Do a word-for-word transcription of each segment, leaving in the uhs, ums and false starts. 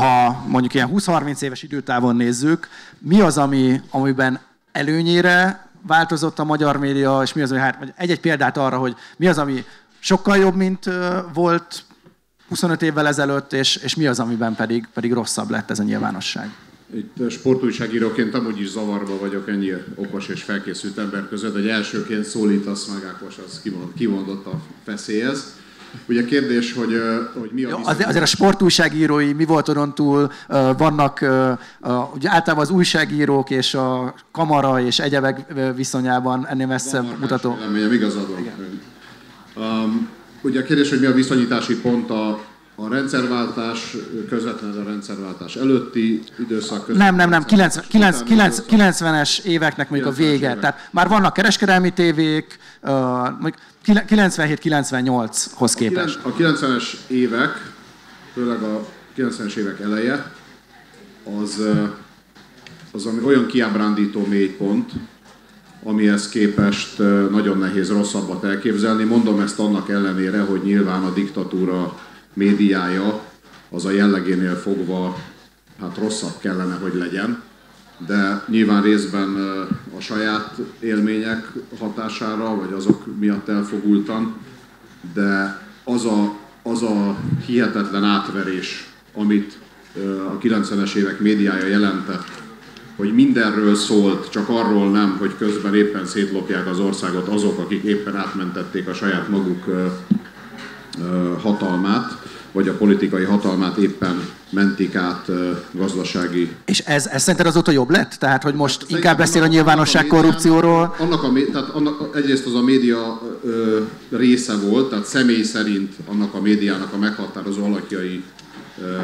ha mondjuk ilyen húsz-harminc éves időtávon nézzük, mi az, ami, amiben előnyére változott a magyar média, és mi az, ami hát egy-egy példát arra, hogy mi az, ami sokkal jobb, mint volt huszonöt évvel ezelőtt, és, és mi az, amiben pedig, pedig rosszabb lett ez a nyilvánosság. Itt sportújságíróként amúgy is zavarba vagyok ennyi okos és felkészült ember között, hogy elsőként szólítasz meg Ákos, az kimondott a feszélyhez. Ugye kérdés, hogy, hogy mi a... Jó, azért a sportújságírói mi volt oron túl, vannak ugye általában az újságírók és a kamara és egyebek viszonyában ennél messze mutató. Remélem, igazadom. Um, ugye a kérdés, hogy mi a viszonyítási pont a... A rendszerváltás, közvetlenül a rendszerváltás előtti időszak között. Nem, nem, nem, kilencvenes éveknek mondjuk a vége. Évek. Tehát már vannak kereskedelmi tévék, kilencvenhét-kilencvennyolchoz képest. A kilencvenes évek, főleg a kilencvenes évek eleje, az, az ami olyan kiábrándító mélypont, amihez képest nagyon nehéz rosszabbat elképzelni. Mondom ezt annak ellenére, hogy nyilván a diktatúra médiája az a jellegénél fogva, hát rosszabb kellene, hogy legyen, de nyilván részben a saját élmények hatására, vagy azok miatt elfogultan, de az a, az a hihetetlen átverés, amit a kilencvenes évek médiája jelentett, hogy mindenről szólt, csak arról nem, hogy közben éppen szétlopják az országot azok, akik éppen átmentették a saját maguk hatalmát, vagy a politikai hatalmát éppen mentik át gazdasági... És ez, ez szerinted azóta jobb lett? Tehát, hogy most hát inkább beszél a nyilvánosság annak a korrupcióról? Annak a, tehát annak, egyrészt az a média ö, része volt, tehát személy szerint annak a médiának a meghatározó alakjai ö,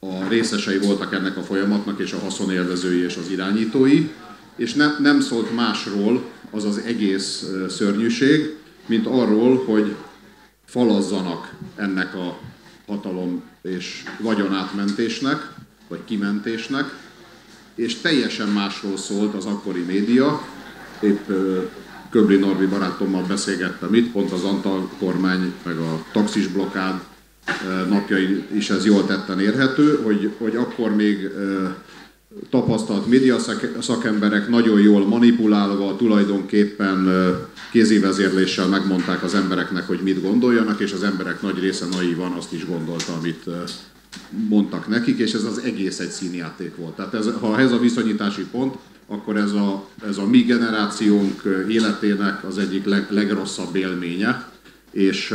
a részesei voltak ennek a folyamatnak, és a haszonélvezői és az irányítói, és ne, nem szólt másról az az egész szörnyűség, mint arról, hogy falazzanak ennek a hatalom és vagyonátmentésnek, vagy kimentésnek, és teljesen másról szólt az akkori média. Épp Köbli Norbi barátommal beszélgettem itt, pont az Antal kormány, meg a taxis blokkád napjain is ez jól tetten érhető, hogy, hogy akkor még tapasztalt média szakemberek nagyon jól manipulálva, tulajdonképpen kézivezérléssel megmondták az embereknek, hogy mit gondoljanak, és az emberek nagy része naívan azt is gondolta, amit mondtak nekik, és ez az egész egy színjáték volt. Tehát ez, ha ez a viszonyítási pont, akkor ez a, ez a mi generációnk életének az egyik leg, legrosszabb élménye, és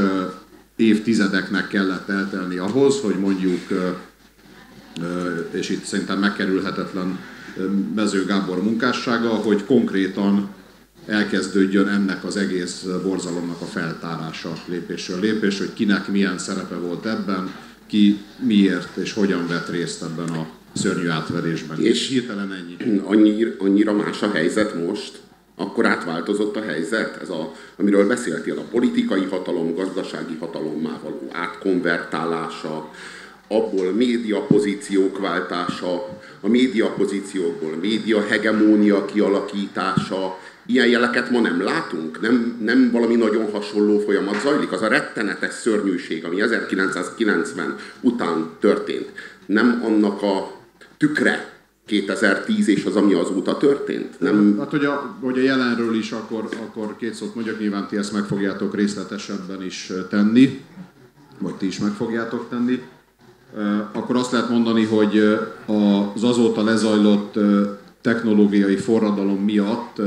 évtizedeknek kellett eltelni ahhoz, hogy mondjuk... és itt szerintem megkerülhetetlen Mező Gábor munkássága, hogy konkrétan elkezdődjön ennek az egész borzalomnak a feltárása lépésről lépés, hogy kinek milyen szerepe volt ebben, ki miért és hogyan vett részt ebben a szörnyű átverésben. És, és hirtelen ennyi. Annyira, annyira más a helyzet most, akkor átváltozott a helyzet, ez a, amiről beszéltél, a politikai hatalom, gazdasági hatalommá való átkonvertálása, abból médiapozíciók váltása, a médiapozíciókból médiahegemónia kialakítása. Ilyen jeleket ma nem látunk, nem, nem valami nagyon hasonló folyamat zajlik. Az a rettenetes szörnyűség, ami ezerkilencszázkilencven után történt, nem annak a tükre kétezer-tíz és az, ami azóta történt. Nem... Hát, hogy a, hogy a jelenről is akkor, akkor két szót mondjak, nyilván ti ezt meg fogjátok részletesebben is tenni, vagy ti is meg fogjátok tenni. Akkor azt lehet mondani, hogy az azóta lezajlott technológiai forradalom miatt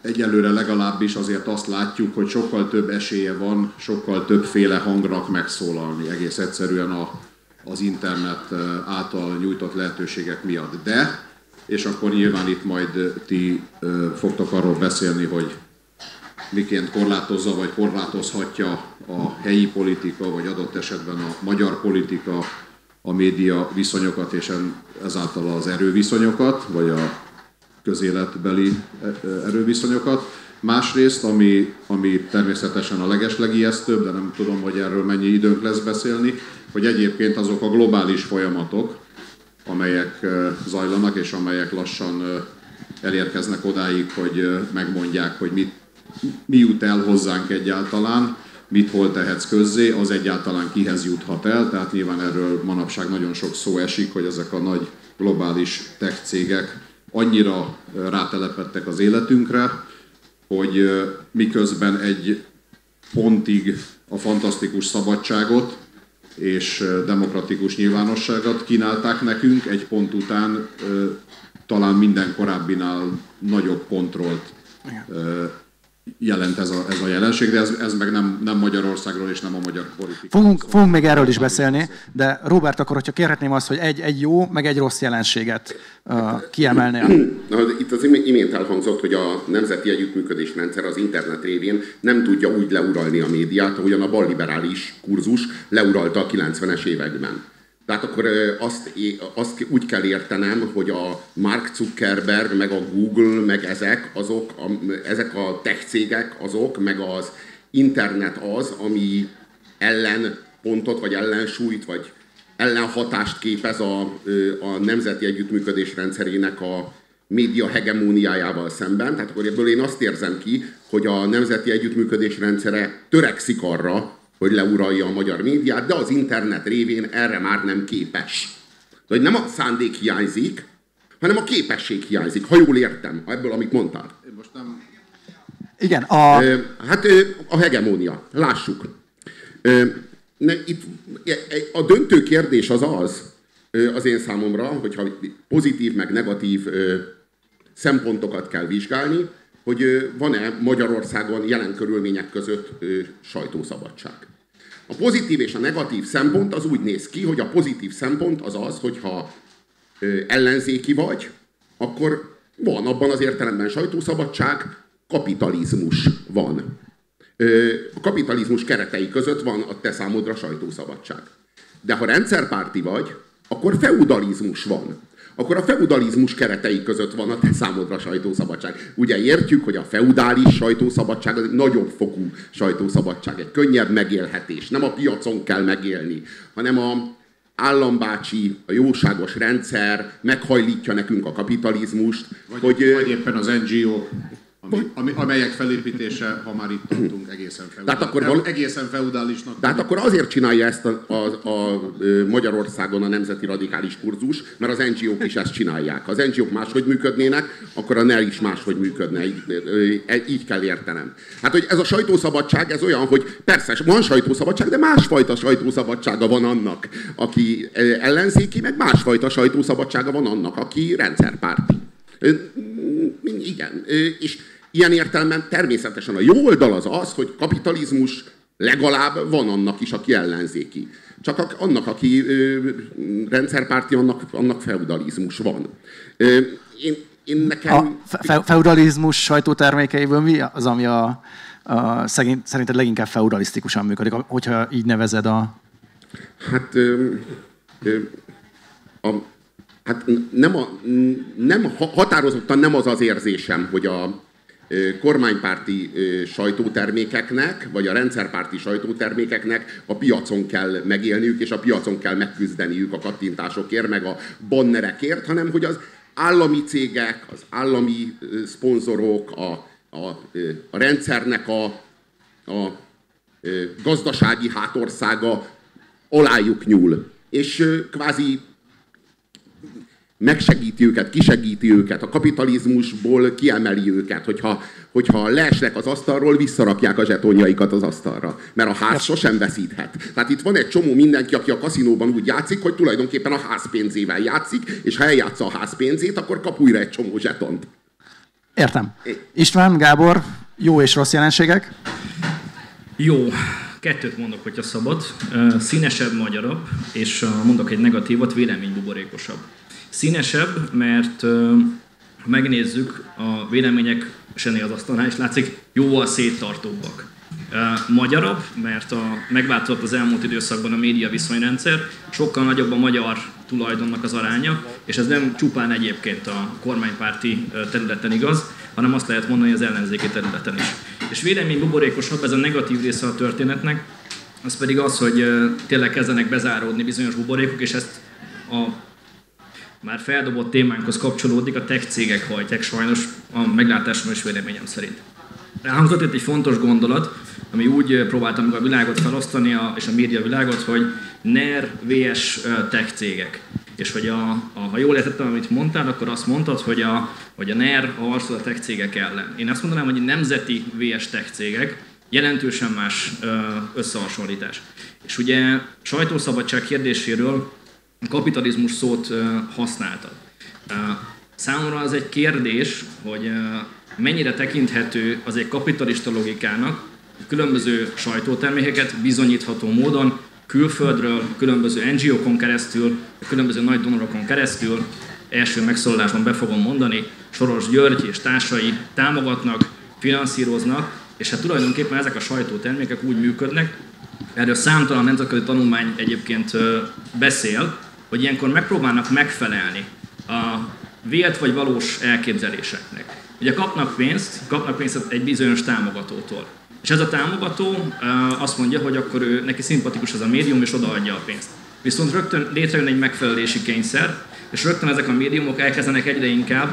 egyelőre legalábbis azért azt látjuk, hogy sokkal több esélye van, sokkal többféle hangnak megszólalni egész egyszerűen a, az internet által nyújtott lehetőségek miatt. De, és akkor nyilván itt majd ti fogtok arról beszélni, hogy miként korlátozza vagy korlátozhatja a helyi politika, vagy adott esetben a magyar politika a média viszonyokat, és ezáltal az erőviszonyokat, vagy a közéletbeli erőviszonyokat. Másrészt, ami, ami természetesen a legeslegijesztőbb, de nem tudom, hogy erről mennyi időnk lesz beszélni, hogy egyébként azok a globális folyamatok, amelyek zajlanak, és amelyek lassan elérkeznek odáig, hogy megmondják, hogy mit mi jut el hozzánk egyáltalán, mit hol tehetsz közzé, az egyáltalán kihez juthat el, tehát nyilván erről manapság nagyon sok szó esik, hogy ezek a nagy globális tech cégek annyira rátelepedtek az életünkre, hogy miközben egy pontig a fantasztikus szabadságot és demokratikus nyilvánosságot kínálták nekünk, egy pont után talán minden korábbinál nagyobb kontrollt jelent ez a, ez a jelenség, de ez, ez meg nem, nem Magyarországról és nem a magyar politikáról. Fogunk, fogunk még erről is beszélni, de Róbert, akkor hogyha kérhetném azt, hogy egy, egy jó, meg egy rossz jelenséget uh, kiemelnél. Itt az imént elhangzott, hogy a nemzeti együttműködés rendszer az internet révén nem tudja úgy leuralni a médiát, ahogyan a balliberális kurzus leuralta a kilencvenes években. Tehát akkor azt, azt úgy kell értenem, hogy a Mark Zuckerberg, meg a Google, meg ezek, azok, a, ezek a tech cégek, azok, meg az internet az, ami ellenpontot, vagy ellensúlyt, vagy ellenhatást képez a, a nemzeti együttműködés rendszerének a média hegemóniájával szemben. Tehát akkor ebből én azt érzem ki, hogy a nemzeti együttműködés rendszere törekszik arra, hogy leuralja a magyar médiát, de az internet révén erre már nem képes. De nem a szándék hiányzik, hanem a képesség hiányzik, ha jól értem, ebből, amit mondtál. Én most nem... Igen, a... Hát a hegemónia, lássuk. Itt a döntő kérdés az az, az én számomra, hogyha pozitív meg negatív szempontokat kell vizsgálni, hogy van-e Magyarországon jelen körülmények között sajtószabadság. A pozitív és a negatív szempont az úgy néz ki, hogy a pozitív szempont az az, hogyha ellenzéki vagy, akkor van abban az értelemben sajtószabadság, kapitalizmus van. A kapitalizmus keretei között van a te számodra sajtószabadság. De ha rendszerpárti vagy, akkor feudalizmus van. Akkor a feudalizmus keretei között van a te számodra sajtószabadság. Ugye értjük, hogy a feudális sajtószabadság az egy nagyobb fokú sajtószabadság, egy könnyebb megélhetés. Nem a piacon kell megélni, hanem a állambácsi, a jóságos rendszer meghajlítja nekünk a kapitalizmust. Vagy, hogy, vagy éppen az en gé o, ami, ami, amelyek felépítése, ha már itt tartunk, egészen feudális. Tehát akkor, val- egészen feudálisnak tehát akkor azért csinálja ezt a, a, a Magyarországon a nemzeti radikális kurzus, mert az en gé o-k is ezt csinálják. Ha az en gé o-k máshogy működnének, akkor a en e er is máshogy működne. Így, így kell értenem. Hát, hogy ez a sajtószabadság, ez olyan, hogy persze, van sajtószabadság, de másfajta sajtószabadsága van annak, aki ellenzéki, meg másfajta sajtószabadsága van annak, aki rendszerpárti. Igen, és ilyen értelemben természetesen a jó oldal az az, hogy kapitalizmus legalább van annak is, aki ellenzéki. Csak annak, aki rendszerpárti, annak, annak feudalizmus van. Én, én nekem... A feudalizmus sajtótermékeiből mi az, ami a, a, szerinted leginkább feudalisztikusan működik, hogyha így nevezed a... Hát... A... Hát nem, a, nem határozottan nem az az érzésem, hogy a kormánypárti sajtótermékeknek, vagy a rendszerpárti sajtótermékeknek a piacon kell megélniük, és a piacon kell megküzdeniük a kattintásokért, meg a bannerekért, hanem hogy az állami cégek, az állami szponzorok, a, a, a rendszernek a, a gazdasági hátországa alájuk nyúl. És kvázi megsegíti őket, kisegíti őket, a kapitalizmusból kiemeli őket, hogyha, hogyha leesnek az asztalról, visszarakják a zsetonjaikat az asztalra, mert a ház sosem veszíthet. Tehát itt van egy csomó mindenki, aki a kaszinóban úgy játszik, hogy tulajdonképpen a házpénzével játszik, és ha eljátsza a házpénzét, akkor kap újra egy csomó zsetont. Értem. István, Gábor, jó és rossz jelenségek? Jó. Kettőt mondok, hogyha szabad. Színesebb, magyarabb, és mondok egy negatívat, véleménybuborékosabb. Színesebb, mert ö, megnézzük, a vélemények senél az asztalnál is látszik, jóval széttartóbbak. Ö, magyarabb, mert a, megváltozott az elmúlt időszakban a média viszonyrendszer, sokkal nagyobb a magyar tulajdonnak az aránya, és ez nem csupán egyébként a kormánypárti területen igaz, hanem azt lehet mondani, az ellenzéki területen is. És véleménybuborékosabb, ez a negatív része a történetnek, az pedig az, hogy ö, tényleg kezdenek bezáródni bizonyos buborékok, és ezt a már feldobott témánkhoz kapcsolódik, a tech cégek hajtják sajnos a meglátásom és véleményem szerint. Elhangzott itt egy fontos gondolat, ami úgy próbáltam meg a világot felosztani, a, és a média világot, hogy NER versus tech cégek. És hogy a, a, ha jól értettem, amit mondtál, akkor azt mondtad, hogy a, hogy a NER harcol a tech cégek ellen. Én azt mondanám, hogy nemzeti versus tech cégek, jelentősen más összehasonlítás. És ugye sajtószabadság kérdéséről kapitalizmus szót használtad. Számomra az egy kérdés, hogy mennyire tekinthető az egy kapitalista logikának, különböző sajtótermékeket bizonyítható módon külföldről, különböző en gé ó-kon keresztül, különböző nagy donorokon keresztül, első megszólaláson be fogom mondani, Soros György és társai támogatnak, finanszíroznak, és hát tulajdonképpen ezek a sajtótermékek úgy működnek, erről számtalan nemzetközi tanulmány egyébként beszél, hogy ilyenkor megpróbálnak megfelelni a vélt vagy valós elképzeléseknek. Ugye kapnak pénzt, kapnak pénzt egy bizonyos támogatótól. És ez a támogató azt mondja, hogy akkor ő, neki szimpatikus ez a médium, és odaadja a pénzt. Viszont rögtön létrejön egy megfelelési kényszer, és rögtön ezek a médiumok elkezdenek egyre inkább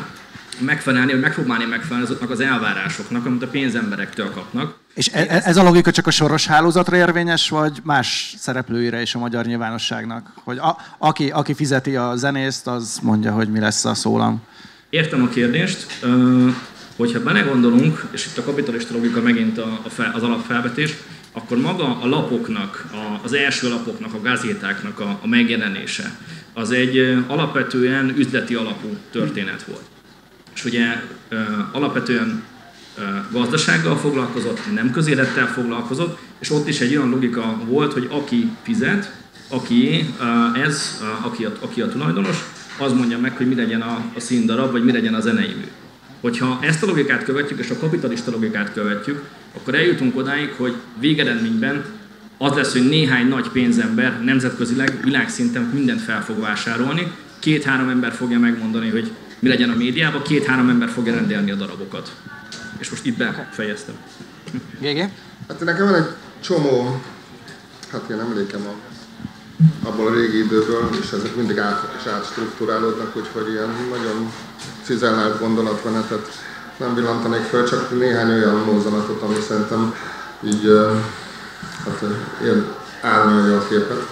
megfelelni, vagy megpróbálni megfelelni azoknak az elvárásoknak, amit a pénzemberektől kapnak. És ez, ez a logika csak a Soros hálózatra érvényes, vagy más szereplőire és a magyar nyilvánosságnak? Hogy a, aki, aki fizeti a zenészt, az mondja, hogy mi lesz a szólam. Értem a kérdést. Hogyha belegondolunk, és itt a kapitalista logika megint a, a fel, az alapfelvetés, akkor maga a lapoknak, a, az első lapoknak, a gazétáknak a, a megjelenése, az egy alapvetően üzleti alapú történet volt. És ugye alapvetően gazdasággal foglalkozott, nem közélettel foglalkozott, és ott is egy olyan logika volt, hogy aki fizet, aki ez, aki a, aki a tulajdonos, az mondja meg, hogy mi legyen a, a színdarab, vagy mi legyen a zenei mű. Hogyha ezt a logikát követjük, és a kapitalista logikát követjük, akkor eljutunk odáig, hogy végeredményben az lesz, hogy néhány nagy pénzember nemzetközileg, világszinten mindent fel fog vásárolni, két-három ember fogja megmondani, hogy mi legyen a médiában, két-három ember fogja rendelni a darabokat. És most itt befejeztem. G G? Hát nekem van egy csomó, hát én emlékem a, abból a régi időből, és ezek mindig át, és átstruktúrálódnak, úgyhogy ilyen nagyon cizellált gondolatmenetet nem villantanék fel, csak néhány olyan mózanatot, ami szerintem így hát, állni a képet.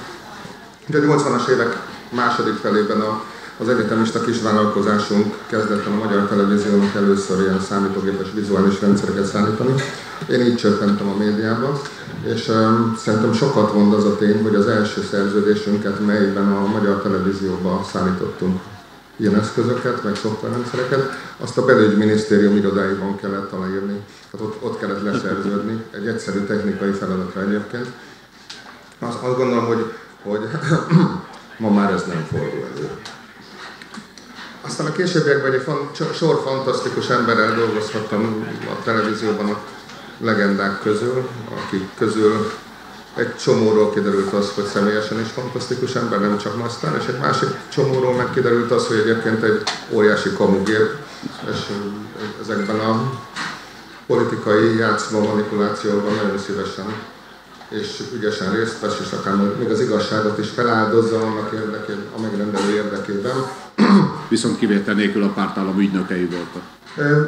Ugye a nyolcvanas évek második felében a az egyetemista kisvállalkozásunk kezdett a Magyar Televíziónak először ilyen számítógépes vizuális rendszereket szállítani. Én így csöppentem a médiába, és um, szerintem sokat mond az a tény, hogy az első szerződésünket, melyben a Magyar Televízióba szállítottunk ilyen eszközöket, meg szoftverrendszereket, azt a belügyminisztérium irodáiban kellett aláírni. Hát ott, ott kellett leszerződni, egy egyszerű technikai feladatra egyébként. Azt, azt gondolom, hogy, hogy ma már ez nem fordul elő. Aztán a későbbiekben egy sor fantasztikus emberrel dolgozhattam a televízióban a legendák közül, akik közül egy csomóról kiderült az, hogy személyesen is fantasztikus ember, nem csak aztán, és egy másik csomóról meg kiderült az, hogy egyébként egy óriási kamugép, és ezekben a politikai játszma manipulációban nagyon szívesen és ügyesen részt vesz, és akár még az igazságot is feláldozza annak érdekében, a megrendelő érdekében. Viszont kivétel nélkül a pártállam ügynökei voltak.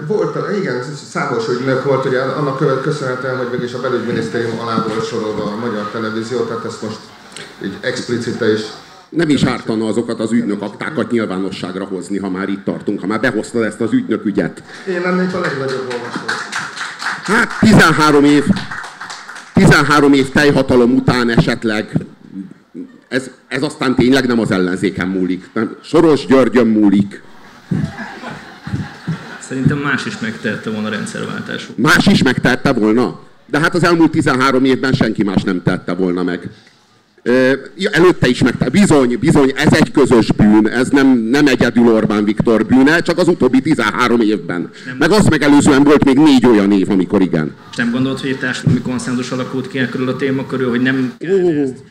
Voltak, igen, számos ügynök volt, ugye annak köszönhetően, hogy mégis a belügyminisztérium alá volt sorolva a Magyar Televízió, tehát ezt most így explicite is. Nem is ártana azokat az ügynök aktákat nyilvánosságra hozni, ha már itt tartunk, ha már behoztad ezt az ügynök ügyet. Én lennék a legnagyobb olvasó. Hát tizenhárom év. tizenhárom év teljhatalom után esetleg, ez, ez aztán tényleg nem az ellenzéken múlik, nem Soros Györgyön múlik. Szerintem más is megtehette volna a rendszerváltásuk. Más is megtehette volna? De hát az elmúlt tizenhárom évben senki más nem tehette volna meg. Előtte is megtehette. Bizony, bizony, ez egy közös bűn, ez nem, nem egyedül Orbán Viktor bűne, csak az utóbbi tizenhárom évben. Meg azt megelőzően volt még négy olyan év, amikor igen. És nem gondolod, hogy egy társadalmi konszenzus alakult ki körül a téma körül, hogy nem kell ezt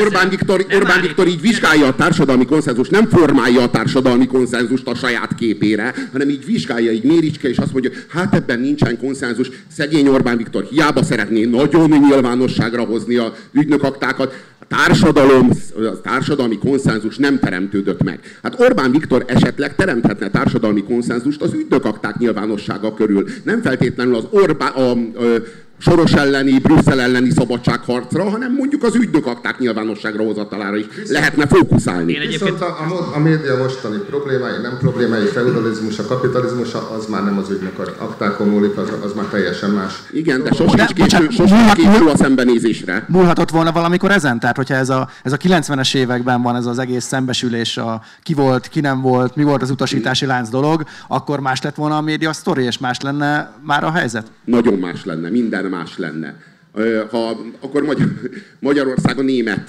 Orbán Viktor, Orbán Viktor így vizsgálja a társadalmi konszenzust, nem formálja a társadalmi konszenzust a saját képére, hanem így vizsgálja, így méricske, és azt mondja, hát ebben nincsen konszenzus. Szegény Orbán Viktor hiába szeretné nagyon nyilvánosságra hozni a ügynökaktákat, Társadalom, társadalmi konszenzus nem teremtődött meg. Hát Orbán Viktor esetleg teremthetne társadalmi konszenzust az ügynökakták nyilvánossága körül. Nem feltétlenül az Orbán, a, a, a Soros elleni, Brüsszel elleni szabadságharcra, hanem mondjuk az ügynökakták nyilvánosságra hozatalára is lehetne fókuszálni. Viszont a, a, a média mostani problémái, nem problémái, feudalizmusa, kapitalizmusa, az már nem az ügynökaktákon múlik, az, az már teljesen más. Igen, de sosem késő a szembenézésre. Múlhatott volna valamikor ezen? Tehát, hogyha ez a, ez a kilencvenes években van ez az egész szembesülés, a ki volt, ki nem volt, mi volt az utasítási lánc dolog, akkor más lett volna a média sztori, és más lenne már a helyzet? Nagyon más lenne, minden más lenne. Ha akkor Magyar, Magyarország a német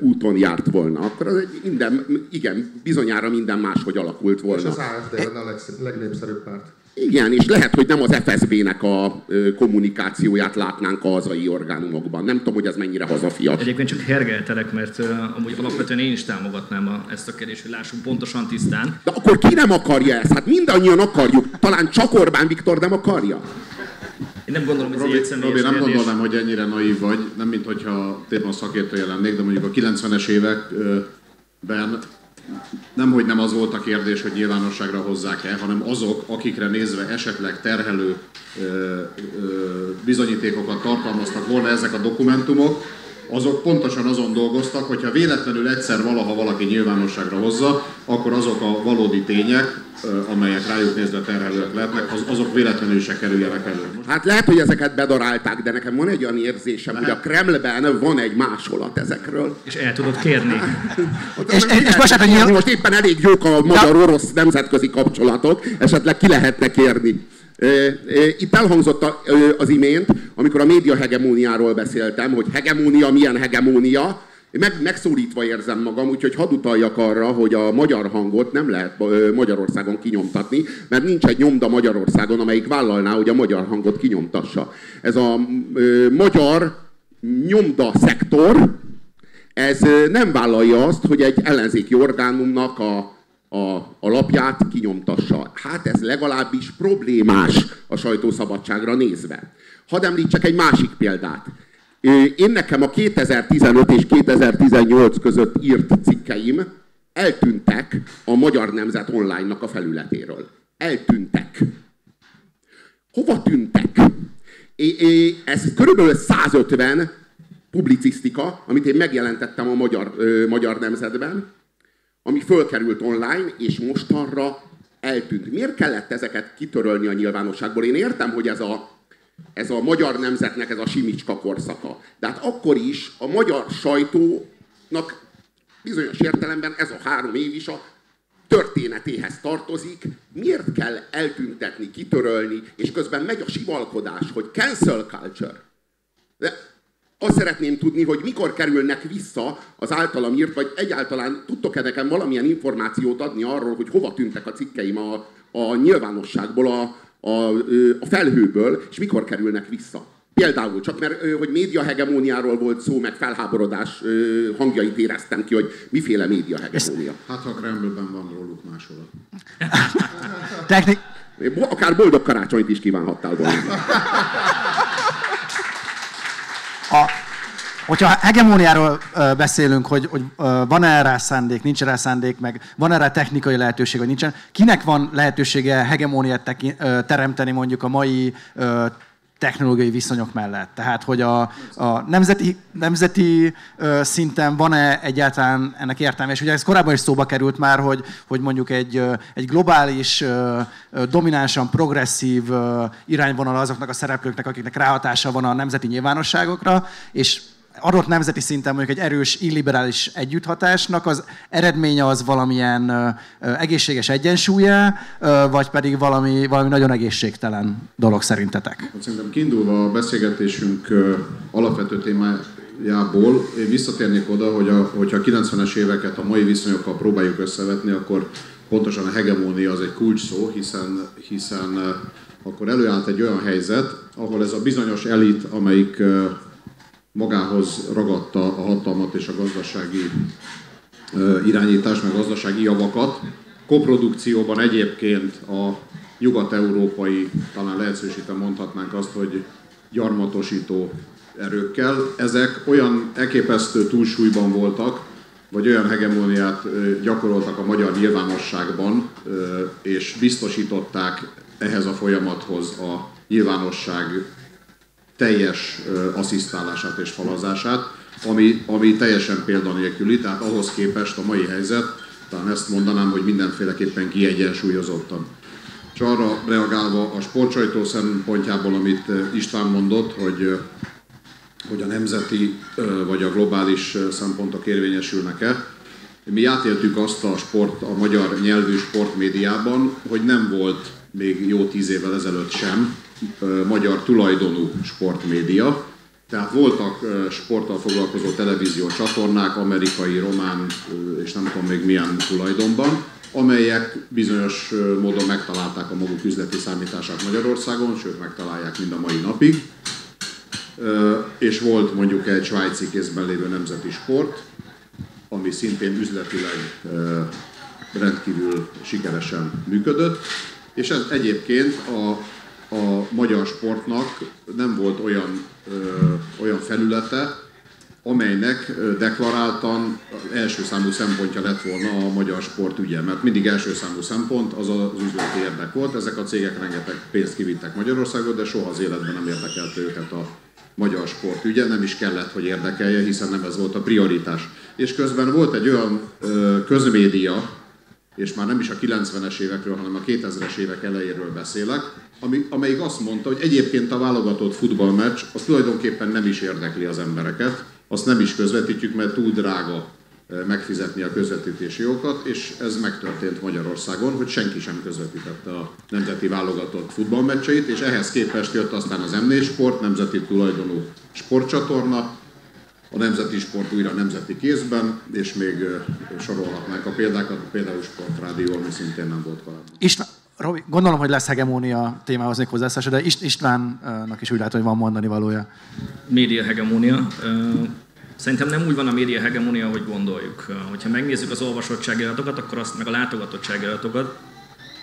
úton járt volna, akkor az egy minden, igen, bizonyára minden máshogy alakult volna. És az á ef dé e- a legsz- legnépszerűbb párt. Igen, és lehet, hogy nem az ef es bé-nek a kommunikációját látnánk a hazai orgánumokban. Nem tudom, hogy ez mennyire hazafias. Egyébként csak hergeltelek, mert uh, amúgy alapvetően én is támogatnám a, ezt a kérdést, hogy lássuk pontosan tisztán. De akkor ki nem akarja ezt? Hát mindannyian akarjuk. Talán csak Orbán Viktor nem akarja. Én nem gondolom, hogy ez Robi, nem gondolnám, hogy ennyire naív vagy, nem mint hogyha téma szakértője lennék, de mondjuk a kilencvenes években nemhogy nem az volt a kérdés, hogy nyilvánosságra hozzák-e, hanem azok, akikre nézve esetleg terhelő bizonyítékokat tartalmaztak volna ezek a dokumentumok, azok pontosan azon dolgoztak, hogyha véletlenül egyszer valaha valaki nyilvánosságra hozza, akkor azok a valódi tények, amelyek rájuk nézve terhelőek lehetnek, az, azok véletlenül se kerüljenek elő. Most... Hát lehet, hogy ezeket bedarálták, de nekem van egy olyan érzésem, lehet, hogy a Kremlben van egy másolat ezekről. És el tudod kérni. és, és, és most, nyilv... most éppen elég jók a magyar-orosz nemzetközi kapcsolatok, esetleg ki lehetne kérni. Itt elhangzott az imént, amikor a média hegemóniáról beszéltem, hogy hegemónia, milyen hegemónia. Én meg, megszólítva érzem magam, úgyhogy hadd utaljak arra, hogy a magyar hangot nem lehet Magyarországon kinyomtatni, mert nincs egy nyomda Magyarországon, amelyik vállalná, hogy a magyar hangot kinyomtassa. Ez a ö, magyar nyomda szektor, ez nem vállalja azt, hogy egy ellenzéki orgánumnak a A, a lapját kinyomtassa. Hát ez legalábbis problémás a sajtószabadságra nézve. Hadd említsek egy másik példát. Én nekem a kétezer-tizenöt és kétezer-tizennyolc között írt cikkeim eltűntek a Magyar Nemzet online-nak a felületéről. Eltűntek. Hova tűntek? É, é, ez körülbelül százötven publicisztika, amit én megjelentettem a Magyar, ö, Magyar Nemzetben, ami fölkerült online, és mostanra eltűnt. Miért kellett ezeket kitörölni a nyilvánosságból? Én értem, hogy ez a, ez a Magyar Nemzetnek ez a Simicska korszaka. De hát akkor is a magyar sajtónak bizonyos értelemben ez a három év is a történetéhez tartozik. Miért kell eltüntetni, kitörölni, és közben megy a sivalkodás, hogy cancel culture. De azt szeretném tudni, hogy mikor kerülnek vissza az általam írt, vagy egyáltalán tudtok-e nekem valamilyen információt adni arról, hogy hova tűntek a cikkeim a, a nyilvánosságból, a, a, a felhőből, és mikor kerülnek vissza. Például csak mert, hogy média hegemóniáról volt szó, meg felháborodás hangjait éreztem ki, hogy miféle média hegemónia. Hát a Kremlben van róluk másolat. Technik... Akár boldog karácsonyt is kívánhattál volna. A, hogyha hegemóniáról beszélünk, hogy, hogy van-e rá szándék, nincs rá szándék, meg van-e rá technikai lehetőség, vagy nincsen, kinek van lehetősége hegemóniát teremteni mondjuk a mai technológiai viszonyok mellett? Tehát, hogy a, a nemzeti, nemzeti szinten van-e egyáltalán ennek értelme? És ugye ez korábban is szóba került már, hogy, hogy mondjuk egy, egy globális, dominánsan progresszív irányvonal azoknak a szereplőknek, akiknek ráhatása van a nemzeti nyilvánosságokra, és adott nemzeti szinten mondjuk egy erős, illiberális együtthatásnak az eredménye az valamilyen egészséges egyensúlya, vagy pedig valami, valami nagyon egészségtelen dolog szerintetek? Szerintem kiindulva a beszélgetésünk alapvető témájából, én visszatérnék oda, hogy a, hogyha a kilencvenes éveket a mai viszonyokkal próbáljuk összevetni, akkor pontosan a hegemónia az egy kulcsszó, hiszen, hiszen akkor előállt egy olyan helyzet, ahol ez a bizonyos elit, amelyik magához ragadta a hatalmat és a gazdasági irányítás, meg gazdasági javakat. Koprodukcióban egyébként a nyugat-európai, talán lehetősítve mondhatnánk azt, hogy gyarmatosító erőkkel. Ezek olyan elképesztő túlsúlyban voltak, vagy olyan hegemóniát gyakoroltak a magyar nyilvánosságban, és biztosították ehhez a folyamathoz a nyilvánosság teljes asszisztálását és falazását, ami, ami teljesen példanélküli, tehát ahhoz képest a mai helyzet, talán ezt mondanám, hogy mindenféleképpen kiegyensúlyozottan. És arra reagálva a sportsajtó szempontjából, amit István mondott, hogy, hogy a nemzeti vagy a globális szempontok érvényesülnek-e, mi átéltük azt a, sport, a magyar nyelvű sportmédiában, hogy nem volt még jó tíz évvel ezelőtt sem magyar tulajdonú sportmédia. Tehát voltak sporttal foglalkozó televízió csatornák, amerikai, román és nem tudom még milyen tulajdonban, amelyek bizonyos módon megtalálták a maguk üzleti számítását Magyarországon, sőt megtalálják mind a mai napig. És volt mondjuk egy svájci kézben lévő nemzeti sport, ami szintén üzletileg rendkívül sikeresen működött. És ez egyébként a a magyar sportnak nem volt olyan, ö, olyan felülete, amelynek deklaráltan első számú szempontja lett volna a magyar sport ügye, mert mindig első számú szempont az az üzleti érdek volt. Ezek a cégek rengeteg pénzt kivittek Magyarországot, de soha az életben nem érdekelt őket a magyar sport ügye, nem is kellett, hogy érdekelje, hiszen nem ez volt a prioritás. És közben volt egy olyan ö, közmédia, és már nem is a kilencvenes évekről, hanem a kétezres évek elejéről beszélek, ami, amelyik azt mondta, hogy egyébként a válogatott futballmeccs az tulajdonképpen nem is érdekli az embereket, azt nem is közvetítjük, mert túl drága megfizetni a közvetítési jogokat, és ez megtörtént Magyarországon, hogy senki sem közvetítette a nemzeti válogatott futballmeccseit, és ehhez képest jött aztán az em négy Sport, nemzeti tulajdonú sportcsatorna, a nemzeti sport újra nemzeti kézben, és még sorolhatnánk a példákat, például Sport Rádió, ami szintén nem volt korábban. István, Robi, gondolom, hogy lesz hegemónia témához még hozzászása, de Istvánnak is úgy látom, hogy van mondani valója. Média hegemónia. Szerintem nem úgy van a média hegemónia, ahogy gondoljuk. Hogyha megnézzük az olvasottsági adatokat, akkor azt, meg a látogatottsági adatokat,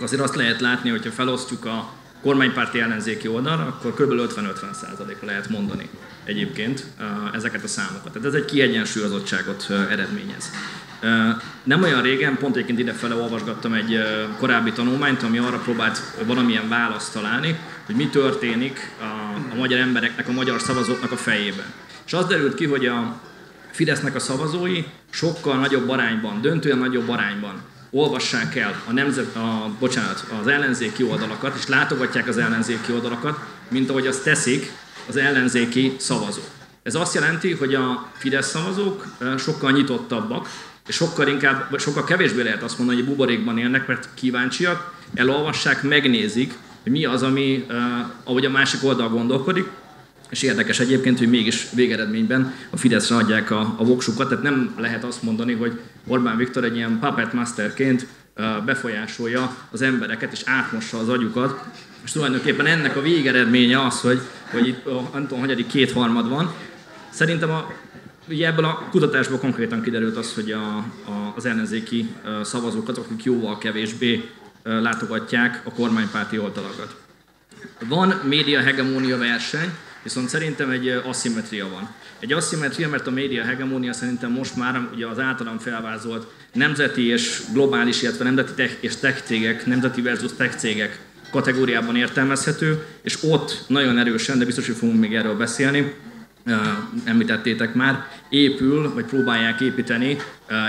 azért azt lehet látni, hogyha felosztjuk a kormánypárti ellenzéki oldalra, akkor kb. ötven-ötven százalékra lehet mondani egyébként ezeket a számokat. Tehát ez egy kiegyensúlyozottságot eredményez. Nem olyan régen, pont egyébként idefele olvasgattam egy korábbi tanulmányt, ami arra próbált valamilyen választ találni, hogy mi történik a, a magyar embereknek, a magyar szavazóknak a fejében. És az derült ki, hogy a Fidesznek a szavazói sokkal nagyobb arányban, döntően nagyobb arányban olvassák el a nemzet, a, bocsánat, az ellenzéki oldalakat, és látogatják az ellenzéki oldalakat, mint ahogy azt teszik az ellenzéki szavazók. Ez azt jelenti, hogy a Fidesz szavazók sokkal nyitottabbak, és sokkal, inkább, sokkal kevésbé lehet azt mondani, hogy buborékban élnek, mert kíváncsiak, elolvassák, megnézik, hogy mi az, ami, ahogy a másik oldal gondolkodik, és érdekes egyébként, hogy mégis végeredményben a Fideszre adják a, a voksukat, tehát nem lehet azt mondani, hogy Orbán Viktor egy ilyen puppet masterként befolyásolja az embereket, és átmossa az agyukat, és tulajdonképpen ennek a végeredménye az, hogy, hogy itt a, nem tudom, hanyadik kétharmad van. Szerintem a, ugye ebből a kutatásból konkrétan kiderült az, hogy a, a, az ellenzéki szavazókat, akik jóval kevésbé látogatják a kormánypárti oldalakat. Van média hegemónia verseny, viszont szerintem egy aszimmetria van. Egy aszimmetria, mert a média hegemónia szerintem most már ugye az általam felvázolt nemzeti és globális, illetve nemzeti tech és tech cégek, nemzeti versus tech cégek kategóriában értelmezhető, és ott nagyon erősen, de biztos, hogy fogunk még erről beszélni, említettétek már, épül, vagy próbálják építeni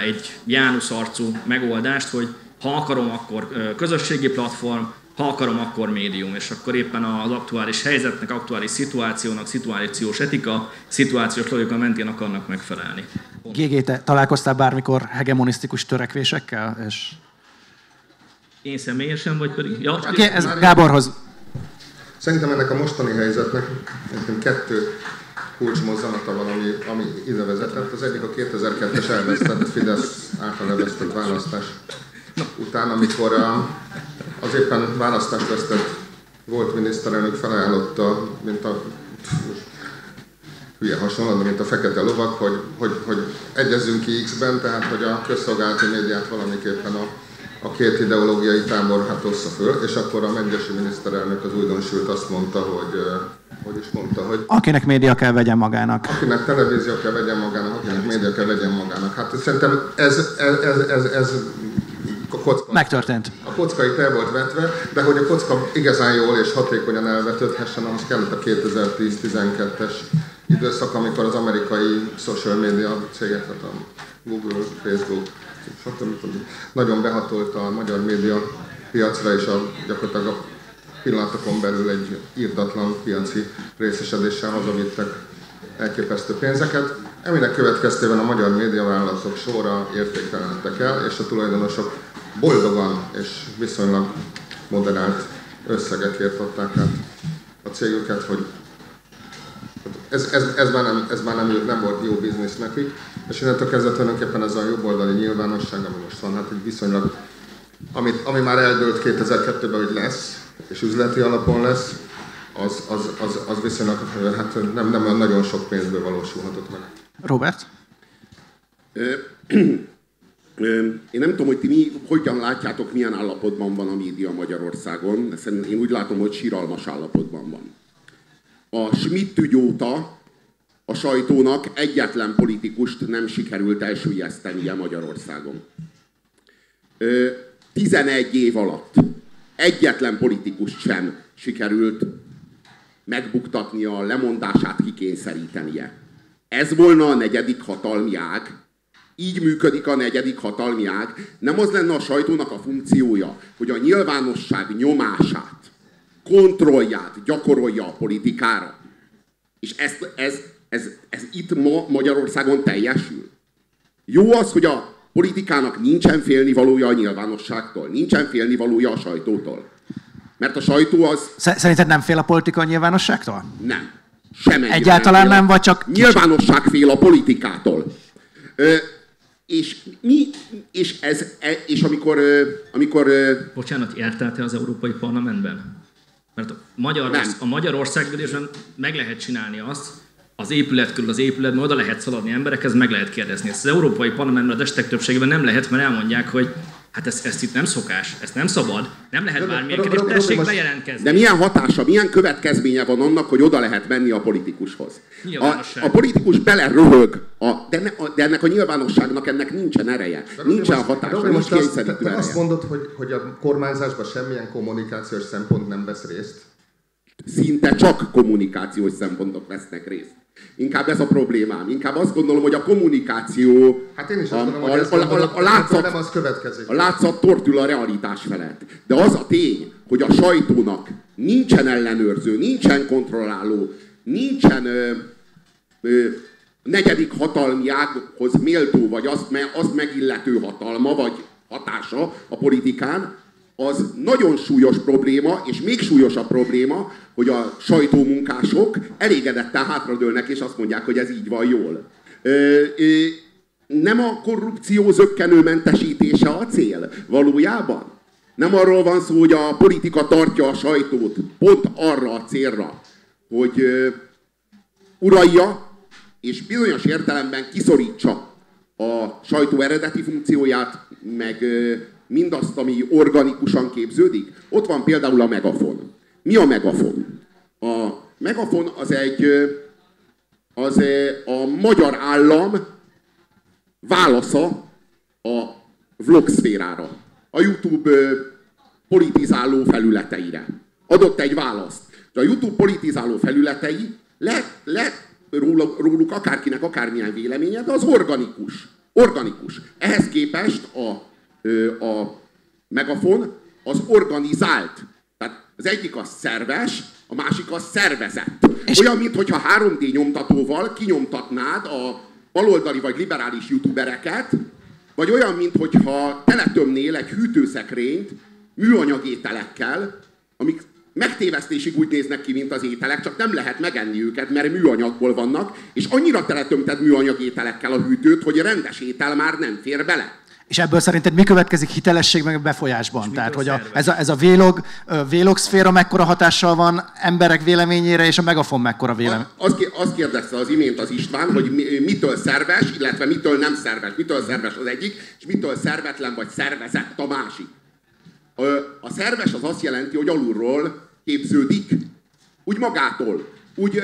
egy Jánusz arcú megoldást, hogy ha akarom, akkor közösségi platform, ha akarom, akkor médium, és akkor éppen az aktuális helyzetnek, aktuális szituációnak, szituációs etika, szituációs logika mentén akarnak megfelelni. gé gé, te találkoztál bármikor hegemonisztikus törekvésekkel? És... Én személyesen vagy pedig... Ja, okay, ez Gáborhoz. Szerintem ennek a mostani helyzetnek kettő kulcsmozzanata van, ami, ami ide vezetett. Az egyik a kétezer-kettes elvesztett Fidesz által elvesztett választás után, amikor a, az éppen választást vesztett volt miniszterelnök felajánlotta, mint a hülye hasonlat, mint a fekete lovak, hogy, hogy, hogy egyezzünk ki X-ben, tehát hogy a közszolgálati médiát valamiképpen a, a két ideológiai tábor hát ossza föl, és akkor a Medgyessy miniszterelnök, az újdonsült, azt mondta, hogy hogy is mondta, hogy akinek média kell, vegyen magának. Akinek televízió kell, vegyen magának, akinek média kell, vegyen magának. Hát szerintem ez, ez, ez, ez, ez a kocka. Megtörtént. A kocka itt el volt vetve, de hogy a kocka igazán jól és hatékonyan elvetődhessen, ahhoz kellett a kétezer-tíz-tizenkettes időszak, amikor az amerikai social media cégek, hát a Google, Facebook, stb. Nagyon behatolt a magyar média piacra, és a, gyakorlatilag a pillanatokon belül egy irdatlan piaci részesedéssel hazavittek elképesztő pénzeket. Eminek következtében a magyar médiavállalatok sorra értéktelenedtek el, és a tulajdonosok boldogan és viszonylag moderált összegekért adták át a cégüket, hogy ez, ez, ez már, nem, ez már nem, nem volt jó biznisz nekik, és innentől kezdve tulajdonképpen ez a jobboldali nyilvánosság, ami most van, hát egy viszonylag, amit, ami már eldőlt kétezer-kettőben, hogy lesz, és üzleti alapon lesz, az, az, az, az viszonylag hát nem, nem nagyon sok pénzből valósulhatott meg. Róbert? Én nem tudom, hogy ti mi, hogyan látjátok, milyen állapotban van a média Magyarországon. Én úgy látom, hogy síralmas állapotban van. A Schmidt ügy óta a sajtónak egyetlen politikust nem sikerült elsüllyesztenie Magyarországon. tizenegy év alatt egyetlen politikust sem sikerült megbuktatnia, lemondását kikényszerítenie. Ez volna a negyedik hatalmi ág. Így működik a negyedik hatalmi ág. Nem az lenne a sajtónak a funkciója, hogy a nyilvánosság nyomását, kontrollját gyakorolja a politikára. És ez, ez, ez, ez itt ma Magyarországon teljesül. Jó az, hogy a politikának nincsen félnivalója a nyilvánosságtól, nincsen félnivalója a sajtótól. Mert a sajtó az... Szerinted nem fél a politika a nyilvánosságtól? Nem. Semennyi. Egyáltalán nem, nem, vagy csak... Nyilvánosság fél a politikától. Ö, és mi... És, ez, és amikor... amikor Bocsánat, jártál-e az Európai Parlamentben? Mert a Magyarország, a Magyarországgyűlésben meg lehet csinálni azt, az épület körül az épületben, oda lehet szaladni emberekhez, meg lehet kérdezni. Ezt az Európai Parlamentben az estek többségében nem lehet, mert elmondják, hogy hát ez, ez itt nem szokás, ez nem szabad, nem lehet bármilyen kérdést, tessék bejelentkezni. De milyen hatása, milyen következménye van annak, hogy oda lehet menni a politikushoz? A, a politikus beleröhög, a, de, ne, a, de ennek a nyilvánosságnak ennek nincsen ereje, nincsen hatása, nincs kényszerítő ereje. Te azt mondod, hogy, hogy a kormányzásban semmilyen kommunikációs szempont nem vesz részt? Szinte csak kommunikációs szempontok vesznek részt. Inkább ez a problémám. Inkább azt gondolom, hogy a kommunikáció... Hát én is azt gondolom, hogy a látszat tortül a realitás felett. De az a tény, hogy a sajtónak nincsen ellenőrző, nincsen kontrolláló, nincsen ö, ö, negyedik hatalmi ághoz méltó, vagy azt, azt megillető hatalma, vagy hatása a politikán, az nagyon súlyos probléma, és még súlyosabb probléma, hogy a sajtómunkások elégedetten hátradőlnek, és azt mondják, hogy ez így van jól. Ö, ö, nem a korrupció zökkenőmentesítése a cél valójában? Nem arról van szó, hogy a politika tartja a sajtót pont arra a célra, hogy ö, uralja, és bizonyos értelemben kiszorítsa a sajtó eredeti funkcióját, meg... Ö, mindazt, ami organikusan képződik. Ott van például a Megafon. Mi a Megafon? A Megafon az egy, az a magyar állam válasza a vlogszférára, a YouTube politizáló felületeire. Adott egy választ. De a YouTube politizáló felületei, le, le róluk akárkinek akármilyen véleménye, de az organikus. Organikus. Ehhez képest a a Megafon az organizált. Tehát az egyik az szerves, a másik az szervezett. Olyan, mintha három dé nyomtatóval kinyomtatnád a baloldali vagy liberális youtubereket, vagy olyan, mintha teletömnél egy hűtőszekrényt műanyag ételekkel, amik megtévesztésig úgy néznek ki, mint az ételek, csak nem lehet megenni őket, mert műanyagból vannak, és annyira teletömted műanyag ételekkel a hűtőt, hogy rendes étel már nem fér bele. És ebből szerinted mi következik hitelesség meg befolyásban? Tehát, hogy a, ez a, ez a vlog, vlog szféra mekkora hatással van emberek véleményére, és a Megafon mekkora vélemény? Azt az kérdezte az imént az István, hogy mitől szerves, illetve mitől nem szerves. Mitől szerves az egyik, és mitől szervetlen vagy szervezett a másik. A szerves az azt jelenti, hogy alulról képződik. Úgy magától. Úgy,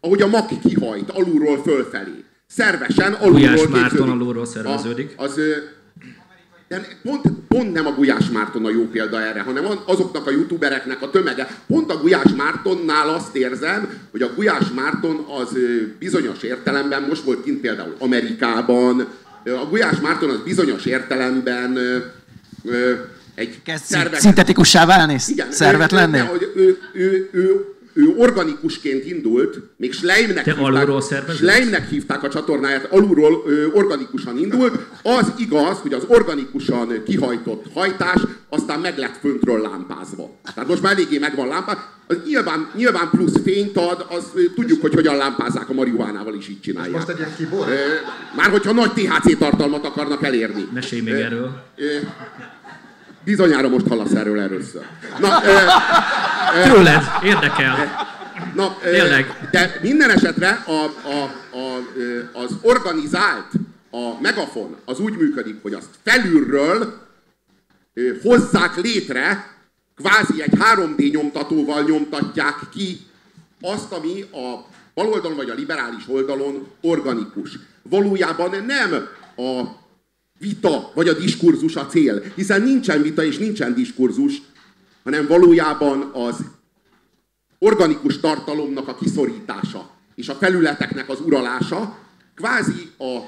ahogy a mag kihajt alulról fölfelé. Szervesen alulról képződik. Gulyás Márton alulról szerveződik. A, az, de pont, pont nem a Gulyás Márton a jó példa erre, hanem azoknak a youtubereknek a tömege. Pont a Gulyás Mártonnál azt érzem, hogy a Gulyás Márton az bizonyos értelemben, most volt kint például Amerikában, a Gulyás Márton az bizonyos értelemben egy szervet... Szintetikussá válni? Igen, szervet lenni? Ő, ő, ő, ő, ő organikusként indult, még Schleimnek hívták, Schleimnek hívták a csatornáját, alulról ö, organikusan indult. Az igaz, hogy az organikusan kihajtott hajtás aztán meg lett föntről lámpázva. Tehát most már eléggé meg van lámpáz. Az nyilván, nyilván plusz fényt ad, az ö, tudjuk, hogy hogyan lámpázzák a marihuánával is, így csinálják. Most egy kibor? Már hogyha nagy té há cé tartalmat akarnak elérni. Mesélj még erről. Ö, ö, Bizonyára most hallasz erről először. Na, ö, ö, Tőled, érdekel. Na, ö, de minden esetre a, a, a, az organizált, a Megafon az úgy működik, hogy azt felülről ö, hozzák létre, kvázi egy három dé nyomtatóval nyomtatják ki azt, ami a baloldalon vagy a liberális oldalon organikus. Valójában nem a vita, vagy a diskurzus a cél. Hiszen nincsen vita és nincsen diskurzus, hanem valójában az organikus tartalomnak a kiszorítása és a felületeknek az uralása, kvázi a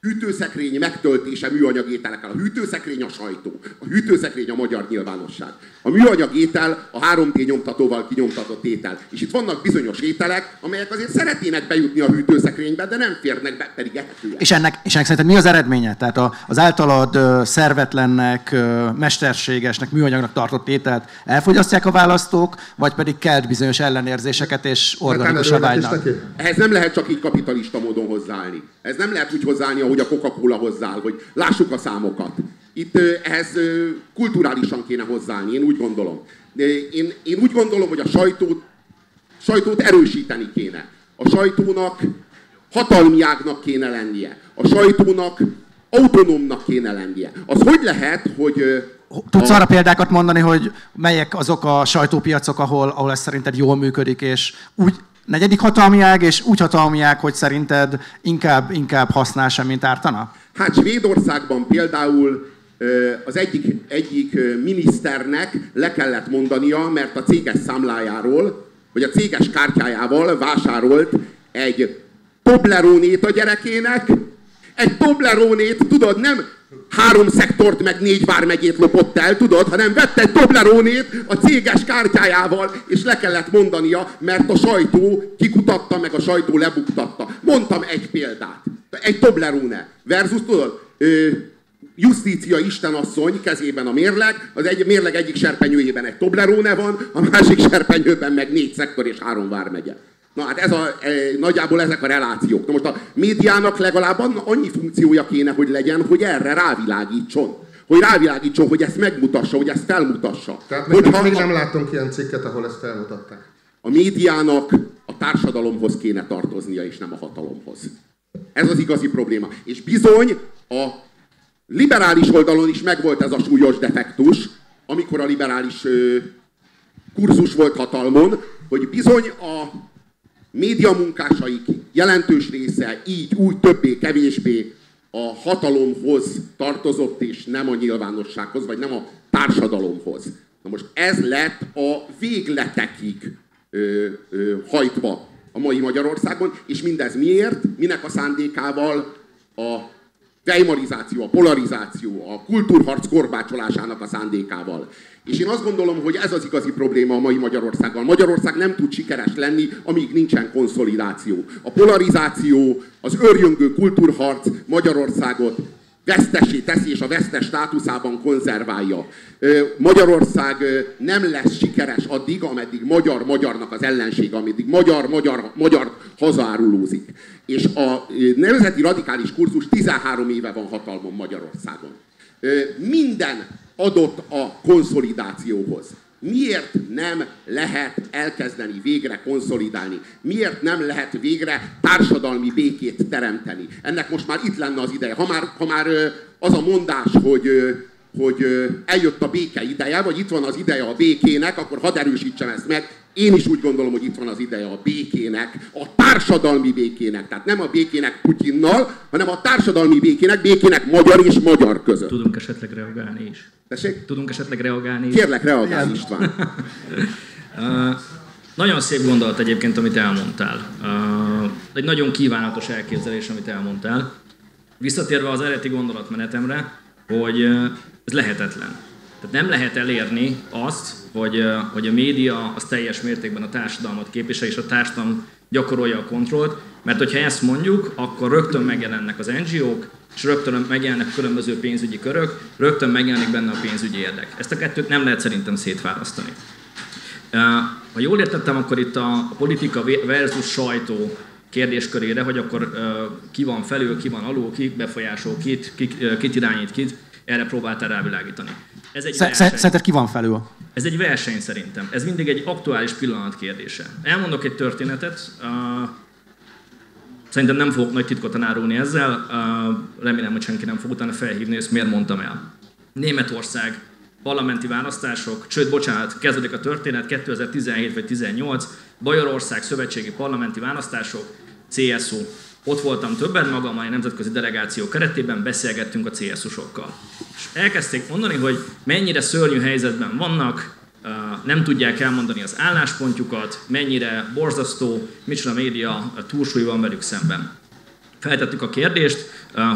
hűtőszekrény megtöltése műanyagételekkel. A hűtőszekrény a sajtó, a hűtőszekrény a magyar nyilvánosság. A műanyagétel a három dé nyomtatóval kinyomtatott étel. És itt vannak bizonyos ételek, amelyek azért szeretnének bejutni a hűtőszekrénybe, de nem férnek be, pedig ehetőek. És ennek, és ennek szerinted mi az eredménye? Tehát az általad szervetlennek, mesterségesnek, műanyagnak tartott ételt elfogyasztják a választók, vagy pedig kelt bizonyos ellenérzéseket és organikusra vágynak? Ehhez nem lehet csak így kapitalista módon hozzáállni. Ez nem lehet úgy hozzáállni, ahogy a Coca-Cola hozzááll, hogy lássuk a számokat. Itt ehhez kulturálisan kéne hozzáállni, én úgy gondolom. Én, én úgy gondolom, hogy a sajtót, sajtót erősíteni kéne. A sajtónak hatalmiágnak kéne lennie. A sajtónak autonómnak kéne lennie. Az hogy lehet, hogy... Tudsz arra példákat mondani, hogy melyek azok a sajtópiacok, ahol, ahol ez szerinted jól működik, és úgy... Negyedik hatalmi ág, és úgy hatalmi ág, hogy szerinted inkább, inkább használ sem, mint ártana? Hát Svédországban például az egyik, egyik miniszternek le kellett mondania, mert a céges számlájáról, vagy a céges kártyájával vásárolt egy Toblerónét a gyerekének. Egy Toblerónét, tudod, nem három szektort meg négy vármegyét lopott el, tudod, hanem vette egy Toblerónét a céges kártyájával, és le kellett mondania, mert a sajtó kikutatta, meg a sajtó lebuktatta. Mondtam egy példát. Egy Toblerone versus, tudod, ö, Justícia istenasszony kezében a mérleg, az egy mérleg egyik serpenyőjében egy Toblerone van, a másik serpenyőben meg négy szektor és három vármegye. Na hát ez a, e, nagyjából ezek a relációk. Na most a médiának legalább annyi funkciója kéne, hogy legyen, hogy erre rávilágítson. Hogy rávilágítson, hogy ezt megmutassa, hogy ezt felmutassa. Tehát még, még nem láttunk ilyen cikket, ahol ezt felmutatták. A médiának a társadalomhoz kéne tartoznia, és nem a hatalomhoz. Ez az igazi probléma. És bizony a liberális oldalon is megvolt ez a súlyos defektus, amikor a liberális ö, kurzus volt hatalmon, hogy bizony a média munkásaik jelentős része így, úgy, többé-kevésbé a hatalomhoz tartozott, és nem a nyilvánossághoz, vagy nem a társadalomhoz. Na most ez lett a végletekig ö, ö, hajtva a mai Magyarországon, és mindez miért? Minek a szándékával? A weimarizáció, a polarizáció, a kultúrharc korbácsolásának a szándékával. És én azt gondolom, hogy ez az igazi probléma a mai Magyarországgal. Magyarország nem tud sikeres lenni, amíg nincsen konszolidáció. A polarizáció, az őrjöngő kultúrharc Magyarországot vesztessé teszi, és a vesztes státuszában konzerválja. Magyarország nem lesz sikeres addig, ameddig magyar-magyarnak az ellensége, ameddig magyar-magyar-magyar hazárulózik. És a nemzeti radikális kurzus tizenhárom éve van hatalmon Magyarországon. Minden adott a konszolidációhoz. Miért nem lehet elkezdeni végre konszolidálni? Miért nem lehet végre társadalmi békét teremteni? Ennek most már itt lenne az ideje. Ha már, ha már az a mondás, hogy, hogy eljött a béke ideje, vagy itt van az ideje a békének, akkor hadd erősítsem ezt meg. Én is úgy gondolom, hogy itt van az ideje a békének, a társadalmi békének. Tehát nem a békének Putyinnal, hanem a társadalmi békének, békének magyar és magyar között. Tudunk esetleg reagálni is. Tessék? Tudunk esetleg reagálni is. Kérlek, reagálj, István. uh, nagyon szép gondolat egyébként, amit elmondtál. Uh, egy nagyon kívánatos elképzelés, amit elmondtál. Visszatérve az eredeti gondolatmenetemre, hogy uh, ez lehetetlen. Tehát nem lehet elérni azt, hogy, hogy a média az teljes mértékben a társadalmat képvisel, és a társadalom gyakorolja a kontrollt, mert hogyha ezt mondjuk, akkor rögtön megjelennek az en gé ó-k, és rögtön megjelennek különböző pénzügyi körök, rögtön megjelenik benne a pénzügyi érdek. Ezt a kettőt nem lehet szerintem szétválasztani. Ha jól értettem, akkor itt a politika versus sajtó kérdéskörére, hogy akkor ki van felül, ki van alul, ki befolyásol, kit, kit, kit irányít kit, erre próbáltál rávilágítani. Ez egy Szerinted ki van felül? Ez egy verseny szerintem. Ez mindig egy aktuális pillanat kérdése. Elmondok egy történetet. Szerintem nem fogok nagy titkot tanárulni ezzel. Remélem, hogy senki nem fog utána felhívni, és miért mondtam el. Németország, parlamenti választások, sőt, bocsánat, kezdődik a történet, kétezer-tizenhét vagy tizennyolc, Bajorország szövetségi parlamenti választások, cé es u. Ott voltam többen, magam a nemzetközi delegáció keretében beszélgettünk a cé es u-sokkal. És elkezdték mondani, hogy mennyire szörnyű helyzetben vannak, nem tudják elmondani az álláspontjukat, mennyire borzasztó, micsoda média túlsúly van velük szemben. Feltettük a kérdést,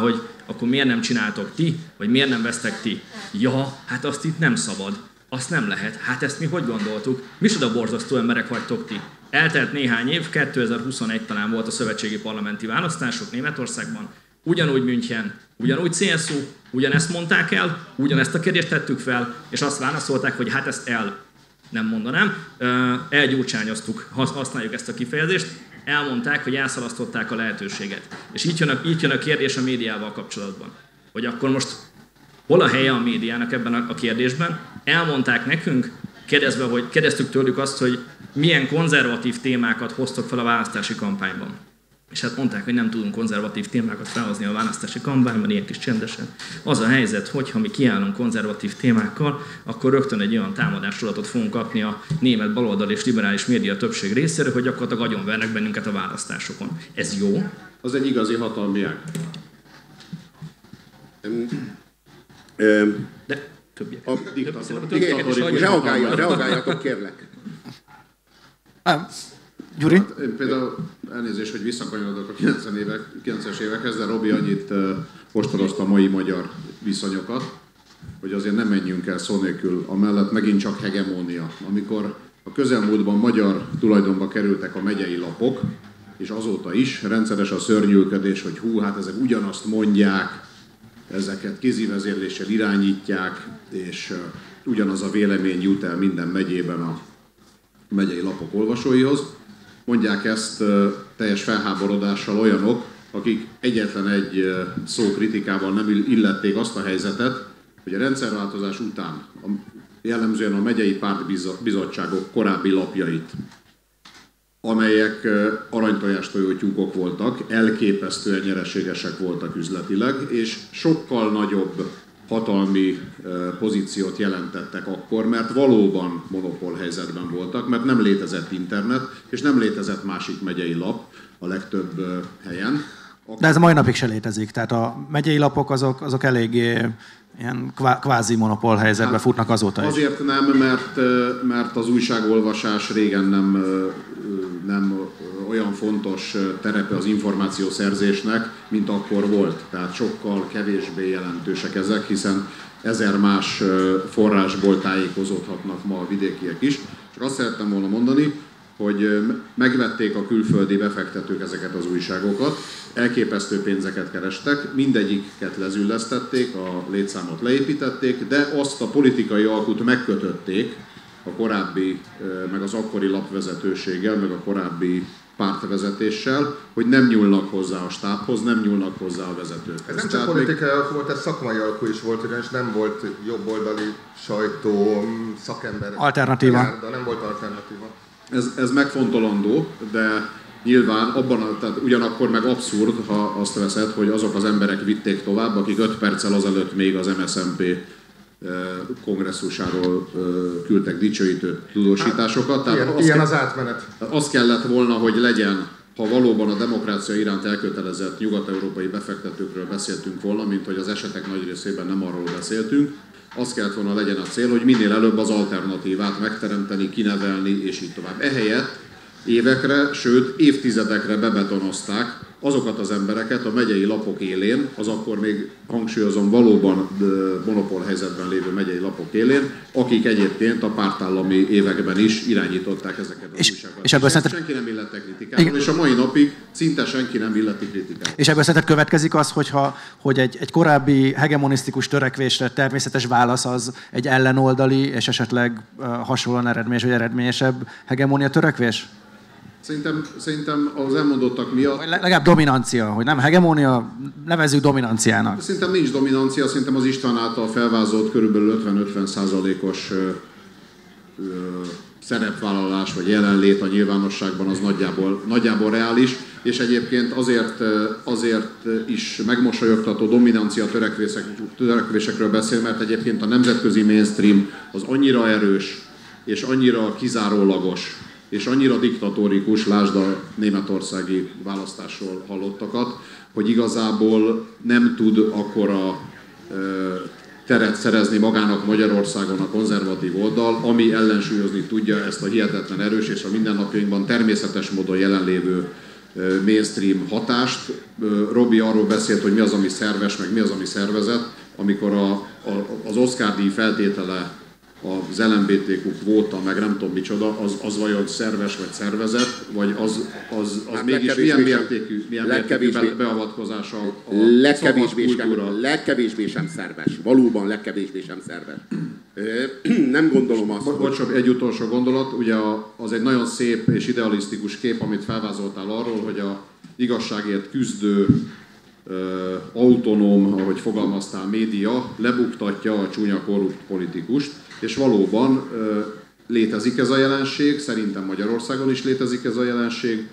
hogy akkor miért nem csináltok ti, vagy miért nem vesztek ti? Ja, hát azt itt nem szabad, azt nem lehet, hát ezt mi hogy gondoltuk? Micsoda borzasztó emberek vagytok ti? Eltelt néhány év, kétezer-huszonegy talán volt a szövetségi parlamenti választások Németországban, ugyanúgy München, ugyanúgy cé es u, ugyanezt mondták el, ugyanezt a kérdést tettük fel, és azt válaszolták, hogy hát ezt el nem mondanám, elgyurcsányoztuk, használjuk ezt a kifejezést, elmondták, hogy elszalasztották a lehetőséget. És így jön a, így jön a kérdés a médiával kapcsolatban, hogy akkor most hol a helye a médiának ebben a kérdésben? Elmondták nekünk, kérdezve, hogy kérdeztük tőlük azt, hogy milyen konzervatív témákat hoztak fel a választási kampányban. És hát mondták, hogy nem tudunk konzervatív témákat felhozni a választási kampányban, ilyen kis csendesen. Az a helyzet, hogyha mi kiállunk konzervatív témákkal, akkor rögtön egy olyan támadásolatot fogunk kapni a német baloldal és liberális média többség részéről, hogy gyakorlatilag agyonvernek bennünket a választásokon. Ez jó? Az egy igazi hatalmi ág. De többiek. A diktatórikus. Reagáljatok, reagáljatok, kérlek. Nem. Gyuri? Hát, én például elnézést, hogy visszakanyarodok a kilencvenes évekhez, de Robi annyit postorozta a mai magyar viszonyokat, hogy azért nem menjünk el szó nélkül, amellett megint csak hegemónia. Amikor a közelmúltban magyar tulajdonba kerültek a megyei lapok, és azóta is rendszeres a szörnyűködés, hogy hú, hát ezek ugyanazt mondják, ezeket kézivezérléssel irányítják, és ugyanaz a vélemény jut el minden megyében a megyei lapok olvasóihoz. Mondják ezt teljes felháborodással olyanok, akik egyetlen egy szó kritikával nem illették azt a helyzetet, hogy a rendszerváltozás után a, jellemzően a megyei pártbizottságok korábbi lapjait, amelyek aranytojástojó tyúkok voltak, elképesztően nyereségesek voltak üzletileg, és sokkal nagyobb hatalmi pozíciót jelentettek akkor, mert valóban monopól helyzetben voltak, mert nem létezett internet, és nem létezett másik megyei lap a legtöbb helyen. De ez a mai napig se létezik, tehát a megyei lapok azok, azok eléggé ilyen kvázi monopól helyzetbe hát futnak azóta is. Azért nem, mert, mert az újságolvasás régen nem, nem olyan fontos terepe az információszerzésnek, mint akkor volt. Tehát sokkal kevésbé jelentősek ezek, hiszen ezer más forrásból tájékozódhatnak ma a vidékiek is. Csak azt szerettem volna mondani, hogy megvették a külföldi befektetők ezeket az újságokat, elképesztő pénzeket kerestek, mindegyiket lezüllesztették, a létszámot leépítették, de azt a politikai alkut megkötötték a korábbi, meg az akkori lapvezetőséggel, meg a korábbi pártvezetéssel, hogy nem nyúlnak hozzá a stábhoz, nem nyúlnak hozzá a vezetőkhez. Ez nem csak politikai alkú volt, ez szakmai alkú is volt, ugyanis nem volt jobboldali sajtó, szakember. Alternatíva. De nem volt alternatíva. Ez, ez megfontolandó, de nyilván abban, tehát ugyanakkor meg abszurd, ha azt veszed, hogy azok az emberek vitték tovább, akik öt perccel azelőtt még az em es em pé kongresszusáról küldtek dicsőítő tudósításokat. Tehát ilyen, ilyen az átmenet. Azt kellett volna, hogy legyen, ha valóban a demokrácia iránt elkötelezett nyugat-európai befektetőkről beszéltünk volna, mint hogy az esetek nagy részében nem arról beszéltünk, azt kellett volna legyen a cél, hogy minél előbb az alternatívát megteremteni, kinevelni és így tovább. Ehelyett évekre, sőt évtizedekre bebetonozták azokat az embereket a megyei lapok élén, az akkor még hangsúlyozom valóban monopól helyzetben lévő megyei lapok élén, akik egyébként a pártállami években is irányították ezeket az újságokat. És, és, és szinten... senki nem illette kritikával, és a mai napig szinte senki nem illeti kritikával. És ebből szerintem következik az, hogyha, hogy egy, egy korábbi hegemonisztikus törekvésre természetes válasz az egy ellenoldali és esetleg uh, hasonlóan eredményes vagy eredményesebb hegemónia törekvés? Szerintem, szerintem az elmondottak miatt... Legalább dominancia, hogy nem hegemónia, nevezzük dominanciának. Szerintem nincs dominancia, szerintem az István által felvázolt körülbelül ötven-ötven százalékos szerepvállalás vagy jelenlét a nyilvánosságban az nagyjából, nagyjából reális, és egyébként azért, azért is megmosolyogtató dominancia törekvések, törekvésekről beszél, mert egyébként a nemzetközi mainstream az annyira erős és annyira kizárólagos, és annyira diktatórikus, lásd a németországi választásról hallottakat, hogy igazából nem tud akkora teret szerezni magának Magyarországon a konzervatív oldal, ami ellensúlyozni tudja ezt a hihetetlen erős és a mindennapjainkban természetes módon jelenlévő mainstream hatást. Robi arról beszélt, hogy mi az, ami szerves, meg mi az, ami szervezett, amikor a, a, az Oscar-díj feltétele az el em bé té kú kvóta, meg nem tudom micsoda, az, az vajon szerves vagy szervezet, vagy az, az, az mégis milyen mértékű, milyen mértékű beavatkozása a szabad kultúra? Legkevésbé sem szerves. Valóban legkevésbé sem szerves. Nem gondolom azt, hogy... Csak egy utolsó gondolat, ugye az egy nagyon szép és idealisztikus kép, amit felvázoltál arról, hogy a igazságért küzdő autonóm, ahogy fogalmaztál, média lebuktatja a csúnya korrupt politikust, és valóban létezik ez a jelenség, szerintem Magyarországon is létezik ez a jelenség,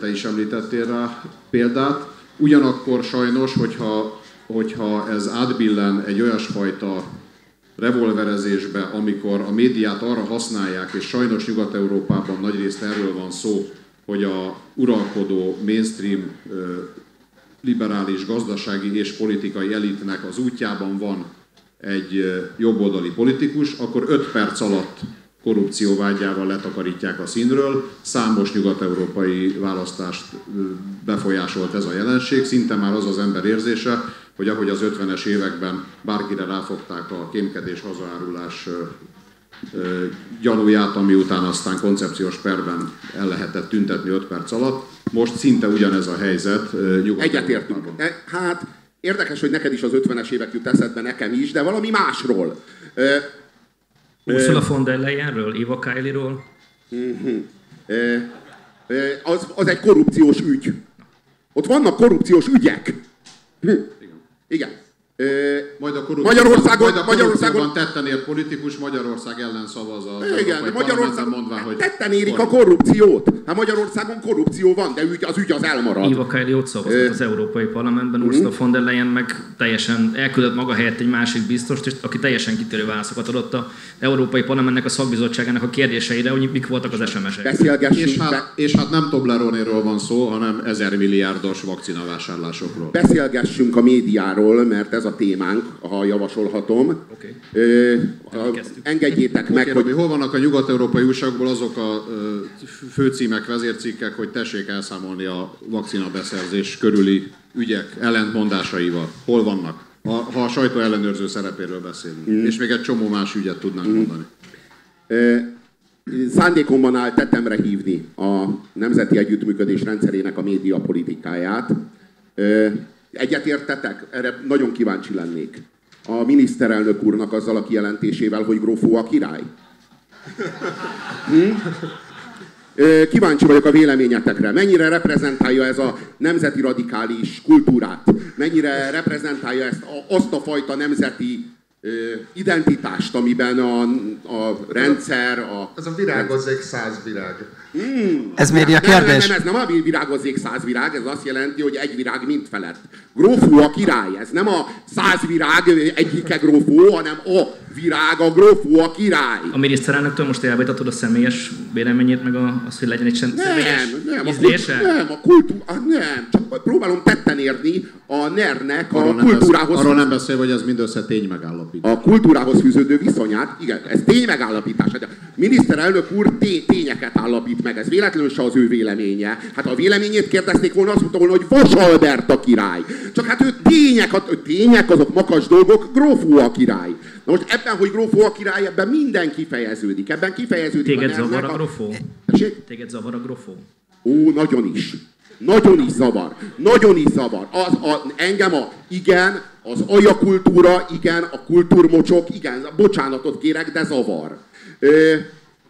te is említettél rá példát. Ugyanakkor sajnos, hogyha, hogyha ez átbillen egy olyasfajta revolverezésbe, amikor a médiát arra használják, és sajnos Nyugat-Európában nagyrészt erről van szó, hogy a uralkodó mainstream liberális gazdasági és politikai elitnek az útjában van egy jobboldali politikus, akkor öt perc alatt korrupcióvágyával letakarítják a színről. Számos nyugat-európai választást befolyásolt ez a jelenség. Szinte már az az ember érzése, hogy ahogy az ötvenes években bárkire ráfogták a kémkedés, hazaárulás gyanúját, ami után aztán koncepciós perben el lehetett tüntetni öt perc alatt. Most szinte ugyanez a helyzet nyugodtan. Egyetértünk. Hát érdekes, hogy neked is az ötvenes évek jut eszedbe, nekem is, de valami másról. Ursula von der Leyenről, Eva Kileyről? Az, az egy korrupciós ügy. Ott vannak korrupciós ügyek. Igen. Ö, majd a korrupció, Magyarországon, majd a Magyarországon tetten ér politikus, Magyarország ellen szavaz az igen, Európai Parlamentben mondván, hogy tetten érik a korrupciót. Hát Magyarországon korrupció van, de az ügy az elmarad. Eva Kiley ott szavazott az Európai Parlamentben, Ursula von der Leyen meg teljesen elküldött maga helyett egy másik biztost, aki teljesen kitérő válaszokat adott az Európai Parlamentnek a szakbizottságának a kérdéseire, hogy mik voltak az es em es-ek. És, hát, és hát nem Tobleronéről van szó, hanem ezer milliárdos vakcinavásárlásokról. Beszélgessünk a médiáról, mert ez a témánk, ha javasolhatom. Okay. Ö, engedjétek meg, okay, hogy... Hol vannak a nyugat-európai újságokból azok a ö, főcímek, vezércikkek, hogy tessék elszámolni a vakcinabeszerzés körüli ügyek ellentmondásaival? Hol vannak? Ha, ha a sajtó ellenőrző szerepéről beszélünk. Mm. És még egy csomó más ügyet tudnánk mm. mondani. Ö, szándékomban áll tettemre hívni a nemzeti együttműködés rendszerének a médiapolitikáját. Ö, Egyetértetek? Erre nagyon kíváncsi lennék. A miniszterelnök úrnak azzal a kijelentésével, hogy grófó a király. Hm? Kíváncsi vagyok a véleményetekre. Mennyire reprezentálja ez a nemzeti radikális kultúrát? Mennyire reprezentálja ezt, azt a fajta nemzeti identitást, amiben a, a rendszer... A... Ez a virágozzék száz virág. Hmm. Ez méri a kérdés. Nem, nem, nem, ez nem a virágozzék száz virág, ez azt jelenti, hogy egy virág mind felett. Grófó a király, ez nem a száz virág egyike grófó, hanem a virág a grófó a király. A miniszterelnöktől most elvajtatod a személyes véleményét, meg a, az, hogy legyen egy sem személyes ízlése? Nem, nem, a kultúra, nem, csak próbálom tetten érni a nernek a arról kultúrához... Beszél, arról nem beszél, hogy ez mindössze tény megállapítás. A kultúrához fűződő viszonyát, igen, ez tény megállapítás. A miniszterelnök úr té- tényeket állapít meg, ez véletlenül se az ő véleménye. Hát a véleményét kérdezték volna, azt mondta volna, hogy Wass Albert a király. Csak hát ő tények, a, tények azok makacs dolgok, grófó a király. Na most ebben, hogy grófó a király, ebben minden kifejeződik. Ebben kifejeződik. Téged zavar a grófó? Tessék? Téged zavar a grófó? Ó, nagyon is. Nagyon is zavar. Nagyon is zavar. Az, a, engem a igen, az ajakultúra, igen, a kultúrmocsok, igen, bocsánatot kérek, de zavar. Ö,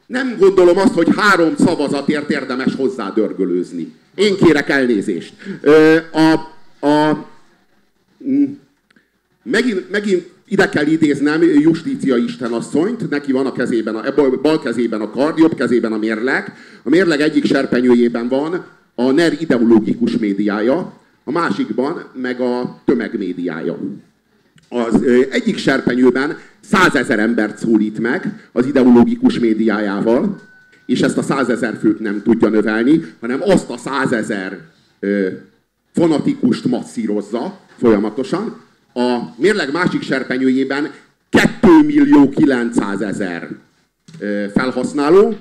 nem gondolom azt, hogy három szavazatért érdemes hozzádörgölőzni. Én kérek elnézést. Ö, a, a, m- megint... megint ide kell idéznem Justícia istenasszonyt, neki van a kezében, a, bal kezében a kard, jobb kezében a mérleg. A mérleg egyik serpenyőjében van a NER ideológikus médiája, a másikban meg a tömegmédiája. Az egyik serpenyőben százezer embert szólít meg az ideológikus médiájával, és ezt a százezer főt nem tudja növelni, hanem azt a százezer fanatikust masszírozza folyamatosan. A mérleg másik serpenyőjében kettőmillió-kilencszázezer felhasználó.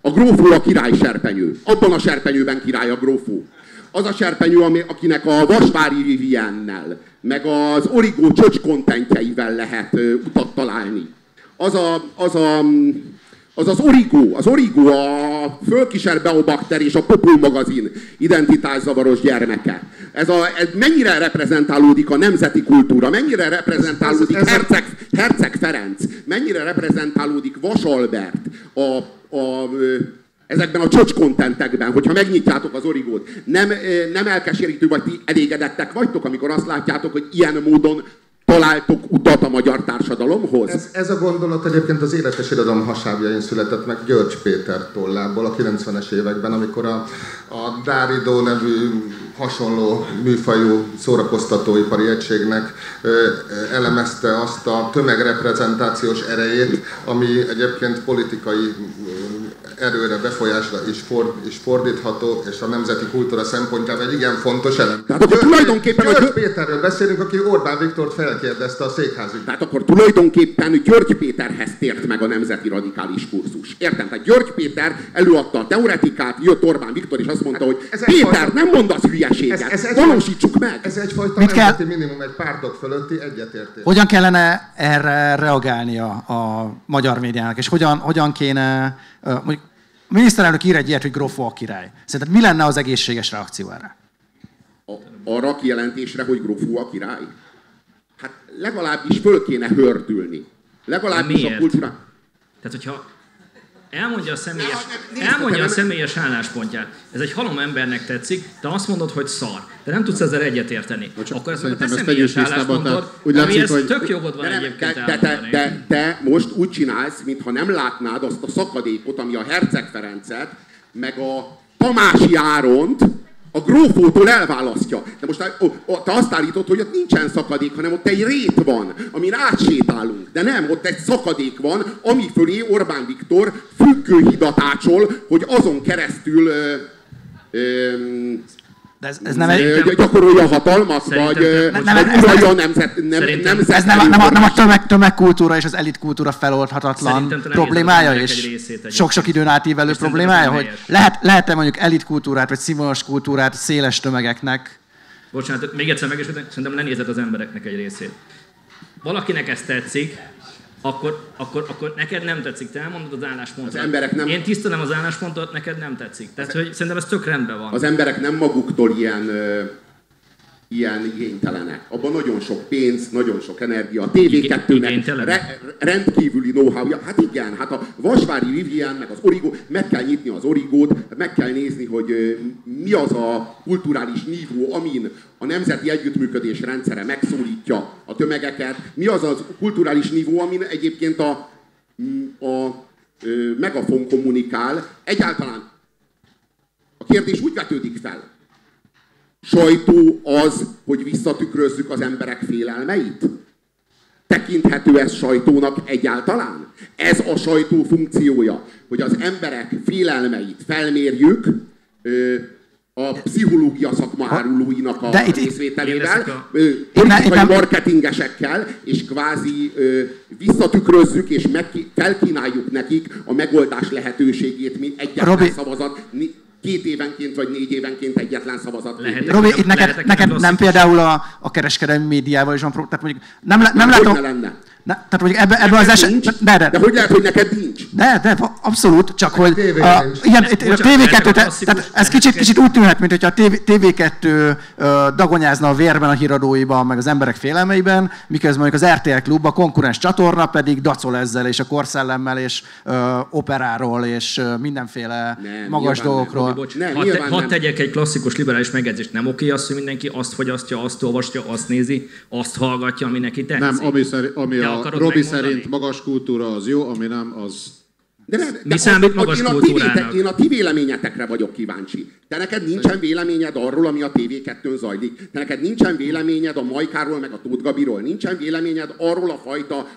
A grófó a király serpenyő. Abban a serpenyőben király a grófó. Az a serpenyő, akinek a Vasvári Viviennel, meg az Origó csöcskontentjeivel lehet utat találni. Az a, az, a, az, az Origó, az Origó a Fölkiser Beobakter és a Popó magazin identitászavaros gyermeke. Ez, a, ez mennyire reprezentálódik a nemzeti kultúra, mennyire reprezentálódik ez, ez, ez Herceg, Herceg Ferenc, mennyire reprezentálódik Wass Albert a, a, ezekben a csöcskontentekben, hogyha megnyitjátok az Origót. Nem, nem elkeserítő, vagy ti elégedettek vagytok, amikor azt látjátok, hogy ilyen módon találtok utat a magyar társadalomhoz? Ez, ez a gondolat egyébként az Életes Irodalom hasábjain született meg György Péter tollából a kilencvenes években, amikor a, a Dáridó nevű hasonló műfajú szórakoztatóipari egységnek ö, ö, elemezte azt a tömegreprezentációs erejét, ami egyébként politikai ö, erőre, befolyásra is, for, is fordítható, és a nemzeti kultúra szempontjából egy igen fontos elem. Tehát akkor tulajdonképpen György, György Péterről beszélünk, aki Orbán Viktort felkérdezte a székházügyben. Tehát akkor tulajdonképpen György Péterhez tért meg a nemzeti radikális kurzus. Értem? Tehát György Péter előadta a teoretikát, jött Orbán Viktor, és azt mondta, hát, hogy Péter, fajta... nem mondasz hülyeséget, ez, ez valósítsuk meg! Ez egyfajta mit nemzeti kell... minimum, egy pártok fölötti egyetértés. Hogyan kellene erre reagálni a, a magyar médiának, és hogyan, hogyan kéne... Uh, mondjuk, a miniszterelnök ír egy ilyet, hogy grófó a király. Szerinted mi lenne az egészséges reakció erre? A, arra a kijelentésre, hogy grófó a király? Hát legalábbis föl kéne hördülni. Legalábbis a kultúra... Tehát, hogyha... Elmondja a személyes, elmondja a személyes álláspontját. Ez egy halom embernek tetszik, te azt mondod, hogy szar. De nem tudsz ezzel egyetérteni. Akkor ez a te személyes álláspontod, amihez hogy... tök jogod van de egyébként de, de, de, de te most úgy csinálsz, mintha nem látnád azt a szakadékot, ami a Herceg Ferencet, meg a Tamási Áront a grófótól elválasztja. De most te azt állítod, hogy ott nincsen szakadék, hanem ott egy rét van, amin átsétálunk. De nem, ott egy szakadék van, ami fölé Orbán Viktor függőhidat ácsol, hogy azon keresztül ö, ö, de ez, ez nem egy... gyakorolja a hatalmat, vagy uralja a nemzet... Nem, nemzet ez nem, nem a, nem a tömeg, tömegkultúra és az elitkultúra feloldhatatlan problémája, és sok-sok időn átívelő problémája, hogy lehet, lehet-e mondjuk elitkultúrát, vagy színvonalas kultúrát széles tömegeknek? Bocsánat, még egyszer megismétlek, szerintem lenézed az embereknek egy részét. Valakinek ez tetszik, Akkor, akkor, akkor neked nem tetszik, te elmondod az álláspontot. Az emberek nem... Én tisztelem az álláspontot, neked nem tetszik. Tehát, hogy szerintem ez tök rendben van. Az emberek nem maguktól ilyen, ilyen igénytelenek. Abban nagyon sok pénz, nagyon sok energia. A té vé kettőnek re, rendkívüli know-howja. Hát igen, hát a Vasvári Rivian, meg az Origó, meg kell nyitni az Origót, meg kell nézni, hogy mi az a kulturális nívó, amin a nemzeti együttműködés rendszere megszólítja a tömegeket. Mi az a kulturális nívó, amin egyébként a, a Megafon kommunikál. Egyáltalán a kérdés úgy vetődik fel. Sajtó az, hogy visszatükrözzük az emberek félelmeit? Tekinthető ez sajtónak egyáltalán? Ez a sajtó funkciója, hogy az emberek félelmeit felmérjük a pszichológia szakmárulóinak a részvételével, politikai marketingesekkel, és kvázi visszatükrözzük, és felkínáljuk nekik a megoldás lehetőségét, mint egyetlen szavazat. Két évenként vagy négy évenként egyetlen szavazat. Lehet, Robi, itt neked, neked nem osz. Például a, a kereskedelmi médiával is van probléma. Tehát mondjuk nem, nem, nem látom... Hogy ne lenne? Ne, tehát mondjuk ebben ebbe az esetben... De, de. de hogy lehet, hogy neked nincs? De, de abszolút, csak hogy... Igen, té vé kettő, ez kicsit úgy tűnhet, mint hogyha a té vé kettő dagonyázna a vérben a híradóiban, meg az emberek félelmeiben, miközben az er té el Klub, a konkurens csatorna pedig dacol ezzel, és a korszellemmel, és operáról, és mindenféle magas dolgokról. Hadd tegyek egy klasszikus liberális megjegyzést, nem oké az, hogy mindenki azt fogyasztja, azt olvasja, azt nézi, azt hallgatja, ami neki tetszik. Ami a Robi szerint magas kultúra az jó, ami nem, az... De nem, de mi számít magas kultúrának? Én a ti véleményetekre vagyok kíváncsi. Te neked nincsen véleményed arról, ami a té vé kettőn zajlik. Te neked nincsen véleményed a Majkáról, meg a Tóth Gabiról. Nincsen véleményed arról a fajta,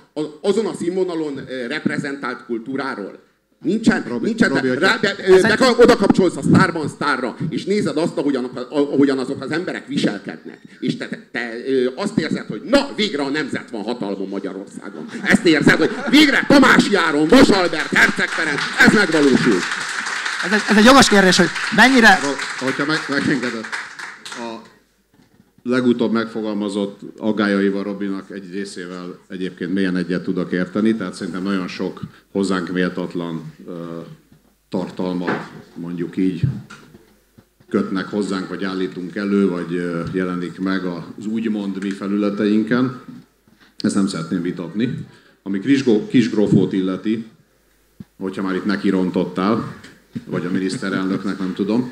azon a színvonalon reprezentált kultúráról. Nincsen, Robi, nincsen, Robi, te, rá, de, de, de oda kapcsolsz a sztárban sztárra, és nézed azt, ahogyan, ahogyan azok az emberek viselkednek. És te, te azt érzed, hogy na, végre a nemzet van hatalmon Magyarországon. Ezt érzed, hogy végre Tamási Áron, Wass Albert, Herceg Ferenc, ez megvalósul. Ez egy, ez egy jogos kérdés, hogy mennyire... Hogyha meg, megengedett, a legutóbb megfogalmazott aggályaival Robinak egy részével egyébként mélyen egyet tudok érteni, tehát szerintem nagyon sok hozzánk méltatlan uh, tartalmat, mondjuk így, kötnek hozzánk, vagy állítunk elő, vagy uh, jelenik meg az úgymond mi felületeinken. Ezt nem szeretném vitatni. Ami Kisgrófót illeti, hogyha már itt neki rontottál, vagy a miniszterelnöknek, nem tudom.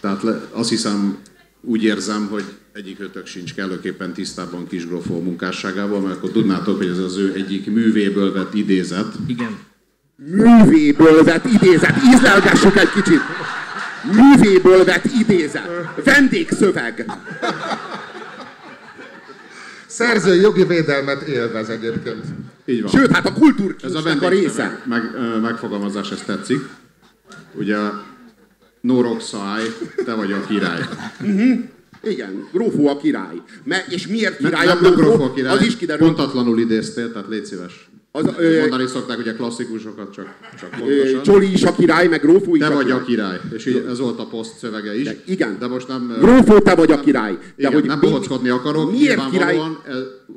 Tehát le, azt hiszem, úgy érzem, hogy egyikőtök sincs kellőképpen tisztában Kisgrófó munkásságával, mert akkor tudnátok, hogy ez az ő egyik művéből vett idézet. Igen. Művéből vett idézet. Ízlelgessük egy kicsit. Művéből vett idézet. Vendégszöveg. Szerző jogi védelmet élvez egyébként. Így van. Sőt, hát a kultúrkincsnek a része. Meg, megfogalmazás, ezt tetszik. Ugye no rock száj, te vagy a király. Igen, Grófó a király. Me, és miért király nem, a Grófó? Grófó a király, az is kiderül. Pontatlanul idéztél, tehát légy szíves. Az, ö, mondani szokták ugye klasszikusokat, csak, csak pontosan. Csoli is a király, meg Grófó is te a király. Te vagy a király, és így ez volt a poszt szövege is. De, igen, de most nem... Grófó, te vagy a király. De igen, hogy nem bohockodni akarok, nyilvánvalóan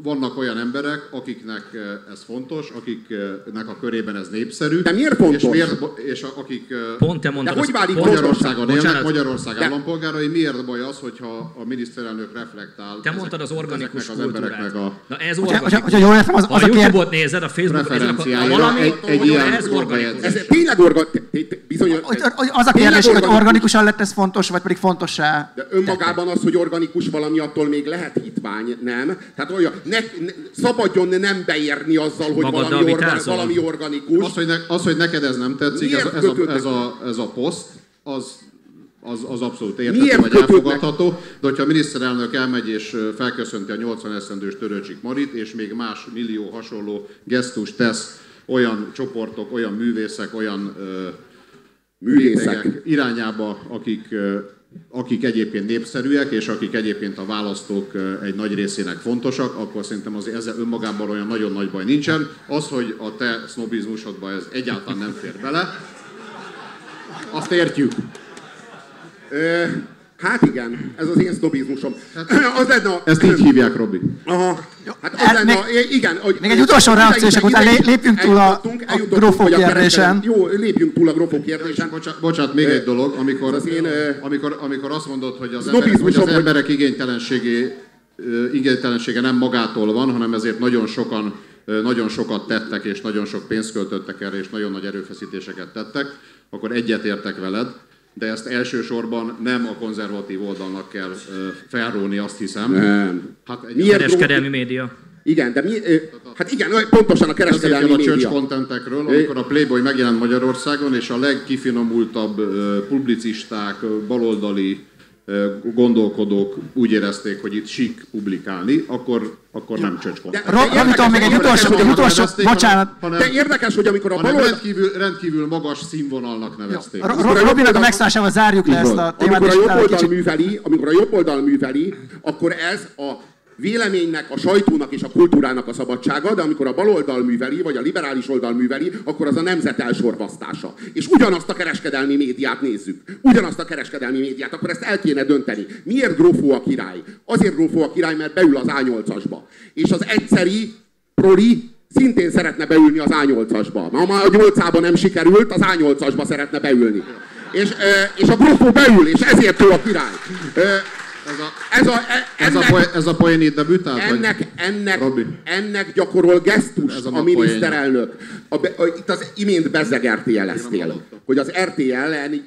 vannak olyan emberek, akiknek ez fontos, akiknek a körében ez népszerű. De miért fontos? És, miért, és akik pont te mondtad, de hogy válik Magyarországon élnek, Magyarország állampolgárai, miért baj az, hogyha a miniszterelnök reflektál te ezek, az organikus az embereknek a... Na ez organikus. Ha a YouTube-ot nézed, a referenciájára egy ilyen organikus. Tényleg organikus. Az a kérdés, hogy organikusan lett ez fontos, vagy pedig fontossá? De önmagában az, hogy organikus valami, attól még lehet hitvány, nem? Tehát olyan, ne, ne, szabadjon nem beérni azzal, hogy valami, organ, valami organikus. Az hogy, ne, az, hogy neked ez nem tetszik, ez, ez, a, ez, a, ez a poszt, az, az, az abszolút érthető vagy elfogadható. De hogyha a miniszterelnök elmegy és felköszönti a nyolcvan esztendős Törőcsik Marit, és még más millió hasonló gesztust tesz olyan csoportok, olyan művészek, olyan művészek irányába, akik... akik egyébként népszerűek, és akik egyébként a választók egy nagy részének fontosak, akkor szerintem az ezzel önmagában olyan nagyon nagy baj nincsen. Az, hogy a te sznobizmusodban ez egyáltalán nem fér bele, azt értjük. Hát igen, ez az én sznobizmusom. Az lenne a... Ezt így hívják, Robi. Aha. Hát az lenne a... Igen. Még egy utolsó reakciósak után lépjünk túl a grofó kérdésen. Jó, lépjünk túl a grofó kérdésen. Bocsánat, még egy dolog, amikor azt mondod, hogy az emberek igénytelensége nem magától van, hanem ezért nagyon sokan nagyon sokat tettek, és nagyon sok pénzt költöttek erre, és nagyon nagy erőfeszítéseket tettek, akkor egyetértek veled, de ezt elsősorban nem a konzervatív oldalnak kell felróni, azt hiszem. Nem. Hát egy miért kereskedelmi média. Igen, de mi, hát igen, pontosan a kereskedelmi média. A csöcskontentekről, amikor a Playboy megjelent Magyarországon, és a legkifinomultabb publicisták, baloldali gondolkodók úgy érezték, hogy itt sík publikálni, akkor, akkor nem csöcskontent. Ramitom még egy utolsó, utolsó bocsánat. Hanem, de érdekes, hogy amikor a baloldal... Rendkívül, rendkívül magas színvonalnak nevezték. Ja, Robinak a, Robi a megszállásával zárjuk le ezt a témát. Amikor a jobb oldal műveli, amikor a jobb oldal műveli, akkor ez a véleménynek, a sajtónak és a kultúrának a szabadsága, de amikor a baloldal műveli, vagy a liberális oldal műveli, akkor az a nemzet elsorvasztása. És ugyanazt a kereskedelmi médiát nézzük. Ugyanazt a kereskedelmi médiát, akkor ezt el kéne dönteni. Miért grófó a király? Azért grófó a király, mert beül az á nyolcasba. És az egyszeri proli szintén szeretne beülni az á nyolcasba. Ha már a nyolcába nem sikerült, az á nyolcasba szeretne beülni. És, és a grófó beül, és ezért ő a király. Ez a, ez, a, ennek, ez, a poén, ez a poén itt debütált? Ennek, ennek, ennek gyakorol gesztus a, a miniszterelnök. A, a, itt az imént bezzegert jeleztél, hogy az er té el-en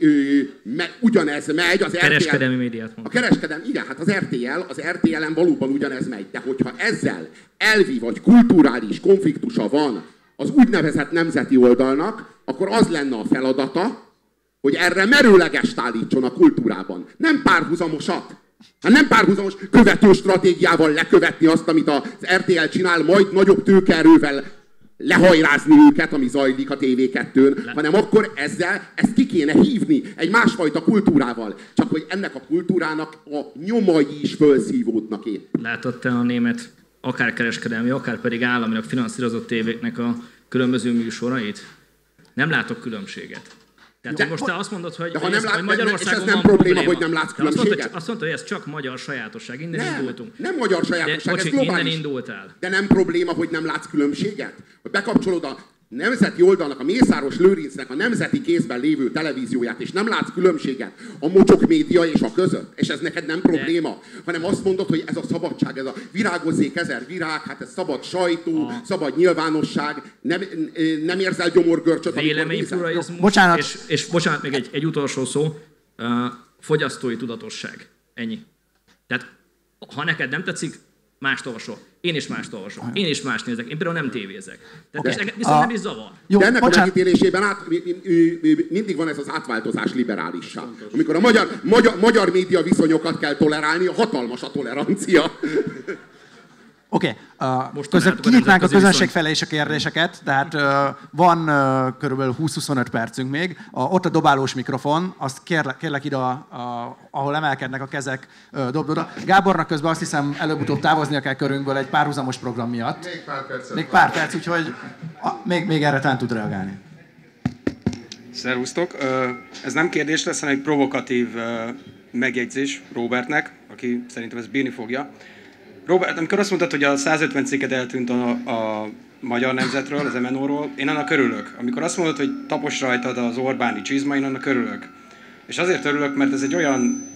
me, ugyanez megy. Az kereskedelmi er té el, médiát mondta. A kereskedelmi, igen, hát az er té el, az er té el-en valóban ugyanez megy. De hogyha ezzel elvi vagy kulturális konfliktusa van az úgynevezett nemzeti oldalnak, akkor az lenne a feladata, hogy erre merőlegest állítson a kultúrában. Nem párhuzamosat. Hát nem párhuzamos követő stratégiával lekövetni azt, amit az er té el csinál, majd nagyobb tőkeerővel lehajrázni őket, ami zajlik a té vé kettőn, hanem akkor ezzel ezt ki kéne hívni egy másfajta kultúrával. Csak hogy ennek a kultúrának a nyomai is fölszívódnak épp. Látott-e a német akár kereskedelmi, akár pedig államilag finanszírozott tévéknek a különböző műsorait? Nem látok különbséget. Tehát de, most te azt mondod, hogy, ha nem lát, hogy Magyarországon nem, nem probléma, probléma, hogy nem látsz különbséget. Azt, azt mondta, hogy ez csak magyar sajátosság, innen nem, indultunk. Nem magyar sajátosság, de, ez bocsik, globális. Indultál. De nem probléma, hogy nem látsz különbséget? Hogy bekapcsolod a nemzeti oldalnak, a Mészáros Lőrincnek a nemzeti kézben lévő televízióját, és nem látsz különbséget a mocsok média és a között, és ez neked nem probléma, de. Hanem azt mondod, hogy ez a szabadság, ez a virágozzék ezer virág, hát ez szabad sajtó, a. szabad nyilvánosság, nem, nem érzel gyomorgörcsöt, amikor nézel. Bocsánat. És, és bocsánat, még egy, egy utolsó szó, uh, fogyasztói tudatosság, ennyi. Tehát ha neked nem tetszik, mást olvasol. Én is mást olvasok. Én is mást nézek. Én például nem tévézek. Okay. Viszont a... nem is zavar. Jó, de ennek bocsán... a megítélésében át, mindig van ez az átváltozás liberálissá. Amikor a magyar, magyar, magyar média viszonyokat kell tolerálni, a hatalmas a tolerancia. Oké, okay. Kinyitnánk a közönség felé is a kérdéseket, tehát van körülbelül húsz-huszonöt percünk még. Ott a dobálós mikrofon, azt kérlek, kérlek ide, ahol emelkednek a kezek, dobd oda. Gábornak közben azt hiszem előbb-utóbb távoznia kell körünkből egy párhuzamos program miatt. Még pár perc. Még pár perc, úgyhogy a, még, még erre talán tud reagálni. Szervusztok! Ez nem kérdés lesz, hanem egy provokatív megjegyzés Róbertnek, aki szerintem ezt bírni fogja. Robert, amikor azt mondtad, hogy a százötven cikket eltűnt a, a Magyar Nemzetről, az em en o-ról, én annak örülök. Amikor azt mondod, hogy tapos rajtad az Orbáni csizma, én annak örülök. És azért örülök, mert ez egy olyan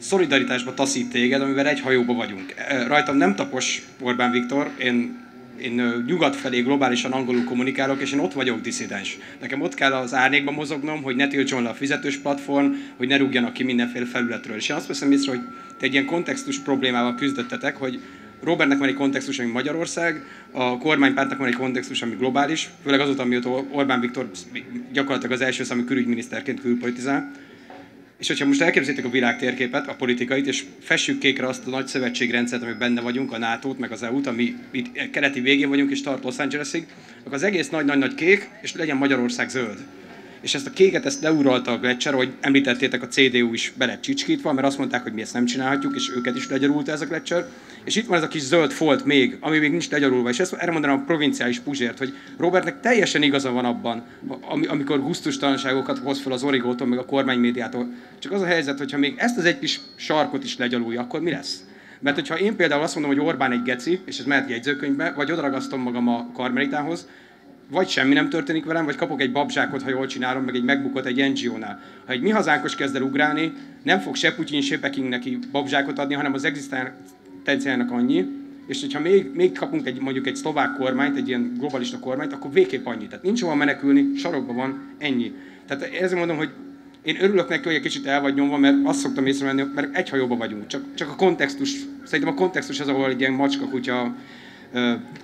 szolidaritásba taszít téged, amivel egy hajóba vagyunk. Rajtam nem tapos Orbán Viktor, én, én nyugat felé globálisan angolul kommunikálok, és én ott vagyok diszidens. Nekem ott kell az árnyékba mozognom, hogy ne tiltson le a fizetős platform, hogy ne rúgjanak ki mindenféle felületről. És én azt veszem észre, hogy te egy ilyen kontextus problémával küzdöttetek, hogy Robertnek van egy kontextus, ami Magyarország, a kormánypártnak van egy kontextus, ami globális, főleg azóta, mióta Orbán Viktor gyakorlatilag az első számú külügyminiszterként külpolitizál. És hogyha most elképzeljétek a világ térképet, a politikait, és fessük kékre azt a nagy szövetségrendszert, amiben benne vagyunk, a nátót, meg az é út, ami itt keleti végén vagyunk, és tart Los Angelesig, akkor az egész nagy-nagy-nagy kék, és legyen Magyarország zöld. és ezt a kéket ezt leuralta a Gletscher, hogy említettétek, a cé dé u is bele csicskítva, mert azt mondták, hogy mi ezt nem csinálhatjuk, és őket is legyarulta ez a Gletscher. És itt van ez a kis zöld folt még, ami még nincs legyarulva, és ezt erre mondanám a provinciális Puzsért, hogy Robertnek teljesen igaza van abban, amikor gusztustalanságokat hoz fel az Origótól, meg a kormánymédiától. Csak az a helyzet, hogyha még ezt az egy kis sarkot is legyarulja, akkor mi lesz? Mert hogyha én például azt mondom, hogy Orbán egy geci, és ez mehet jegyzőkönyvbe, vagy odaragasztom magam a Karmelitához, vagy semmi nem történik velem, vagy kapok egy babzsákot, ha jól csinálom, meg egy megbukott egy en gé ó-nál. Ha egy Mi Hazánkos kezd el ugrálni, nem fog se Putyin, se Peking neki babzsákot adni, hanem az egzisztenciájának annyi, és hogyha még, még kapunk egy, mondjuk egy szlovák kormányt, egy ilyen globalista kormányt, akkor végképp annyi. Tehát nincs hova menekülni, sarokban van, ennyi. Tehát ezért mondom, hogy én örülök neki, hogy egy kicsit el vagy nyomva, mert azt szoktam észrevenni, mert egy hajóban vagyunk. Csak, csak a kontextus, szerintem a kontextus az, ahol egy ilyen macska-kutya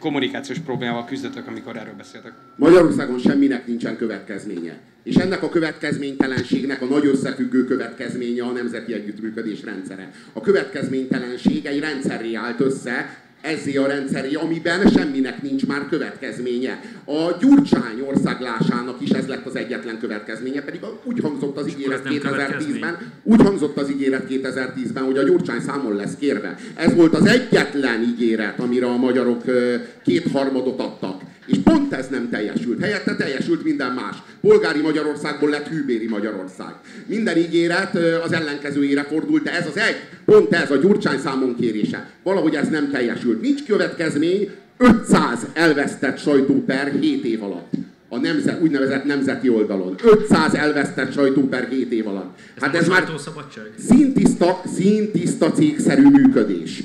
kommunikációs problémával küzdöttök, amikor erről beszéltek. Magyarországon semminek nincsen következménye. És ennek a következménytelenségnek a nagy összefüggő következménye a nemzeti együttműködés rendszere. A következménytelenség egy rendszerré állt össze, ezzé a rendszerré, amiben semminek nincs már következménye. A Gyurcsány országlásának is ez lett az egyetlen következménye, pedig úgy hangzott az ígéret kétezer-tízben, úgy hangzott az ígéret kétezer-tízben, hogy a Gyurcsány számon lesz kérve. Ez volt az egyetlen ígéret, amire a magyarok kétharmadot adtak. És pont ez nem teljesült. Helyette teljesült minden más. Polgári Magyarországból lett hűbéri Magyarország. Minden ígéret az ellenkezőjére fordult, de ez az egy, pont ez a Gyurcsány számon kérése. Valahogy ez nem teljesült. Nincs következmény, ötszáz elvesztett sajtóper hét év alatt. A nemzet, úgynevezett nemzeti oldalon. ötszáz elvesztett sajtóper hét év alatt. Hát ez, ez már színtiszta, színtiszta cégszerű működés.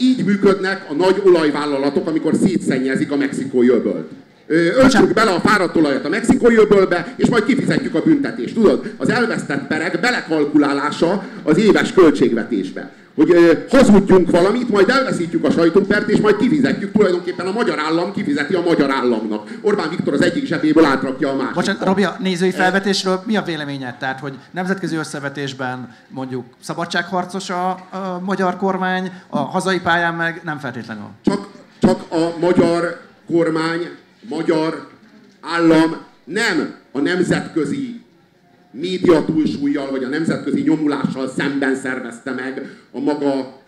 Így működnek a nagy olajvállalatok, amikor szétszennyezik a mexikói öbölt. Öntsük bele a fáradt olajat a mexikói öbölbe, és majd kifizetjük a büntetést. Tudod, az elvesztett perek belekalkulálása az éves költségvetésbe. Hogy ö, hazudjunk valamit, majd elveszítjük a sajtópert, és majd kifizetjük. Tulajdonképpen a magyar állam kifizeti a magyar államnak. Orbán Viktor az egyik zsebéből átrakja a másikba. Bocsánat, Robi, a nézői felvetésről mi a véleményed? Tehát, hogy nemzetközi összevetésben mondjuk szabadságharcos a, a magyar kormány, a hazai pályán meg nem feltétlenül. Csak, csak a magyar kormány, magyar állam nem a nemzetközi média túlsúlyjal, vagy a nemzetközi nyomulással szemben szervezte meg a maga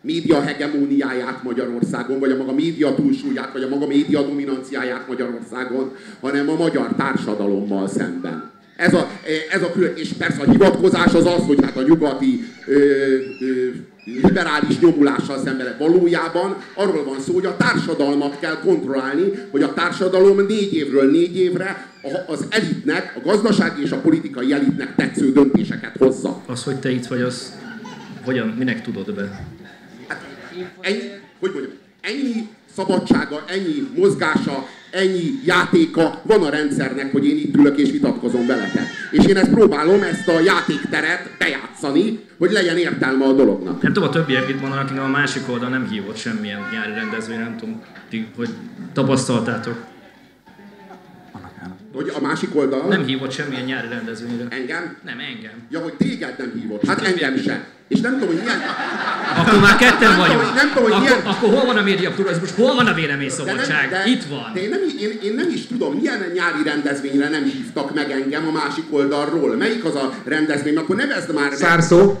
média hegemóniáját Magyarországon, vagy a maga média túlsúlyát, vagy a maga média dominanciáját Magyarországon, hanem a magyar társadalommal szemben. Ez a, ez a külön, és persze a hivatkozás az az, hogy hát a nyugati ö, ö, liberális nyomulással szemben valójában arról van szó, hogy a társadalmat kell kontrollálni, hogy a társadalom négy évről négy évre az elitnek, a gazdasági és a politikai elitnek tetsző döntéseket hozza. Az, hogy te itt vagy, az hogyan, minek tudod be? Hát, ennyi, hogy mondjam, ennyi szabadsága, ennyi mozgása, ennyi játéka van a rendszernek, hogy én itt ülök és vitatkozom veletek. És én ezt próbálom, ezt a játékteret bejátszani, hogy legyen értelme a dolognak. Nem tudom, a többiek itt mondanak, a másik oldal nem hívott semmilyen nyári rendezvényre, nem tudom, hogy tapasztaltátok. Hogy a másik oldal... Nem hívott semmilyen nyári rendezvényre. Engem? Nem, engem. Ja, hogy téged nem hívott. Hát engem sem. És nem tudom, hogy milyen... Akkor már ketten vagyunk. Akkor hol van a médiaturizmus? Hol van a véleményszabadság? Itt van. De én, nem, én, én nem is tudom, milyen nyári rendezvényre nem hívtak meg engem a másik oldalról. Melyik az a rendezvény? Akkor nevezd már... Szárszó.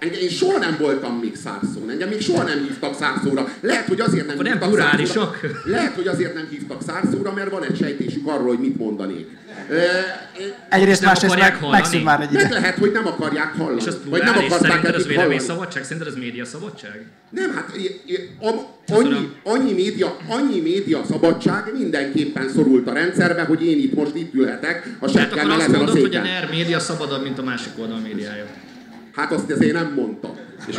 Engem, én soha nem voltam még szárszón, engem még soha nem hívtak szárszóra. Lehet, hogy azért nem, nem hívtak szárszóra. Lehet, hogy azért nem hívtak szárszóra, mert van egy sejtésük arról, hogy mit mondanék. E, e, Egyrészt másrészt meg, megszűn már egy ide. Meg lehet, hogy nem akarják hallani. És az vagy nem szerinted az véleményszabadság? Szerinted az média szabadság? Nem, hát a, annyi, annyi, média, annyi média szabadság mindenképpen szorult a rendszerbe, hogy én itt most itt ülhetek a seggel mellett a széken. Tehát akkor azt mondod, hogy a NER média szabadabb, mint a másik oldal médiája. Hát azt azért nem mondtam.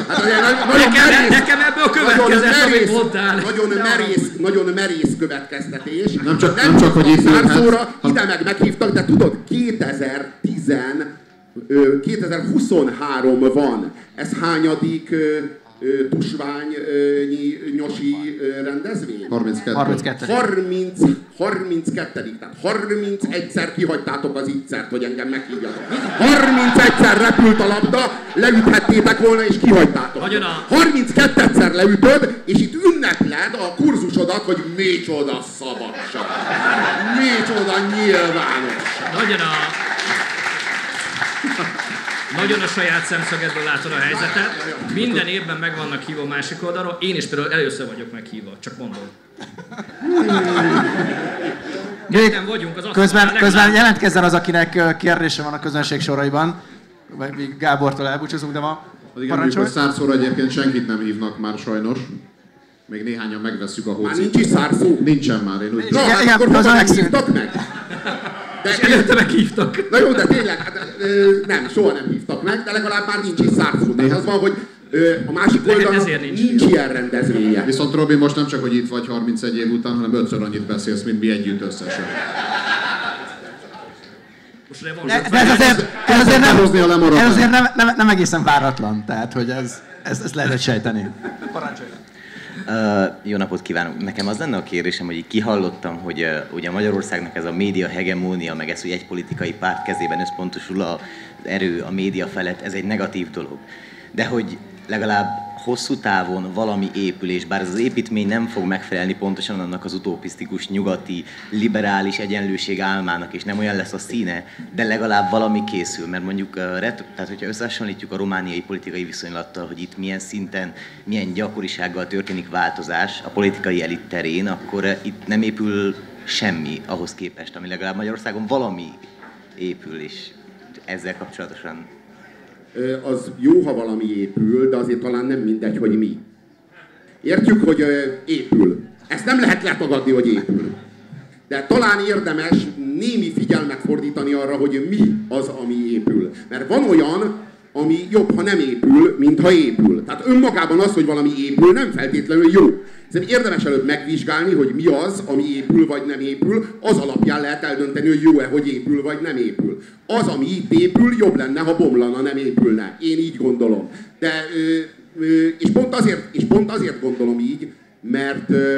Hát nekem, merész, nekem ebből következett, nagyon merész, amit mondtál. Nagyon merész, nagyon merész következtetés. Nem csak, nem csak, csak hogy itt szárszóra, ide meg meghívtak, de tudod, kétezer-tíz, kétezer-huszonhárom van. Ez hányadik Tusványi nyosi rendezvény? harminckettő. harminckettő. harminckettő. Tehát harmincegyszer kihagytátok az ígyszert, hogy engem meghívjatok. harmincegyszer repült a labda, leüthettétek volna és kihagytátok. harminckettőszer leütöd, és itt ünnepled a kurzusodat, hogy micsoda szabadság. Micsoda nyilvánosság. Nagyon a... Nagyon a saját szemszögedből látod a helyzetet. Minden évben meg vannak hívva a másik oldalról. Én is például először vagyok meghívva, csak mondom. Jöjjön vagyunk az közben, közben jelentkezzen az, akinek kérdése van a közönség soraiban. Még Gábortól elbúcsúzunk, de ma parancsolj. Szárszóra egyébként senkit nem hívnak már sajnos. Még néhányan megveszük a hócit. Már nincs is szárszó? Nincsen már. Én úgy. Na, hát igen, akkor hova meghívtak meg? De, és előtte meghívtak. Na jó, de tényleg, hát, ö, nem, soha nem hívtak meg, de legalább már nincs is szárszó. Tehát az van, hogy ö, a másik oldalon nincs, nincs ilyen rendezvénye. Viszont Robi, most nem csak, hogy itt vagy harmincegy év után, hanem ötször annyit beszélsz, mint mi együtt összesen. De, de ez azért, ez azért, nem, ez azért nem, nem, nem egészen váratlan, tehát, hogy ez, ez, ezt lehet sejteni. Parancsolj! Uh, jó napot kívánok! Nekem az lenne a kérdésem, hogy így kihallottam, hogy uh, ugye Magyarországnak ez a média hegemónia, meg ez, hogy egy politikai párt kezében összpontosul az erő a média felett, ez egy negatív dolog. De hogy legalább hosszú távon valami épülés, bár ez az építmény nem fog megfelelni pontosan annak az utopisztikus, nyugati, liberális egyenlőség álmának, és nem olyan lesz a színe, de legalább valami készül, mert mondjuk, tehát hogyha összehasonlítjuk a romániai politikai viszonylattal, hogy itt milyen szinten, milyen gyakorisággal történik változás a politikai elit terén, akkor itt nem épül semmi ahhoz képest, ami legalább Magyarországon valami épül, és ezzel kapcsolatosan... Az jó, ha valami épül, de azért talán nem mindegy, hogy mi. Értjük, hogy épül. Ezt nem lehet letagadni, hogy épül. De talán érdemes némi figyelmet fordítani arra, hogy mi az, ami épül. Mert van olyan, ami jobb, ha nem épül, mint ha épül. Tehát önmagában az, hogy valami épül, nem feltétlenül jó. Szerintem érdemes előbb megvizsgálni, hogy mi az, ami épül vagy nem épül, az alapján lehet eldönteni, hogy jó-e, hogy épül vagy nem épül. Az, ami itt épül, jobb lenne, ha bomlana, nem épülne. Én így gondolom. De, ö, ö, és, pont azért, és pont azért gondolom így, mert ö,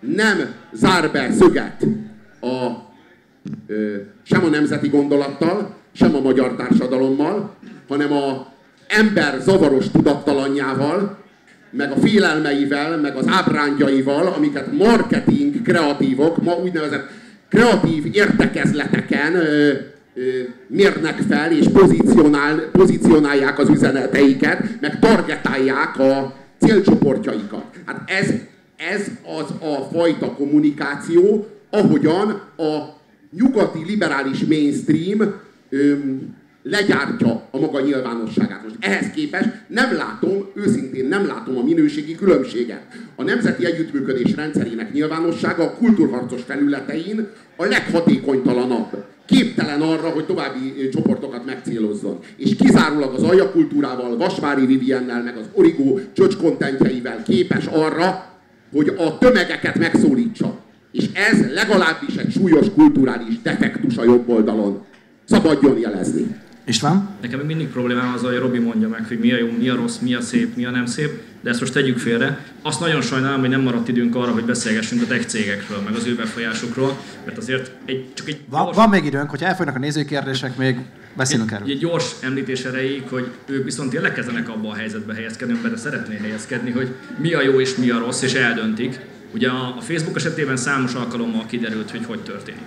nem zár be szöget a, ö, sem a nemzeti gondolattal, sem a magyar társadalommal, hanem az ember zavaros tudattalanjával, meg a félelmeivel, meg az ábrángyaival, amiket marketing kreatívok, ma úgynevezett kreatív értekezleteken ö, ö, mérnek fel, és pozícionál, pozícionálják az üzeneteiket, meg targetálják a célcsoportjaikat. Hát ez, ez az a fajta kommunikáció, ahogyan a nyugati liberális mainstream ö, legyártja a maga nyilvánosságát. Most ehhez képest nem látom, őszintén nem látom a minőségi különbséget. A nemzeti együttműködés rendszerének nyilvánossága a kultúrharcos felületein a leghatékonytalanabb. Képtelen arra, hogy további csoportokat megcélozzon. És kizárólag az aljakultúrával, Vasvári Viviennel, meg az Origó csöcs kontentjeivel képes arra, hogy a tömegeket megszólítsa. És ez legalábbis egy súlyos kulturális defektus a jobb oldalon. Szabadjon jelezni. István? Nekem mindig problémám az, hogy Robi mondja meg, hogy mi a jó, mi a rossz, mi a szép, mi a nem szép, de ezt most tegyük félre. Azt nagyon sajnálom, hogy nem maradt időnk arra, hogy beszélgessünk a tech cégekről, meg az ő befolyásukról, mert azért egy, csak egy... Van, gyors... van még időnk, hogyha elfogynak a nézőkérdések, még beszélünk erről. Egy gyors említés erejéig, hogy ők viszont tényleg kezdenek abba a helyzetbe helyezkedni, amiben szeretné helyezkedni, hogy mi a jó és mi a rossz, és eldöntik. Ugye a Facebook esetében számos alkalommal kiderült, hogy hogy történik.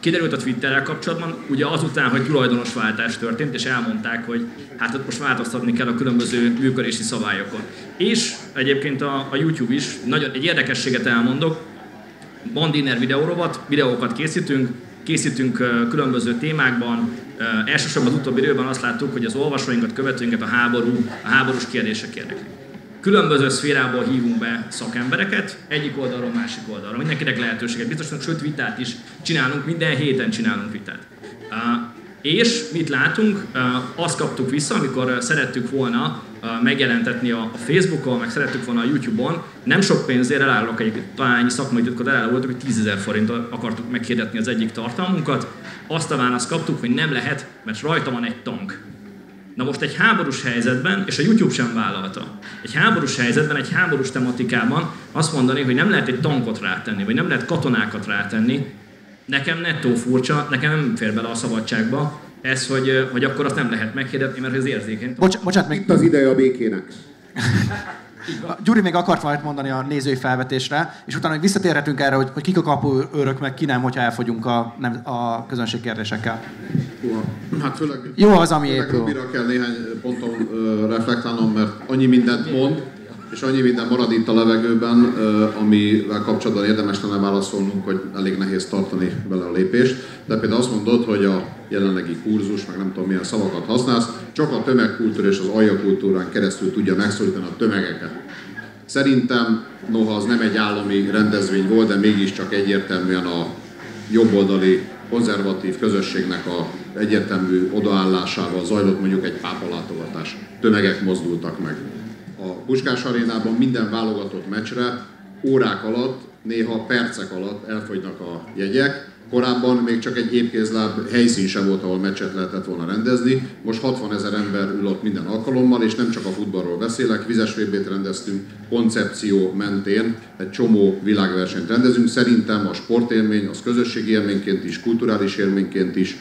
Kiderült a Twitterrel kapcsolatban, ugye azután, hogy tulajdonosváltás történt, és elmondták, hogy hát ott most változtatni kell a különböző működési szabályokon. És egyébként a, a YouTube is, nagyon, egy érdekességet elmondok, van NER videórovat, videókat készítünk, készítünk uh, különböző témákban, uh, elsősorban az utóbbi időben azt láttuk, hogy az olvasóinkat, követőinket a háború, a háborús kérdések érdeklik. Különböző szférából hívunk be szakembereket, egyik oldalról, másik oldalról. Mindenkinek lehetőséget biztosítunk, sőt vitát is csinálunk, minden héten csinálunk vitát. Uh, és mit látunk? Uh, azt kaptuk vissza, amikor szerettük volna uh, megjelentetni a, a Facebookon, meg szerettük volna a YouTube-on, nem sok pénzért elállok egy talányi szakmai titkot, elállultuk, hogy tízezer forinttal akartuk meghirdetni az egyik tartalmunkat. Azt a választ kaptuk, hogy nem lehet, mert rajta van egy tank. Na most egy háborús helyzetben, és a YouTube sem vállalta, egy háborús helyzetben, egy háborús tematikában azt mondani, hogy nem lehet egy tankot rátenni, vagy nem lehet katonákat rátenni, nekem nettó furcsa, nekem nem fér bele a szabadságba ez, hogy, hogy akkor azt nem lehet meghirdetni, mert ez érzékeny. Bocs, bocsánat, még... Itt az ideje a békének. Gyuri még akart valamit mondani a nézői felvetésre, és utána visszatérhetünk erre, hogy, hogy kik a kapuőrök, meg ki nem, hogyha elfogyunk a, nem, a közönség kérdésekkel. Hát főleg, jó az, ami főleg jobbira kell néhány ponton uh, reflektálnom, mert annyi mindent mond, és annyi minden marad itt a levegőben, uh, amivel kapcsolatban érdemes lenne válaszolnunk, hogy elég nehéz tartani vele a lépést. De például azt mondod, hogy a jelenlegi kurzus, meg nem tudom milyen szavakat használsz, csak a tömegkultúra és az aljakultúrán keresztül tudja megszólítani a tömegeket. Szerintem, noha az nem egy állami rendezvény volt, de mégiscsak egyértelműen a jobboldali konzervatív közösségnek a egyértelmű odaállásával zajlott mondjuk egy pápalátogatás. Tömegek mozdultak meg. A Puskás arénában minden válogatott meccsre órák alatt, néha percek alatt elfogynak a jegyek. Korábban még csak egy épkézláb helyszín sem volt, ahol meccset lehetett volna rendezni. Most hatvanezer ember ül ott minden alkalommal, és nem csak a futballról beszélek. Vizes vé bét rendeztünk, koncepció mentén egy csomó világversenyt rendezünk. Szerintem a sportélmény az közösségi élményként is, kulturális élményként is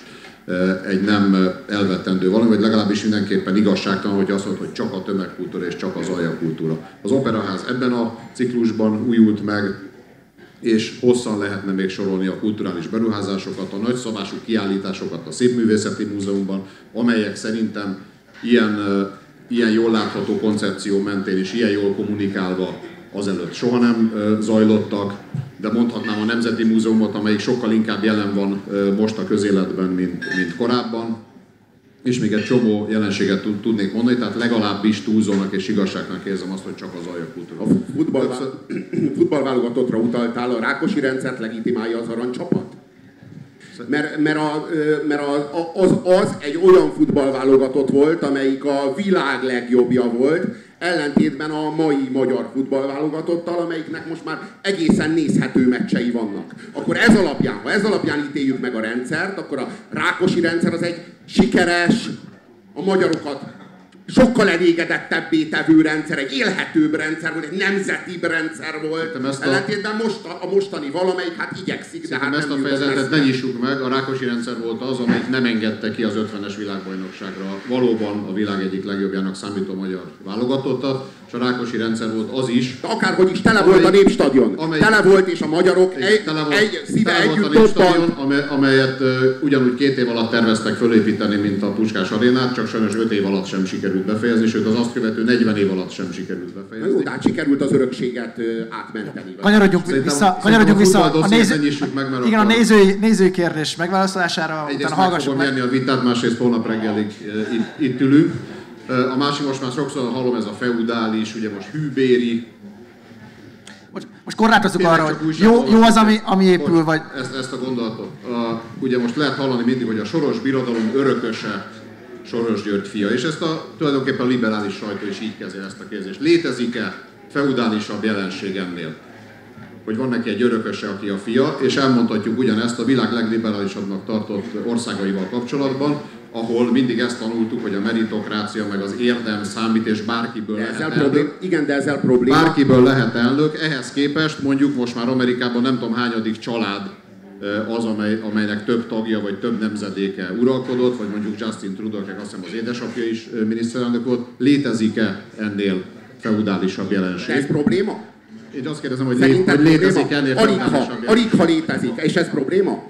egy nem elvetendő valami, vagy legalábbis mindenképpen igazságtalan, hogy azt mondod, hogy csak a tömegkultúra és csak az aljakultúra. Az Operaház ebben a ciklusban újult meg, és hosszan lehetne még sorolni a kulturális beruházásokat, a nagyszabású kiállításokat a Szépművészeti Múzeumban, amelyek szerintem ilyen, ilyen jól látható koncepció mentén és ilyen jól kommunikálva azelőtt soha nem zajlottak, de mondhatnám a Nemzeti Múzeumot, amelyik sokkal inkább jelen van most a közéletben, mint, mint korábban, és még egy csomó jelenséget tudnék mondani, tehát legalábbis túlzónak és igazságnak érzem azt, hogy csak az aljakultúra. A futballvá... futballválogatottra utaltál, a Rákosi rendszert legitimálja az aranycsapat? Mert, mert, a, mert a, az, az egy olyan futballválogatott volt, amelyik a világ legjobbja volt, ellentétben a mai magyar futballválogatottal, amelyiknek most már egészen nézhető meccsei vannak. Akkor ez alapján, ha ez alapján ítéljük meg a rendszert, akkor a Rákosi rendszer az egy sikeres, a magyarokat sokkal elégedettebbé tevő rendszer, egy élhetőbb rendszer volt, egy nemzetibb rendszer volt. A... Ellentétben most a, a mostani valamelyik, hát igyekszik, de hát ezt nem a fejezetet ne nyissuk meg, a Rákosi rendszer volt az, amelyik nem engedte ki az ötvenes világbajnokságra valóban a világ egyik legjobbjának számító magyar válogatottat, és a Rákosi rendszer volt az is. De akárhogy is tele amely, volt a Népstadion, amely, tele volt és a magyarok egy, egy, tele volt, egy szíve tele együtt volt a Népstadion, amely, amelyet uh, ugyanúgy két év alatt terveztek fölépíteni, mint a Puskás arénát, csak sajnos öt év alatt sem sikerült befejezni, sőt az azt követő negyven év alatt sem sikerült befejezni. Jó, de hát sikerült az örökséget átmenteni. Kanyarodjunk vissza, kanyarodjunk vissza a, a, néző... meg, mert igen, a nézői, nézői kérdés megválaszolására. Egyrészt utána meg fogom nyerni a vitát, másrészt holnap reggelig itt, itt ülünk. A másik, most már sokszor hallom, ez a feudális, ugye most hűbéri. Most, most korlátozzuk arra, hogy jó, jó az, ami, ami épül, most, vagy... Ezt, ezt a gondolatot. A, ugye most lehet hallani mindig, hogy a Soros Birodalom örököse Soros György fia, és ezt a tulajdonképpen a liberális sajtó is így kezeli ezt a kérdést. Létezik-e feudálisabb jelenség ennél? Hogy van neki egy örököse, aki a fia, és elmondhatjuk ugyanezt a világ legliberálisabbnak tartott országaival kapcsolatban, ahol mindig ezt tanultuk, hogy a meritokrácia meg az érdem számít, és bárkiből de lehet elnök. Problém, igen, de ezzel probléma. Bárkiből lehet elnök, ehhez képest mondjuk most már Amerikában nem tudom hányadik család az, amely, amelynek több tagja vagy több nemzedéke uralkodott, vagy mondjuk Justin Trudeau, akik azt hiszem az édesapja is miniszterelnök volt, létezik-e ennél feudálisabb jelenség? De ez probléma? Én azt kérdezem, hogy, lé, hogy létezik ennél feudálisabb jelenség. Aligha létezik, és ez probléma?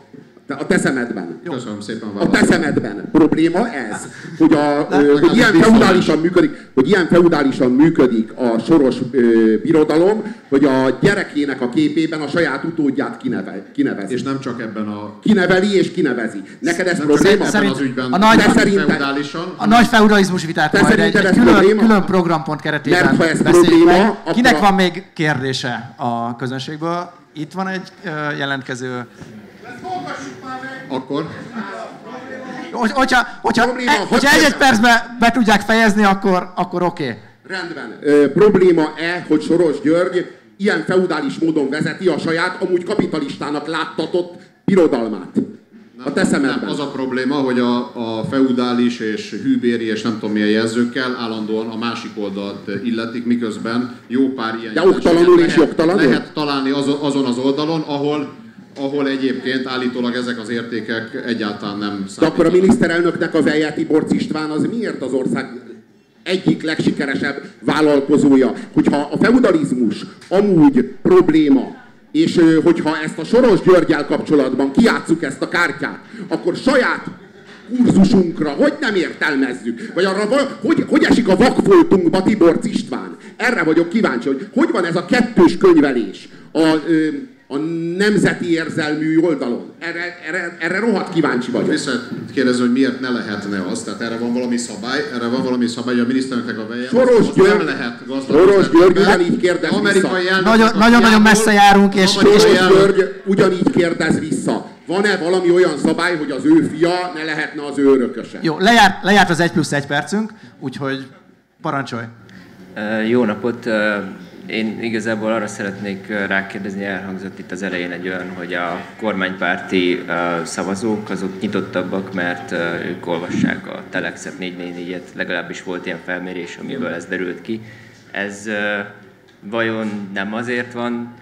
A te szemedben. Köszönöm szépen, a te szemedben probléma ez, hogy, a, ö, hogy, ilyen feudálisan működik, hogy ilyen feudálisan működik a Soros ö, birodalom, hogy a gyerekének a képében a saját utódját kineve, kinevezi. És nem csak ebben a... Kineveli és kinevezi. Neked ez nem probléma? Szerint, az ügyben a nagy, feudálisan, a nagy feudalizmus vitát te majd egy, egy külön, külön programpont keretében mert, ha ez probléma, kinek a... van még kérdése a közönségből? Itt van egy ö, jelentkező... Akkor? Hogyha, hogyha, probléma, e, hogyha egy-egy percben be tudják fejezni, akkor, akkor oké. Okay. Rendben. Ö, probléma-e, hogy Soros György ilyen feudális módon vezeti a saját, amúgy kapitalistának láttatott birodalmát? Nem, a te szemedben. Az a probléma, hogy a, a feudális és hűbéri és nem tudom milyen jelzőkkel állandóan a másik oldalt illetik, miközben jó pár ilyen jelzőket lehet, lehet találni azon az oldalon, ahol ahol egyébként állítólag ezek az értékek egyáltalán nem számítanak. De akkor a miniszterelnöknek az eljárt Tiborcz István az miért az ország egyik legsikeresebb vállalkozója? Hogyha a feudalizmus amúgy probléma, és hogyha ezt a Soros Györggyel kapcsolatban kijátsszuk ezt a kártyát, akkor saját kurzusunkra hogy nem értelmezzük? Vagy arra, hogy, hogy esik a vakfoltunkba Tiborcz István? Erre vagyok kíváncsi, hogy hogy van ez a kettős könyvelés a... Ö, a nemzeti érzelmű oldalon. Erre, erre, erre rohadt kíváncsi vagyok. Vissza kérdezem, hogy miért ne lehetne az. Tehát erre van valami szabály, erre van valami szabály, hogy a miniszternek a veje. Soros György, nem lehet gazdaság. Soros György ugyanígy kérdez vissza. Nagyon-nagyon messze járunk, és Soros György ugyanígy kérdez vissza. Van-e valami olyan szabály, hogy az ő fia ne lehetne az ő örököse? Jó, lejárt, lejárt az egy plusz egy percünk, úgyhogy parancsolj. Uh, jó napot! Uh... Én igazából arra szeretnék rákérdezni, elhangzott itt az elején egy olyan, hogy a kormánypárti szavazók azok nyitottabbak, mert ők olvassák a Telexet, négy négy négyet, legalábbis volt ilyen felmérés, amiből ez derült ki. Ez vajon nem azért van,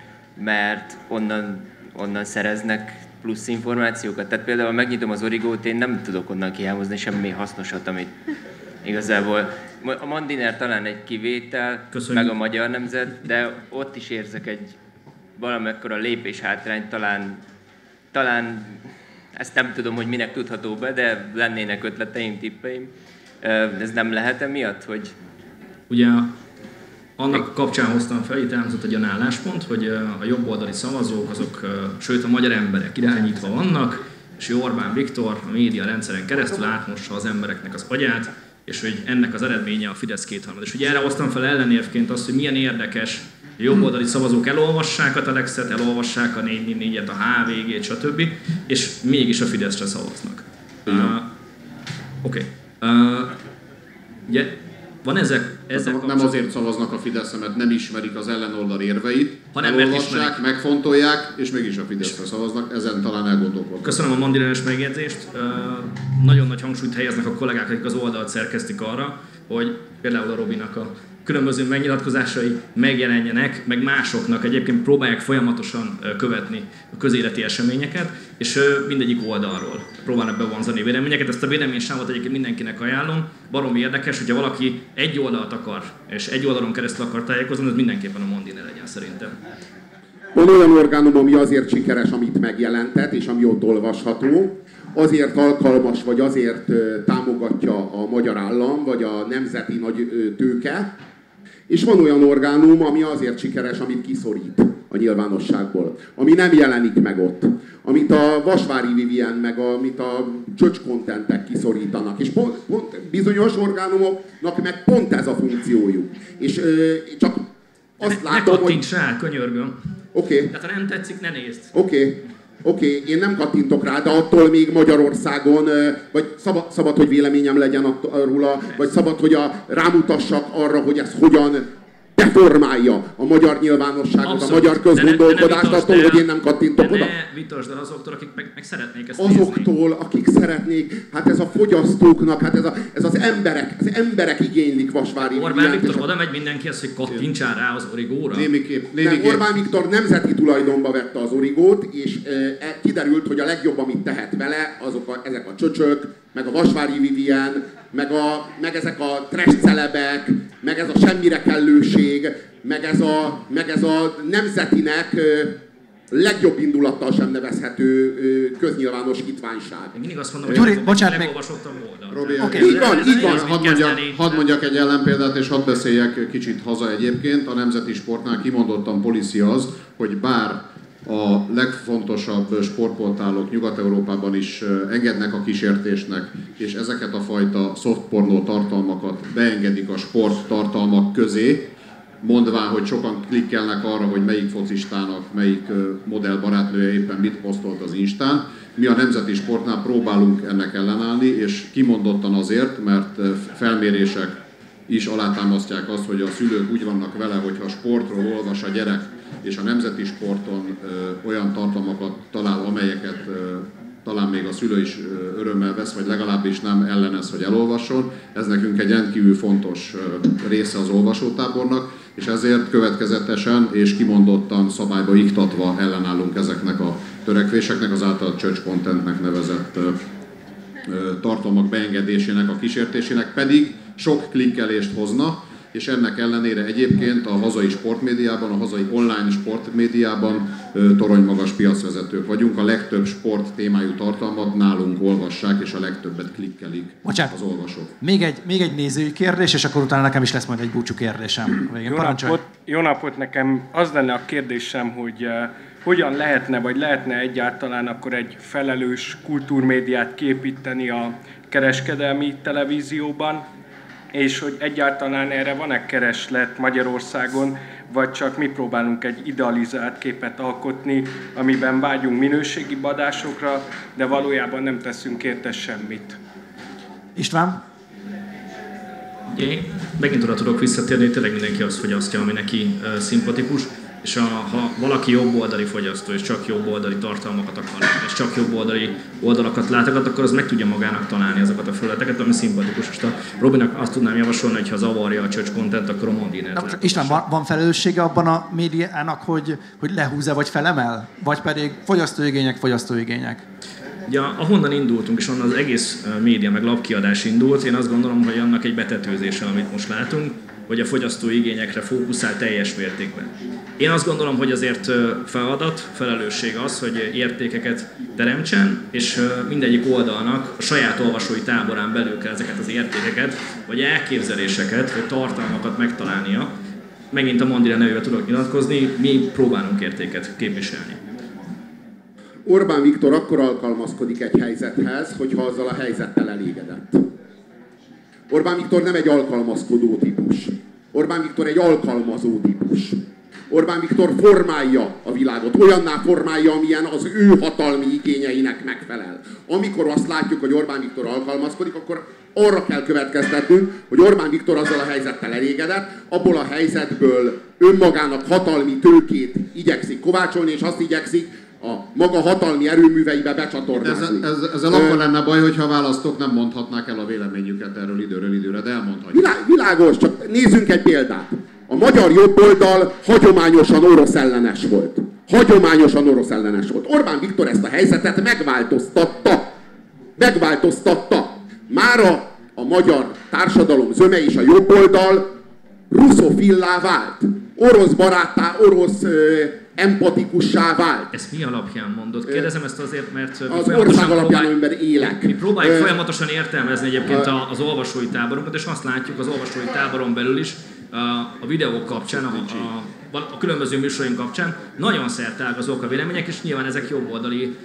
mert onnan, onnan szereznek plusz információkat? Tehát például megnyitom az Origót, én nem tudok onnan kihámozni semmi hasznosat, amit igazából... A Mandiner talán egy kivétel, köszönjük, meg a Magyar Nemzet, de ott is érzek egy valamekkora lépéshátrányt, talán, talán ezt nem tudom, hogy minek tudható be, de lennének ötleteim, tippeim. Ez nem lehet emiatt, hogy... Ugye annak kapcsán hoztam fel, itt elhangzott egy olyan álláspont, hogy a jobboldali szavazók, azok, sőt a magyar emberek irányítva vannak, és Orbán Viktor a média rendszeren keresztül átmossa az embereknek az agyát, és hogy ennek az eredménye a Fidesz kétharmad. És ugye erre hoztam fel ellenérvként azt, hogy milyen érdekes, jobboldali szavazók elolvassák a Telexet, elolvassák a négy négy négyet, a há vé gét, stb. És mégis a Fideszre szavaznak. Uh, Oké. Okay. Uh, ugye van ezek... ezek nem kapcsol... azért szavaznak a Fideszre, mert nem ismerik az ellenoldal érveit, hanem elolvassák, megfontolják, és mégis a Fideszre szavaznak. Ezen talán elgondolkodnak. Köszönöm a mandirenes megjegyzést. Uh, nagyon nagy hangsúlyt helyeznek a kollégák, akik az oldalt szerkesztik arra, hogy például a Robinak a különböző megnyilatkozásai megjelenjenek, meg másoknak egyébként próbálják folyamatosan követni a közéleti eseményeket, és mindegyik oldalról próbálnak bevonzani véleményeket. Ezt a véleménysávot egyébként mindenkinek ajánlom. Baromi érdekes, hogyha valaki egy oldalt akar, és egy oldalon keresztül akar tájékozni, az mindenképpen a Mondin legyen szerintem. Van olyan orgánum, ami azért sikeres, amit megjelentett, és ami ott olvasható, azért alkalmas, vagy azért támogatja a magyar állam, vagy a nemzeti nagy tőke, és van olyan orgánum, ami azért sikeres, amit kiszorít a nyilvánosságból, ami nem jelenik meg ott, amit a Vasvári Vivien, meg amit a csöcskontentek kiszorítanak, és pont, pont bizonyos orgánumoknak meg pont ez a funkciójuk. És ö, csak azt ne, látom, ne kattints hogy... rá, könyörgöm. Oké. Okay. Tehát ha nem tetszik, ne nézd. Oké. Okay. Oké, okay, én nem kattintok rá, de attól még Magyarországon, vagy szabad, szabad hogy véleményem legyen róla, vagy szabad, hogy a, rámutassak arra, hogy ez hogyan deformálja a magyar nyilvánosságot, abszolút, a magyar közgondolkodást, attól, hogy én nem kattintok oda. Ne vitasd el azoktól, akik meg, meg szeretnék ezt azoktól, nézni. Akik szeretnék, hát ez a fogyasztóknak, hát ez, a, ez az emberek, az emberek igénylik Vasvári. Orbán Viktor oda megy mindenkihez, hogy kattintsál rá az Origóra. Némiképp. Némiképp. Orbán Viktor nemzeti tulajdonba vette az Origót, és e, kiderült, hogy a legjobb, amit tehet vele, azok a, ezek a csöcsök, meg a Vasvári Vivien, meg, a, meg ezek a trash celebek, meg ez a semmire kellőség, meg ez a, meg ez a nemzetinek ö, legjobb indulattal sem nevezhető ö, köznyilvános hitványság. Én mindig azt mondom, Gyuri, hogy bocsánat, megolvasottam volna. Okay. Így van, így van. Hadd mondjak, had mondjak egy ellenpéldát, és hadd beszéljek kicsit haza egyébként. A Nemzeti Sportnál kimondottan policy az, hogy bár a legfontosabb sportportálok Nyugat-Európában is engednek a kísértésnek, és ezeket a fajta szoftpornó tartalmakat beengedik a sporttartalmak közé, mondván, hogy sokan klikkelnek arra, hogy melyik focistának, melyik modellbarátnője éppen mit posztolt az Instán. Mi a Nemzeti Sportnál próbálunk ennek ellenállni, és kimondottan azért, mert felmérések is alátámasztják azt, hogy a szülők úgy vannak vele, hogyha sportról olvas a gyerek, és a Nemzeti Sporton ö, olyan tartalmakat talál, amelyeket ö, talán még a szülő is örömmel vesz, vagy legalábbis nem ellenez, hogy elolvasson. Ez nekünk egy rendkívül fontos része az olvasótábornak, és ezért következetesen és kimondottan szabályba iktatva ellenállunk ezeknek a törekvéseknek, az által church contentnek nevezett tartalmak beengedésének, a kísértésének, pedig sok klikkelést hozna, és ennek ellenére egyébként a hazai sportmédiában, a hazai online sportmédiában toronymagas piacvezetők vagyunk. A legtöbb sport témájú tartalmat nálunk olvassák, és a legtöbbet klikkelik Bocsát, az olvasók. Még egy, még egy nézői kérdés, és akkor utána nekem is lesz majd egy búcsú kérdésem. Jó napot, jó napot, nekem az lenne a kérdésem, hogy hogyan lehetne, vagy lehetne egyáltalán akkor egy felelős kultúrmédiát képíteni a kereskedelmi televízióban, és hogy egyáltalán erre van-e kereslet Magyarországon, vagy csak mi próbálunk egy idealizált képet alkotni, amiben vágyunk minőségi adásokra, de valójában nem teszünk érte semmit. István? Én megint oda tudok visszatérni, tényleg mindenki azt fogyasztja, ami neki szimpatikus, és a, ha valaki jobboldali fogyasztó, és csak jobboldali tartalmakat akar, és csak jobboldali oldalakat látogat, akkor az meg tudja magának találni azokat a felületeket, ami szimpatikus. Most a Robinak azt tudnám javasolni, hogy ha zavarja a church content, akkor a mondinert. István, van, van felelőssége abban a médiának, hogy, hogy lehúzza vagy felemel? Vagy pedig fogyasztóigények, fogyasztóigények? Ja, ahonnan indultunk, és onnan az egész média meg lapkiadás indult, én azt gondolom, hogy annak egy betetőzése, amit most látunk, hogy a fogyasztói igényekre fókuszál teljes mértékben. Én azt gondolom, hogy azért feladat, felelősség az, hogy értékeket teremtsen, és mindegyik oldalnak a saját olvasói táborán belül kell ezeket az értékeket, vagy elképzeléseket, vagy tartalmakat megtalálnia. Megint a Mandira nevében tudok nyilatkozni, mi próbálunk értéket képviselni. Orbán Viktor akkor alkalmazkodik egy helyzethez, hogyha azzal a helyzettel elégedett. Orbán Viktor nem egy alkalmazkodó típus. Orbán Viktor egy alkalmazó típus. Orbán Viktor formálja a világot, olyanná formálja, amilyen az ő hatalmi igényeinek megfelel. Amikor azt látjuk, hogy Orbán Viktor alkalmazkodik, akkor arra kell következtetnünk, hogy Orbán Viktor azzal a helyzettel elégedett, abból a helyzetből önmagának hatalmi tőkét igyekszik kovácsolni, és azt igyekszik a maga hatalmi erőműveibe becsatornázni. Ezzel, ezzel, ezzel akkor lenne baj, hogyha a választók nem mondhatnák el a véleményüket erről időről időre, de elmondhatjuk. Vilá- világos, csak nézzünk egy példát. A magyar jobboldal hagyományosan orosz ellenes volt. Hagyományosan orosz ellenes volt. Orbán Viktor ezt a helyzetet megváltoztatta. Megváltoztatta. Mára a magyar társadalom zöme és a jobboldal ruszofillá vált. Orosz baráttá, orosz... Ö- empatikussá vált. Ezt mi alapján mondod? Kérdezem ezt azért, mert... Az ország alapján, amiben élek. Mi próbáljuk folyamatosan értelmezni egyébként az olvasói táborunkat, és azt látjuk az olvasói táboron belül is, a videók kapcsán, a, a, a különböző műsorink kapcsán nagyon szertágazók a vélemények, és nyilván ezek jobboldali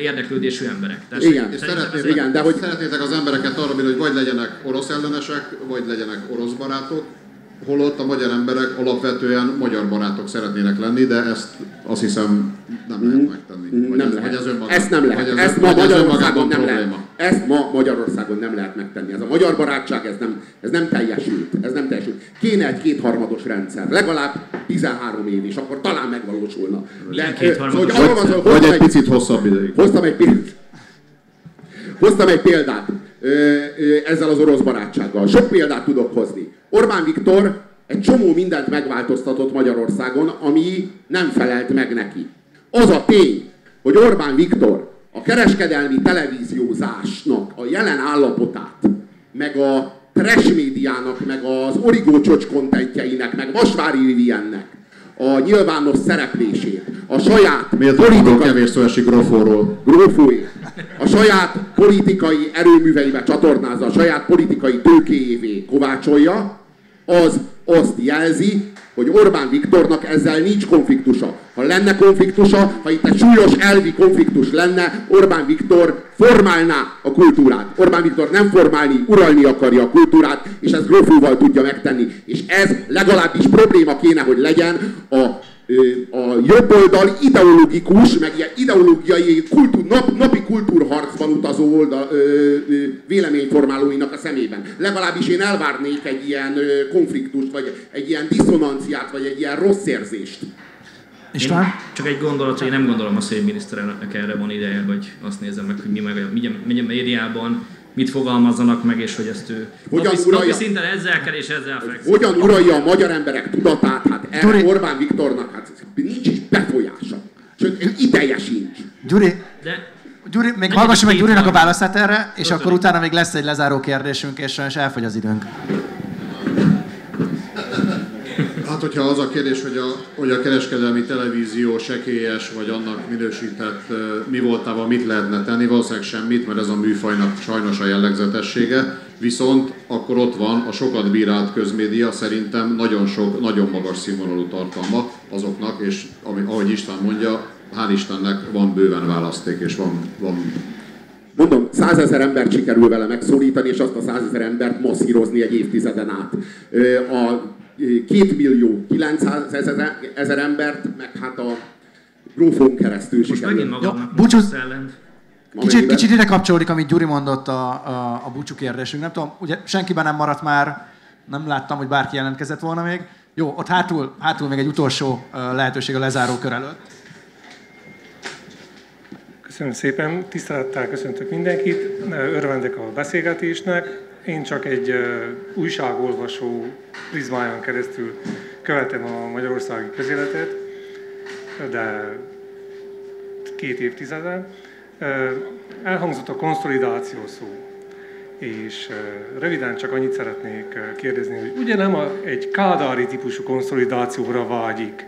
érdeklődésű emberek. Tehát igen, és szeretnétek, igen, de hogy... szeretnétek az embereket arra, hogy vagy legyenek orosz ellenesek, vagy legyenek orosz barátok, holott a magyar emberek alapvetően magyar barátok szeretnének lenni, de ezt azt hiszem nem lehet megtenni. Vagy nem ez, lehet. Vagy ez önmagában, ezt nem lehet. Ez, ezt ma Magyarországon nem lehet. Ezt ma Magyarországon nem lehet megtenni. Ez a magyar barátság, ez nem, ez nem teljesült. Ez nem teljesült. Kéne egy kétharmados rendszer. Legalább tizenhárom év is, akkor talán megvalósulna. De, szóval, hogy vagy egy picit hosszabb ideig. Hoztam egy példát. Hoztam egy példát. Ezzel az orosz barátsággal. Sok példát tudok hozni. Orbán Viktor egy csomó mindent megváltoztatott Magyarországon, ami nem felelt meg neki. Az a tény, hogy Orbán Viktor a kereskedelmi televíziózásnak a jelen állapotát, meg a trash médiának, meg az Origó csöcs kontentjeinek, meg Vasvári Riviennek a nyilvános szereplését, a saját politikai... Grófóról. Grófóért. A saját politikai erőműveibe csatornázza, a saját politikai tőkéjévé kovácsolja, az azt jelzi, hogy Orbán Viktornak ezzel nincs konfliktusa. Ha lenne konfliktusa, ha itt egy súlyos elvi konfliktus lenne, Orbán Viktor formálná a kultúrát. Orbán Viktor nem formálni, uralni akarja a kultúrát, és ezt grófóval tudja megtenni. És ez legalábbis probléma kéne, hogy legyen a a jobboldal ideológikus, meg ilyen ideológiai kultúr, nap, napi kultúrharcban utazó oldal, ö, ö, véleményformálóinak a szemében. Legalábbis én elvárnék egy ilyen konfliktust, vagy egy ilyen diszonanciát, vagy egy ilyen rossz érzést. István? Én csak egy gondolat, hogy én nem gondolom azt, hogy miniszterelnöknek erre van ideje, hogy azt nézem meg, hogy mi meg a médiában mit fogalmazzanak meg, és hogy ezt ő hogyan napi, uralja, napi szinten ezzel kell és ezzel fekszik. Hogyan uralja a magyar emberek tudatát, hát erre Orbán Viktornak hát nincs is befolyása. Sőt, ideje sincs. Gyuri, de, Gyuri még hallgassuk meg Gyurinak a válaszát erre, és akkor utána még lesz egy lezáró kérdésünk, és sajnos elfogy az időnk. Hát, hogyha az a kérdés, hogy a, hogy a kereskedelmi televízió sekélyes, vagy annak minősített mi voltával mit lehetne tenni, valószínűleg semmit, mert ez a műfajnak sajnos a jellegzetessége. Viszont akkor ott van a sokat bírált közmédia, szerintem nagyon sok, nagyon magas színvonalú tartalma azoknak, és ahogy István mondja, hál' Istennek van bőven választék, és van... van Mondom, százezer embert sikerül vele megszólítani, és azt a százezer embert masszírozni egy évtizeden át. A két millió kilencszázezer embert, meg hát a grófón keresztül most sikerül. Most megint magamnak búcsúz... Kicsit, kicsit ide kapcsolódik, amit Gyuri mondott a, a, a búcsú kérdésünk. Nem tudom, ugye senkiben nem maradt már, nem láttam, hogy bárki jelentkezett volna még. Jó, ott hátul, hátul még egy utolsó lehetőség a lezáró kör előtt. Köszönöm szépen, tisztelettel köszöntök mindenkit, örvendek a beszélgetésnek. Én csak egy újságolvasó prizmáján keresztül követem a magyarországi közéletet, de két évtizeden. Elhangzott a konszolidáció szó, és röviden csak annyit szeretnék kérdezni, hogy ugye nem egy kádári típusú konszolidációra vágyik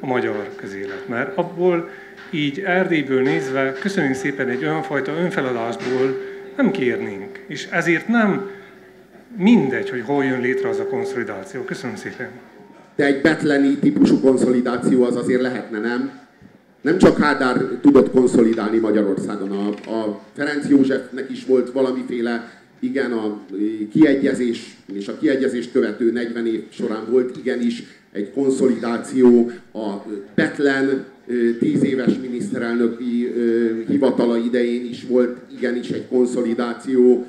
a magyar közélet, mert abból így Erdélyből nézve köszönjük szépen egy olyanfajta önfeladásból nem kérnénk, és ezért nem mindegy, hogy hol jön létre az a konszolidáció. Köszönöm szépen. De egy betleni típusú konszolidáció az azért lehetne, nem? Nem csak Kádár tudott konszolidálni Magyarországon. A, a Ferenc Józsefnek is volt valamiféle, igen, a kiegyezés és a kiegyezést követő negyven év során volt igenis egy konszolidáció, a betlen tíz éves miniszterelnöki hivatala idején is volt igenis egy konszolidáció,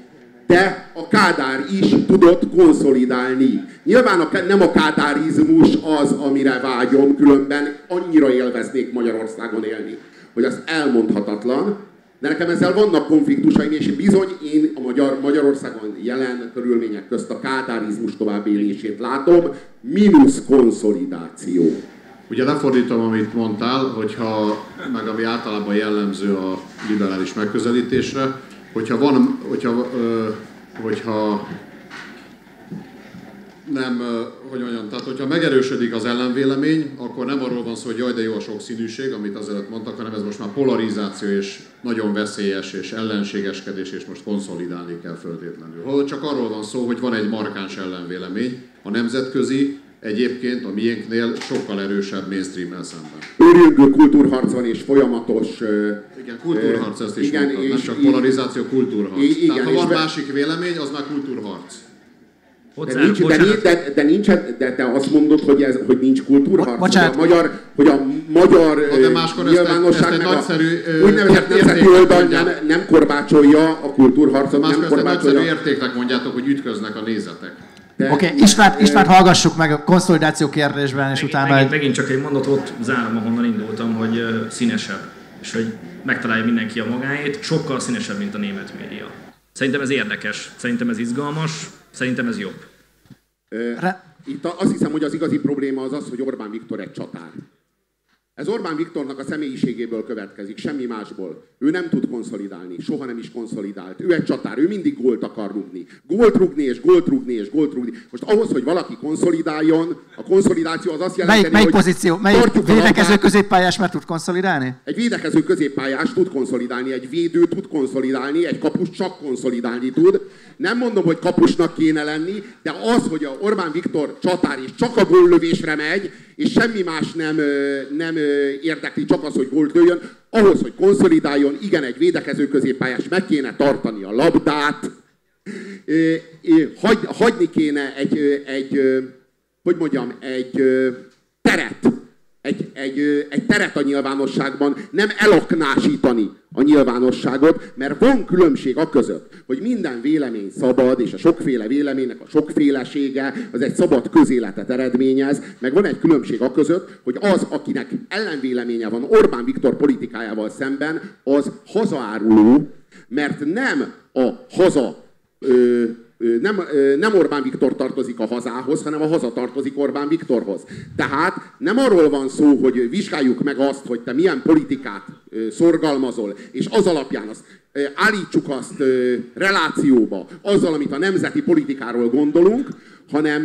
de a Kádár is tudott konszolidálni. Nyilván a, nem a kádárizmus az, amire vágyom, különben annyira élveznék Magyarországon élni, hogy az elmondhatatlan, de nekem ezzel vannak konfliktusaim, és bizony én a Magyar, Magyarországon jelen körülmények közt a kádárizmus továbbélését látom, mínusz konszolidáció. Ugye lefordítom, amit mondtál, hogyha, meg ami általában jellemző a liberális megközelítésre, hogyha van, hogyha, hogyha nem, hogy mondjam, tehát hogyha megerősödik az ellenvélemény, akkor nem arról van szó, hogy jaj, de jó a sokszínűség, amit azelőtt mondtak, hanem ez most már polarizáció és nagyon veszélyes és ellenségeskedés, és most konszolidálni kell feltétlenül. Hol csak arról van szó, hogy van egy markáns ellenvélemény, a nemzetközi, egyébként a miénknél sokkal erősebb mainstream-mel szemben. Őrjöngő kultúrharc van és folyamatos... Igen, kultúrharc, ezt is igen, mondtad, nem csak polarizáció, kultúrharc. Igen, tehát ha van be... másik vélemény, az már kultúrharc. De, nincs, de, de, de, nincs, de te azt mondod, hogy, ez, hogy nincs kultúrharc, bocsánat. Hogy a magyar, hogy a magyar nyilvánosság ezt, ezt nagyszerű, a, úgynevezett nemzeti oldal nem, nem korbácsolja a kultúrharcot. Máskor ezt nagyszerű értéknek mondjátok, hogy ütköznek a nézetek. Oké, okay, Istvánt, Istvánt hallgassuk meg a konszolidáció kérdésben, és megint, utána... Megint, megint csak egy mondatot zárom, ahonnan indultam, hogy színesebb, és hogy megtalálja mindenki a magáét, sokkal színesebb, mint a német média. Szerintem ez érdekes, szerintem ez izgalmas, szerintem ez jobb. Itt azt hiszem, hogy az igazi probléma az az, hogy Orbán Viktor egy csatár. Ez Orbán Viktornak a személyiségéből következik, semmi másból. Ő nem tud konszolidálni, soha nem is konszolidált. Ő egy csatár, ő mindig gólt akar rúgni. Gólt rúgni, és gólt rúgni, és gólt rúgni. Most ahhoz, hogy valaki konszolidáljon, a konszolidáció az azt jelenti, melyik, hogy... Melyik pozíció? Melyik védekező középpályás meg tud konszolidálni? Egy védekező középpályás tud konszolidálni, egy védő tud konszolidálni, egy kapus csak konszolidálni tud. Nem mondom, hogy kapusnak kéne lenni, de az, hogy a Orbán Viktor csatár is csak a góllövésre megy, és semmi más nem, nem érdekli, csak az, hogy gólt lőjön. Ahhoz, hogy konszolidáljon, igen, egy védekező középpályás, meg kéne tartani a labdát, hagy, hagyni kéne egy, egy, hogy mondjam, egy teret, egy, egy, egy teret a nyilvánosságban, nem elaknásítani a nyilvánosságot, mert van különbség a között, hogy minden vélemény szabad, és a sokféle véleménynek a sokfélesége az egy szabad közéletet eredményez, meg van egy különbség a között, hogy az, akinek ellenvéleménye van Orbán Viktor politikájával szemben, az hazaáruló, mert nem a haza... Ö, Nem, nem Orbán Viktor tartozik a hazához, hanem a haza tartozik Orbán Viktorhoz. Tehát nem arról van szó, hogy vizsgáljuk meg azt, hogy te milyen politikát szorgalmazol, és az alapján azt, állítsuk azt relációba azzal, amit a nemzeti politikáról gondolunk, hanem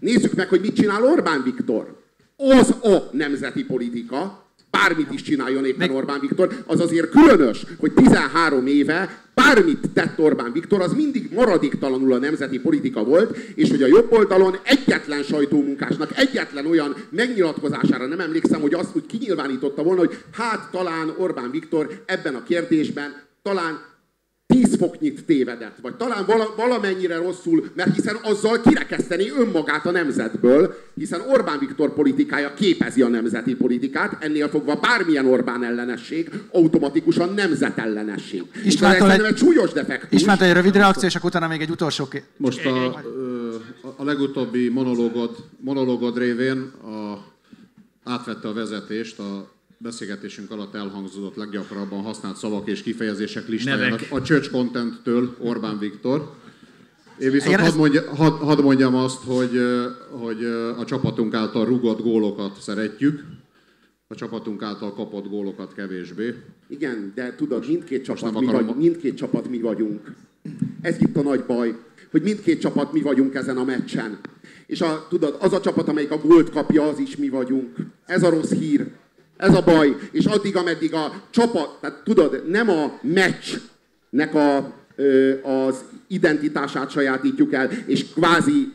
nézzük meg, hogy mit csinál Orbán Viktor. Az a nemzeti politika, bármit is csináljon éppen Orbán Viktor, az azért különös, hogy tizenhárom éve bármit tett Orbán Viktor, az mindig maradéktalanul a nemzeti politika volt, és hogy a jobb oldalon egyetlen sajtómunkásnak, egyetlen olyan megnyilatkozására nem emlékszem, hogy azt úgy kinyilvánította volna, hogy hát talán Orbán Viktor ebben a kérdésben talán tíz foknyit tévedett, vagy talán vala, valamennyire rosszul, mert hiszen azzal kirekeszteni önmagát a nemzetből, hiszen Orbán Viktor politikája képezi a nemzeti politikát, ennél fogva bármilyen Orbán ellenesség automatikusan nemzetellenesség. István, egy, egy súlyos defektus. István, egy rövid reakció, és akkor utána még egy utolsó ké... Most a, a legutóbbi monológod, monológod révén a, átvette a vezetést a beszélgetésünk alatt elhangzott leggyakrabban használt szavak és kifejezések listájának Nevek. A church content-től Orbán Viktor. Én viszont hadd mondja, had, had mondjam azt, hogy, hogy a csapatunk által rugott gólokat szeretjük, a csapatunk által kapott gólokat kevésbé. Igen, de tudod, mindkét csapat, mi, vagy, mindkét csapat mi vagyunk. Ez itt a nagy baj, hogy mindkét csapat mi vagyunk ezen a meccsen. És a, tudod, az a csapat, amelyik a gólt kapja, az is mi vagyunk. Ez a rossz hír. Ez a baj. És addig, ameddig a csapat, tehát tudod, nem a meccsnek a, ö, az identitását sajátítjuk el, és kvázi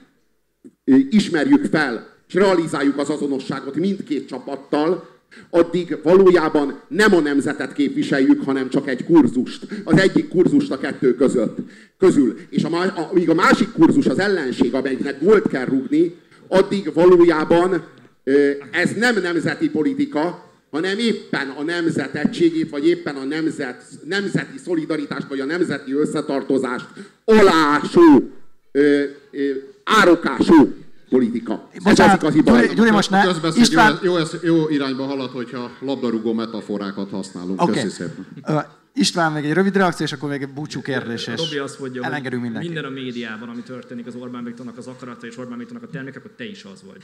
ö, ismerjük fel, és realizáljuk az azonosságot mindkét csapattal, addig valójában nem a nemzetet képviseljük, hanem csak egy kurzust. Az egyik kurzust a kettő között, közül. És a, a, míg a másik kurzus az ellenség, amelyiknek gólt kell rúgni, addig valójában ö, ez nem nemzeti politika, hanem éppen a nemzet egységét, vagy éppen a nemzet, nemzeti szolidaritást, vagy a nemzeti összetartozást alásó, ö, ö, árokásó politika. Bocsánat, az Gyuri, Gyuri, most ne. István... Jó, jó irányba halad, hogyha labdarúgó metaforákat használunk. Okay. Köszi szépen. Uh, István, még egy rövid reakció, és akkor még egy búcsú kérdés, és Robi azt mondja, elengedünk mindenkit. Minden a médiában, ami történik, az Orbán Viktornak az akarata és Orbán Viktornak a terméke, akkor te is az vagy.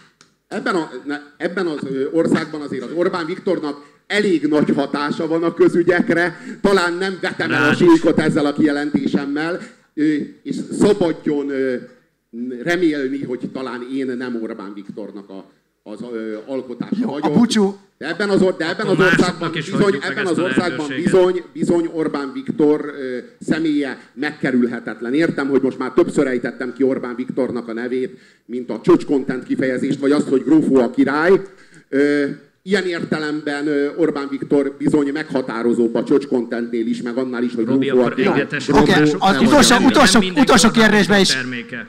Ebben, a, ebben az országban azért az Orbán Viktornak elég nagy hatása van a közügyekre, talán nem vetem el a súlykot ezzel a kijelentésemmel, és szabadjon remélni, hogy talán én nem Orbán Viktornak a, az alkotása Jó, vagyok. A bucsú. De ebben az, de ebben az országban, bizony, ebben az országban bizony, bizony Orbán Viktor személye megkerülhetetlen. Értem, hogy most már többször ejtettem ki Orbán Viktornak a nevét, mint a csöcs content kifejezést, vagy azt, hogy grófó a király. Ilyen értelemben Orbán Viktor bizony meghatározóbb a csöcs contentnél is, meg annál is, hogy Robi, grófó a király. Okay. Az utolsó, utolsó, utolsó kérdésben is,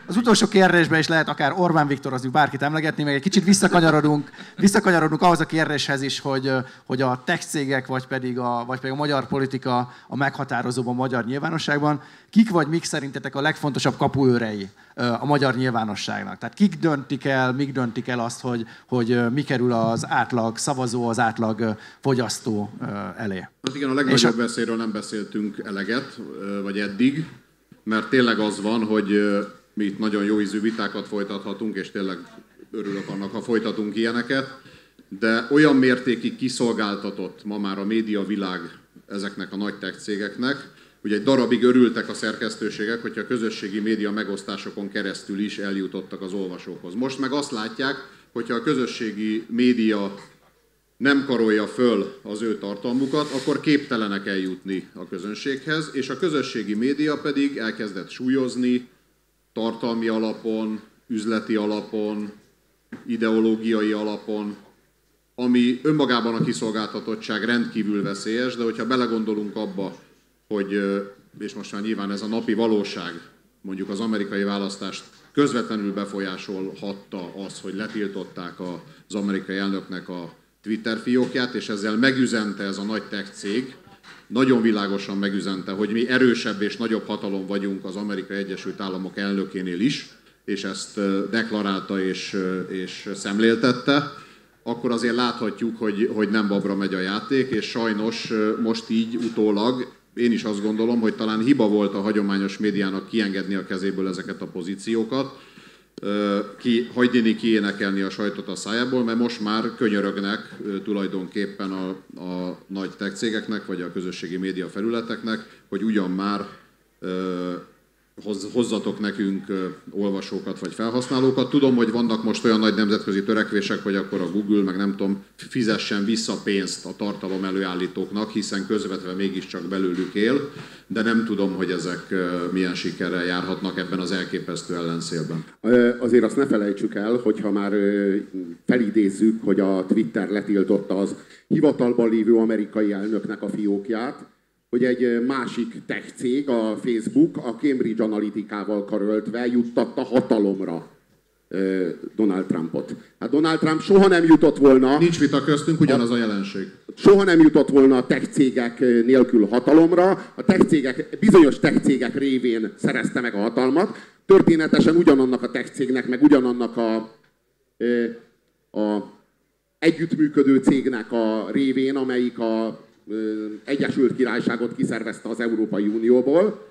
az utolsó kérdésben is lehet akár Orbán Viktor, az bárkit emlegetni, meg egy kicsit visszakanyarodunk, visszakanyarodunk ahhoz a kérdéshez is, hogy, hogy a tech cégek, vagy pedig a, vagy pedig a magyar politika a meghatározóbb a magyar nyilvánosságban. Kik vagy mik szerintetek a legfontosabb kapuőrei a magyar nyilvánosságnak? Tehát kik döntik el, mik döntik el azt, hogy, hogy mi kerül az átlag szavazó, az átlag fogyasztó elé? Hát igen, a legnagyobb veszélyről nem beszéltünk eleget, vagy eddig, mert tényleg az van, hogy mi itt nagyon jó ízű vitákat folytathatunk, és tényleg örülök annak, ha folytatunk ilyeneket, de olyan mértékig kiszolgáltatott ma már a médiavilág ezeknek a nagy tech cégeknek, hogy egy darabig örültek a szerkesztőségek, hogyha a közösségi média megosztásokon keresztül is eljutottak az olvasókhoz. Most meg azt látják, hogyha a közösségi média nem karolja föl az ő tartalmukat, akkor képtelenek eljutni a közönséghez, és a közösségi média pedig elkezdett súlyozni tartalmi alapon, üzleti alapon, ideológiai alapon, ami önmagában a kiszolgáltatottság rendkívül veszélyes, de hogyha belegondolunk abba, hogy, és most már nyilván ez a napi valóság, mondjuk az amerikai választást közvetlenül befolyásolhatta az, hogy letiltották az amerikai elnöknek a Twitter fiókját, és ezzel megüzente ez a nagy tech cég, nagyon világosan megüzente, hogy mi erősebb és nagyobb hatalom vagyunk az Amerikai Egyesült Államok elnökénél is, és ezt deklarálta és, és szemléltette, akkor azért láthatjuk, hogy, hogy nem babra megy a játék, és sajnos most így utólag én is azt gondolom, hogy talán hiba volt a hagyományos médiának kiengedni a kezéből ezeket a pozíciókat, ki, hagyni kiénekelni a sajtot a szájából, mert most már könyörögnek tulajdonképpen a, a nagy tech cégeknek, vagy a közösségi média felületeknek, hogy ugyan már hozzatok nekünk olvasókat vagy felhasználókat. Tudom, hogy vannak most olyan nagy nemzetközi törekvések, hogy akkor a Google, meg nem tudom, fizessen vissza pénzt a tartalom előállítóknak, hiszen közvetve mégiscsak belőlük él, de nem tudom, hogy ezek milyen sikerrel járhatnak ebben az elképesztő ellenszélben. Azért azt ne felejtsük el, hogyha már felidézzük, hogy a Twitter letiltotta az hivatalban lévő amerikai elnöknek a fiókját, hogy egy másik tech cég, a Facebook, a Cambridge Analytica-val karöltve juttatta hatalomra Donald Trumpot. Hát Donald Trump soha nem jutott volna... Nincs vita köztünk, ugyanaz a jelenség. Soha nem jutott volna a tech cégek nélkül hatalomra. A tech cégek, bizonyos tech cégek révén szerezte meg a hatalmat. Történetesen ugyanannak a tech cégnek, meg ugyanannak a, a együttműködő cégnek a révén, amelyik a Egyesült Királyságot kiszervezte az Európai Unióból.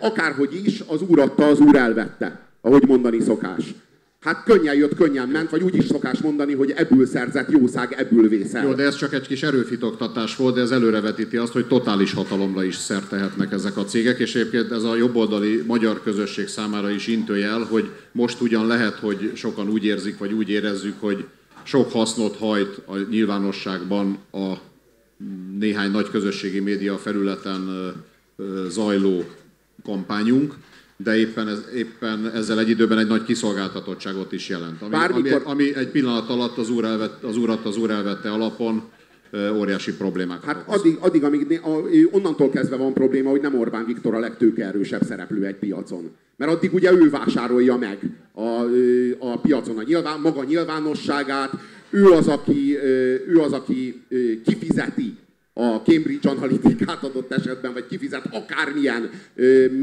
Akárhogy is, az úr adta, az úr elvette, ahogy mondani szokás. Hát könnyen jött, könnyen ment, vagy úgy is szokás mondani, hogy ebből szerzett jószág, ebből vészel. Jó, de ez csak egy kis erőfitoktatás volt, de ez előrevetíti azt, hogy totális hatalomra is szert tehetnek ezek a cégek, és egyébként ez a jobboldali magyar közösség számára is intőjel, hogy most ugyan lehet, hogy sokan úgy érzik, vagy úgy érezzük, hogy sok hasznot hajt a nyilvánosságban a néhány nagy közösségi média felületen zajló kampányunk, de éppen, ez, éppen ezzel egy időben egy nagy kiszolgáltatottságot is jelent. Ami, Bármikor... ami, ami egy pillanat alatt az úr elvett, az urat az úr elvette alapon óriási problémák. Hát addig, addig, amíg onnantól kezdve van probléma, hogy nem Orbán Viktor a legtőkeerősebb szereplő egy piacon. Mert addig ugye ő vásárolja meg a, a piacon a nyilván, maga nyilvánosságát, Ő az, aki, ő az, aki kifizeti a Cambridge Analytica-t adott esetben, vagy kifizet akármilyen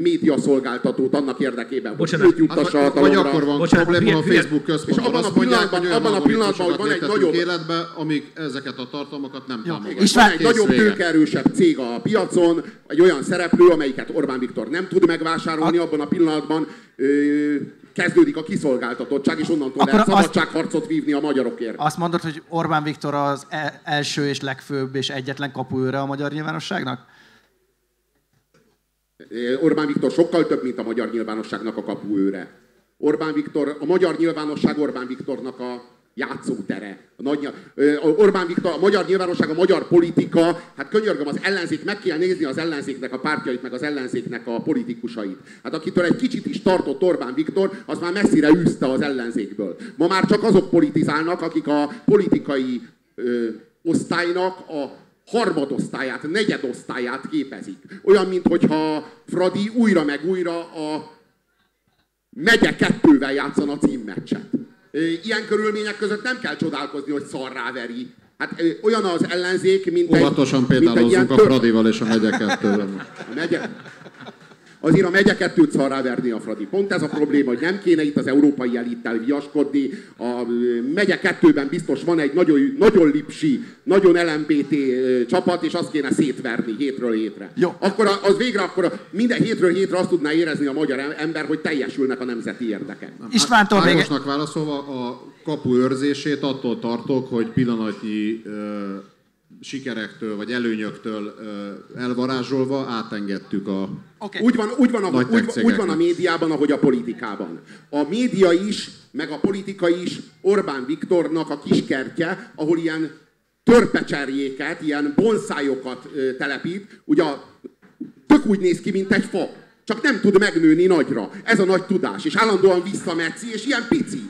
médiaszolgáltatót annak érdekében, bocsánat, hogy őt juttassa hát, a talomra. Vagy akkor van bocsánat, probléma figyel, a Facebook központban. És abban a pillanatban, mondják, abban a pillanatban hogy van egy nagyobb... életbe, amíg ezeket a tartalmakat nem támogatják. És van egy nagyobb tőkeerősebb cég a piacon, egy olyan szereplő, amelyiket Orbán Viktor nem tud megvásárolni abban a pillanatban, ö, kezdődik a kiszolgáltatottság, és onnantól akkor lehet szabadságharcot vívni a magyarokért. Azt mondod, hogy Orbán Viktor az első és legfőbb és egyetlen kapuőre a magyar nyilvánosságnak? Orbán Viktor sokkal több, mint a magyar nyilvánosságnak a kapuőre. Orbán Viktor, a magyar nyilvánosság Orbán Viktornak a játszótere. A, nagy, Orbán Viktor, a magyar nyilvánosság, a magyar politika, hát könyörgöm, az ellenzék, meg kell nézni az ellenzéknek a pártjait, meg az ellenzéknek a politikusait. Hát akitől egy kicsit is tartott Orbán Viktor, az már messzire űzte az ellenzékből. Ma már csak azok politizálnak, akik a politikai ö, osztálynak a harmadosztályát, negyedosztályát képezik. Olyan, minthogyha Fradi újra meg újra a megye kettővel játszana a címmeccset. Ilyen körülmények között nem kell csodálkozni, hogy szarrá veri. Hát olyan az ellenzék, mint egy... Óvatosan példálózzunk a Fradival és a megye kettővel. Megye... Azért a megye kettőt szarrá verni a Fradi. Pont ez a probléma, hogy nem kéne itt az európai elittel viaskodni. A megye kettőben biztos van egy nagyon, nagyon lipsi, nagyon el em bé té csapat, és azt kéne szétverni hétről hétre. Jó. Akkor az végre, akkor minden hétről hétre azt tudná érezni a magyar ember, hogy teljesülnek a nemzeti érdekek. Istvántól még... Ágosnak válaszolva, a kapu őrzését attól tartok, hogy pillanatnyi... sikerektől vagy előnyöktől elvarázsolva átengedtük a okay. úgy, van, úgy, van, ahogy, úgy, úgy van a médiában, ahogy a politikában. A média is, meg a politika is Orbán Viktornak a kiskertje, ahol ilyen törpecserjéket, ilyen bonszájokat telepít. Ugye tök úgy néz ki, mint egy fa, csak nem tud megnőni nagyra. Ez a nagy tudás, és állandóan visszametszi, és ilyen pici.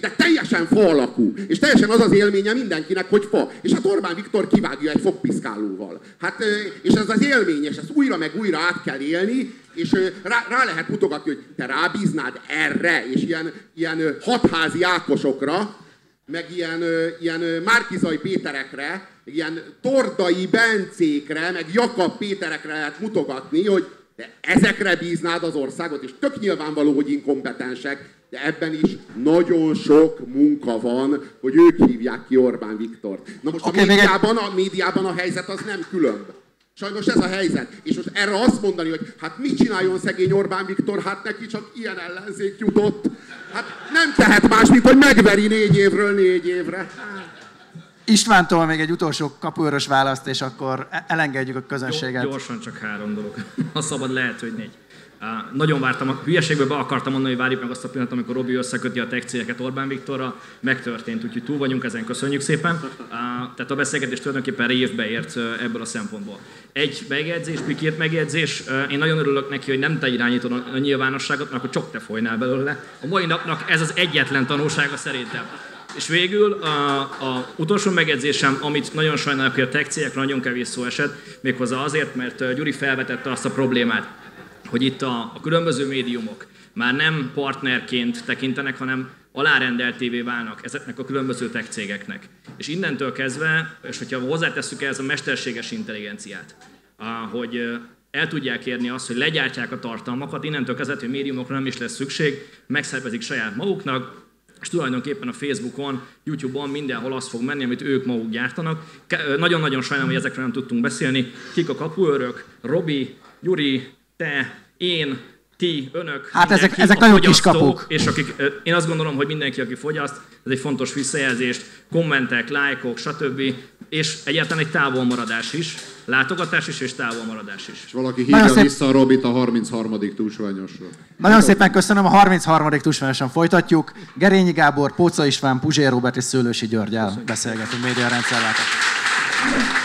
De teljesen fa alakú. És teljesen az az élménye mindenkinek, hogy fa. És hát Orbán Viktor kivágja egy fogpiszkálóval. Hát, és ez az élmény, és ezt újra meg újra át kell élni, és rá, rá lehet mutogatni, hogy te rábíznád erre, és ilyen, ilyen hatházi Ákosokra, meg ilyen, ilyen Márkizai Péterekre, meg ilyen Tordai Bencékre, meg Jakab Péterekre lehet mutogatni, hogy de ezekre bíznád az országot, és tök nyilvánvaló, hogy inkompetensek, de ebben is nagyon sok munka van, hogy ők hívják ki Orbán Viktort. Na most okay, a, médiában, a médiában a helyzet az nem különb. Sajnos ez a helyzet. És most erre azt mondani, hogy hát mit csináljon szegény Orbán Viktor, hát neki csak ilyen ellenzék jutott. Hát nem tehet más, mint hogy megveri négy évről négy évre. Istvántól még egy utolsó kapuörös választ, és akkor elengedjük a közönséget. Gyorsan csak három dolog. Ha szabad, lehet, hogy négy. Uh, nagyon vártam, a hülyeségből be akartam mondani, hogy várjuk meg azt a pillanatot, amikor Robi összeköti a tech cégeket Orbán Viktorra. Megtörtént, úgyhogy túl vagyunk, ezen köszönjük szépen. Uh, tehát a beszélgetés tulajdonképpen révbe ért uh, ebből a szempontból. Egy megjegyzés, pikért megjegyzés, uh, én nagyon örülök neki, hogy nem te irányítod a nyilvánosságot, mert akkor csak te folynál belőle. A mai napnak ez az egyetlen tanulsága szerintem. És végül az utolsó megjegyzésem, amit nagyon sajnálok, hogy a tech cégekről nagyon kevés szó esett, méghozzá azért, mert Gyuri felvetette azt a problémát, hogy itt a, a különböző médiumok már nem partnerként tekintenek, hanem alárendeltévé válnak ezeknek a különböző tech cégeknek. És innentől kezdve, és hogyha hozzátesszük ehhez a mesterséges intelligenciát, hogy el tudják érni azt, hogy legyártják a tartalmakat, innentől kezdve, hogy médiumokra nem is lesz szükség, megszervezik saját maguknak, és tulajdonképpen a Facebookon, YouTube-on mindenhol az fog menni, amit ők maguk gyártanak. Nagyon-nagyon sajnálom, hogy ezekről nem tudtunk beszélni. Kik a kapuőrök? Robi, Gyuri, te, én, ti, önök. Hát ezek, ezek nagyon kis kapuk. És akik, én azt gondolom, hogy mindenki, aki fogyaszt, ez egy fontos visszajelzést, kommentek, lájkok, stb. És egyáltalán egy távolmaradás is, látogatás is és távolmaradás is. És valaki hívja szép... vissza a Robit a harmincharmadik Tusványosra. Nagyon szépen köszönöm, a harmincharmadik Tusványosan folytatjuk. Gerényi Gábor, Póca István, Puzsér Róbert és Szöllősi Györgyel beszélgetünk médiarendszerlátással.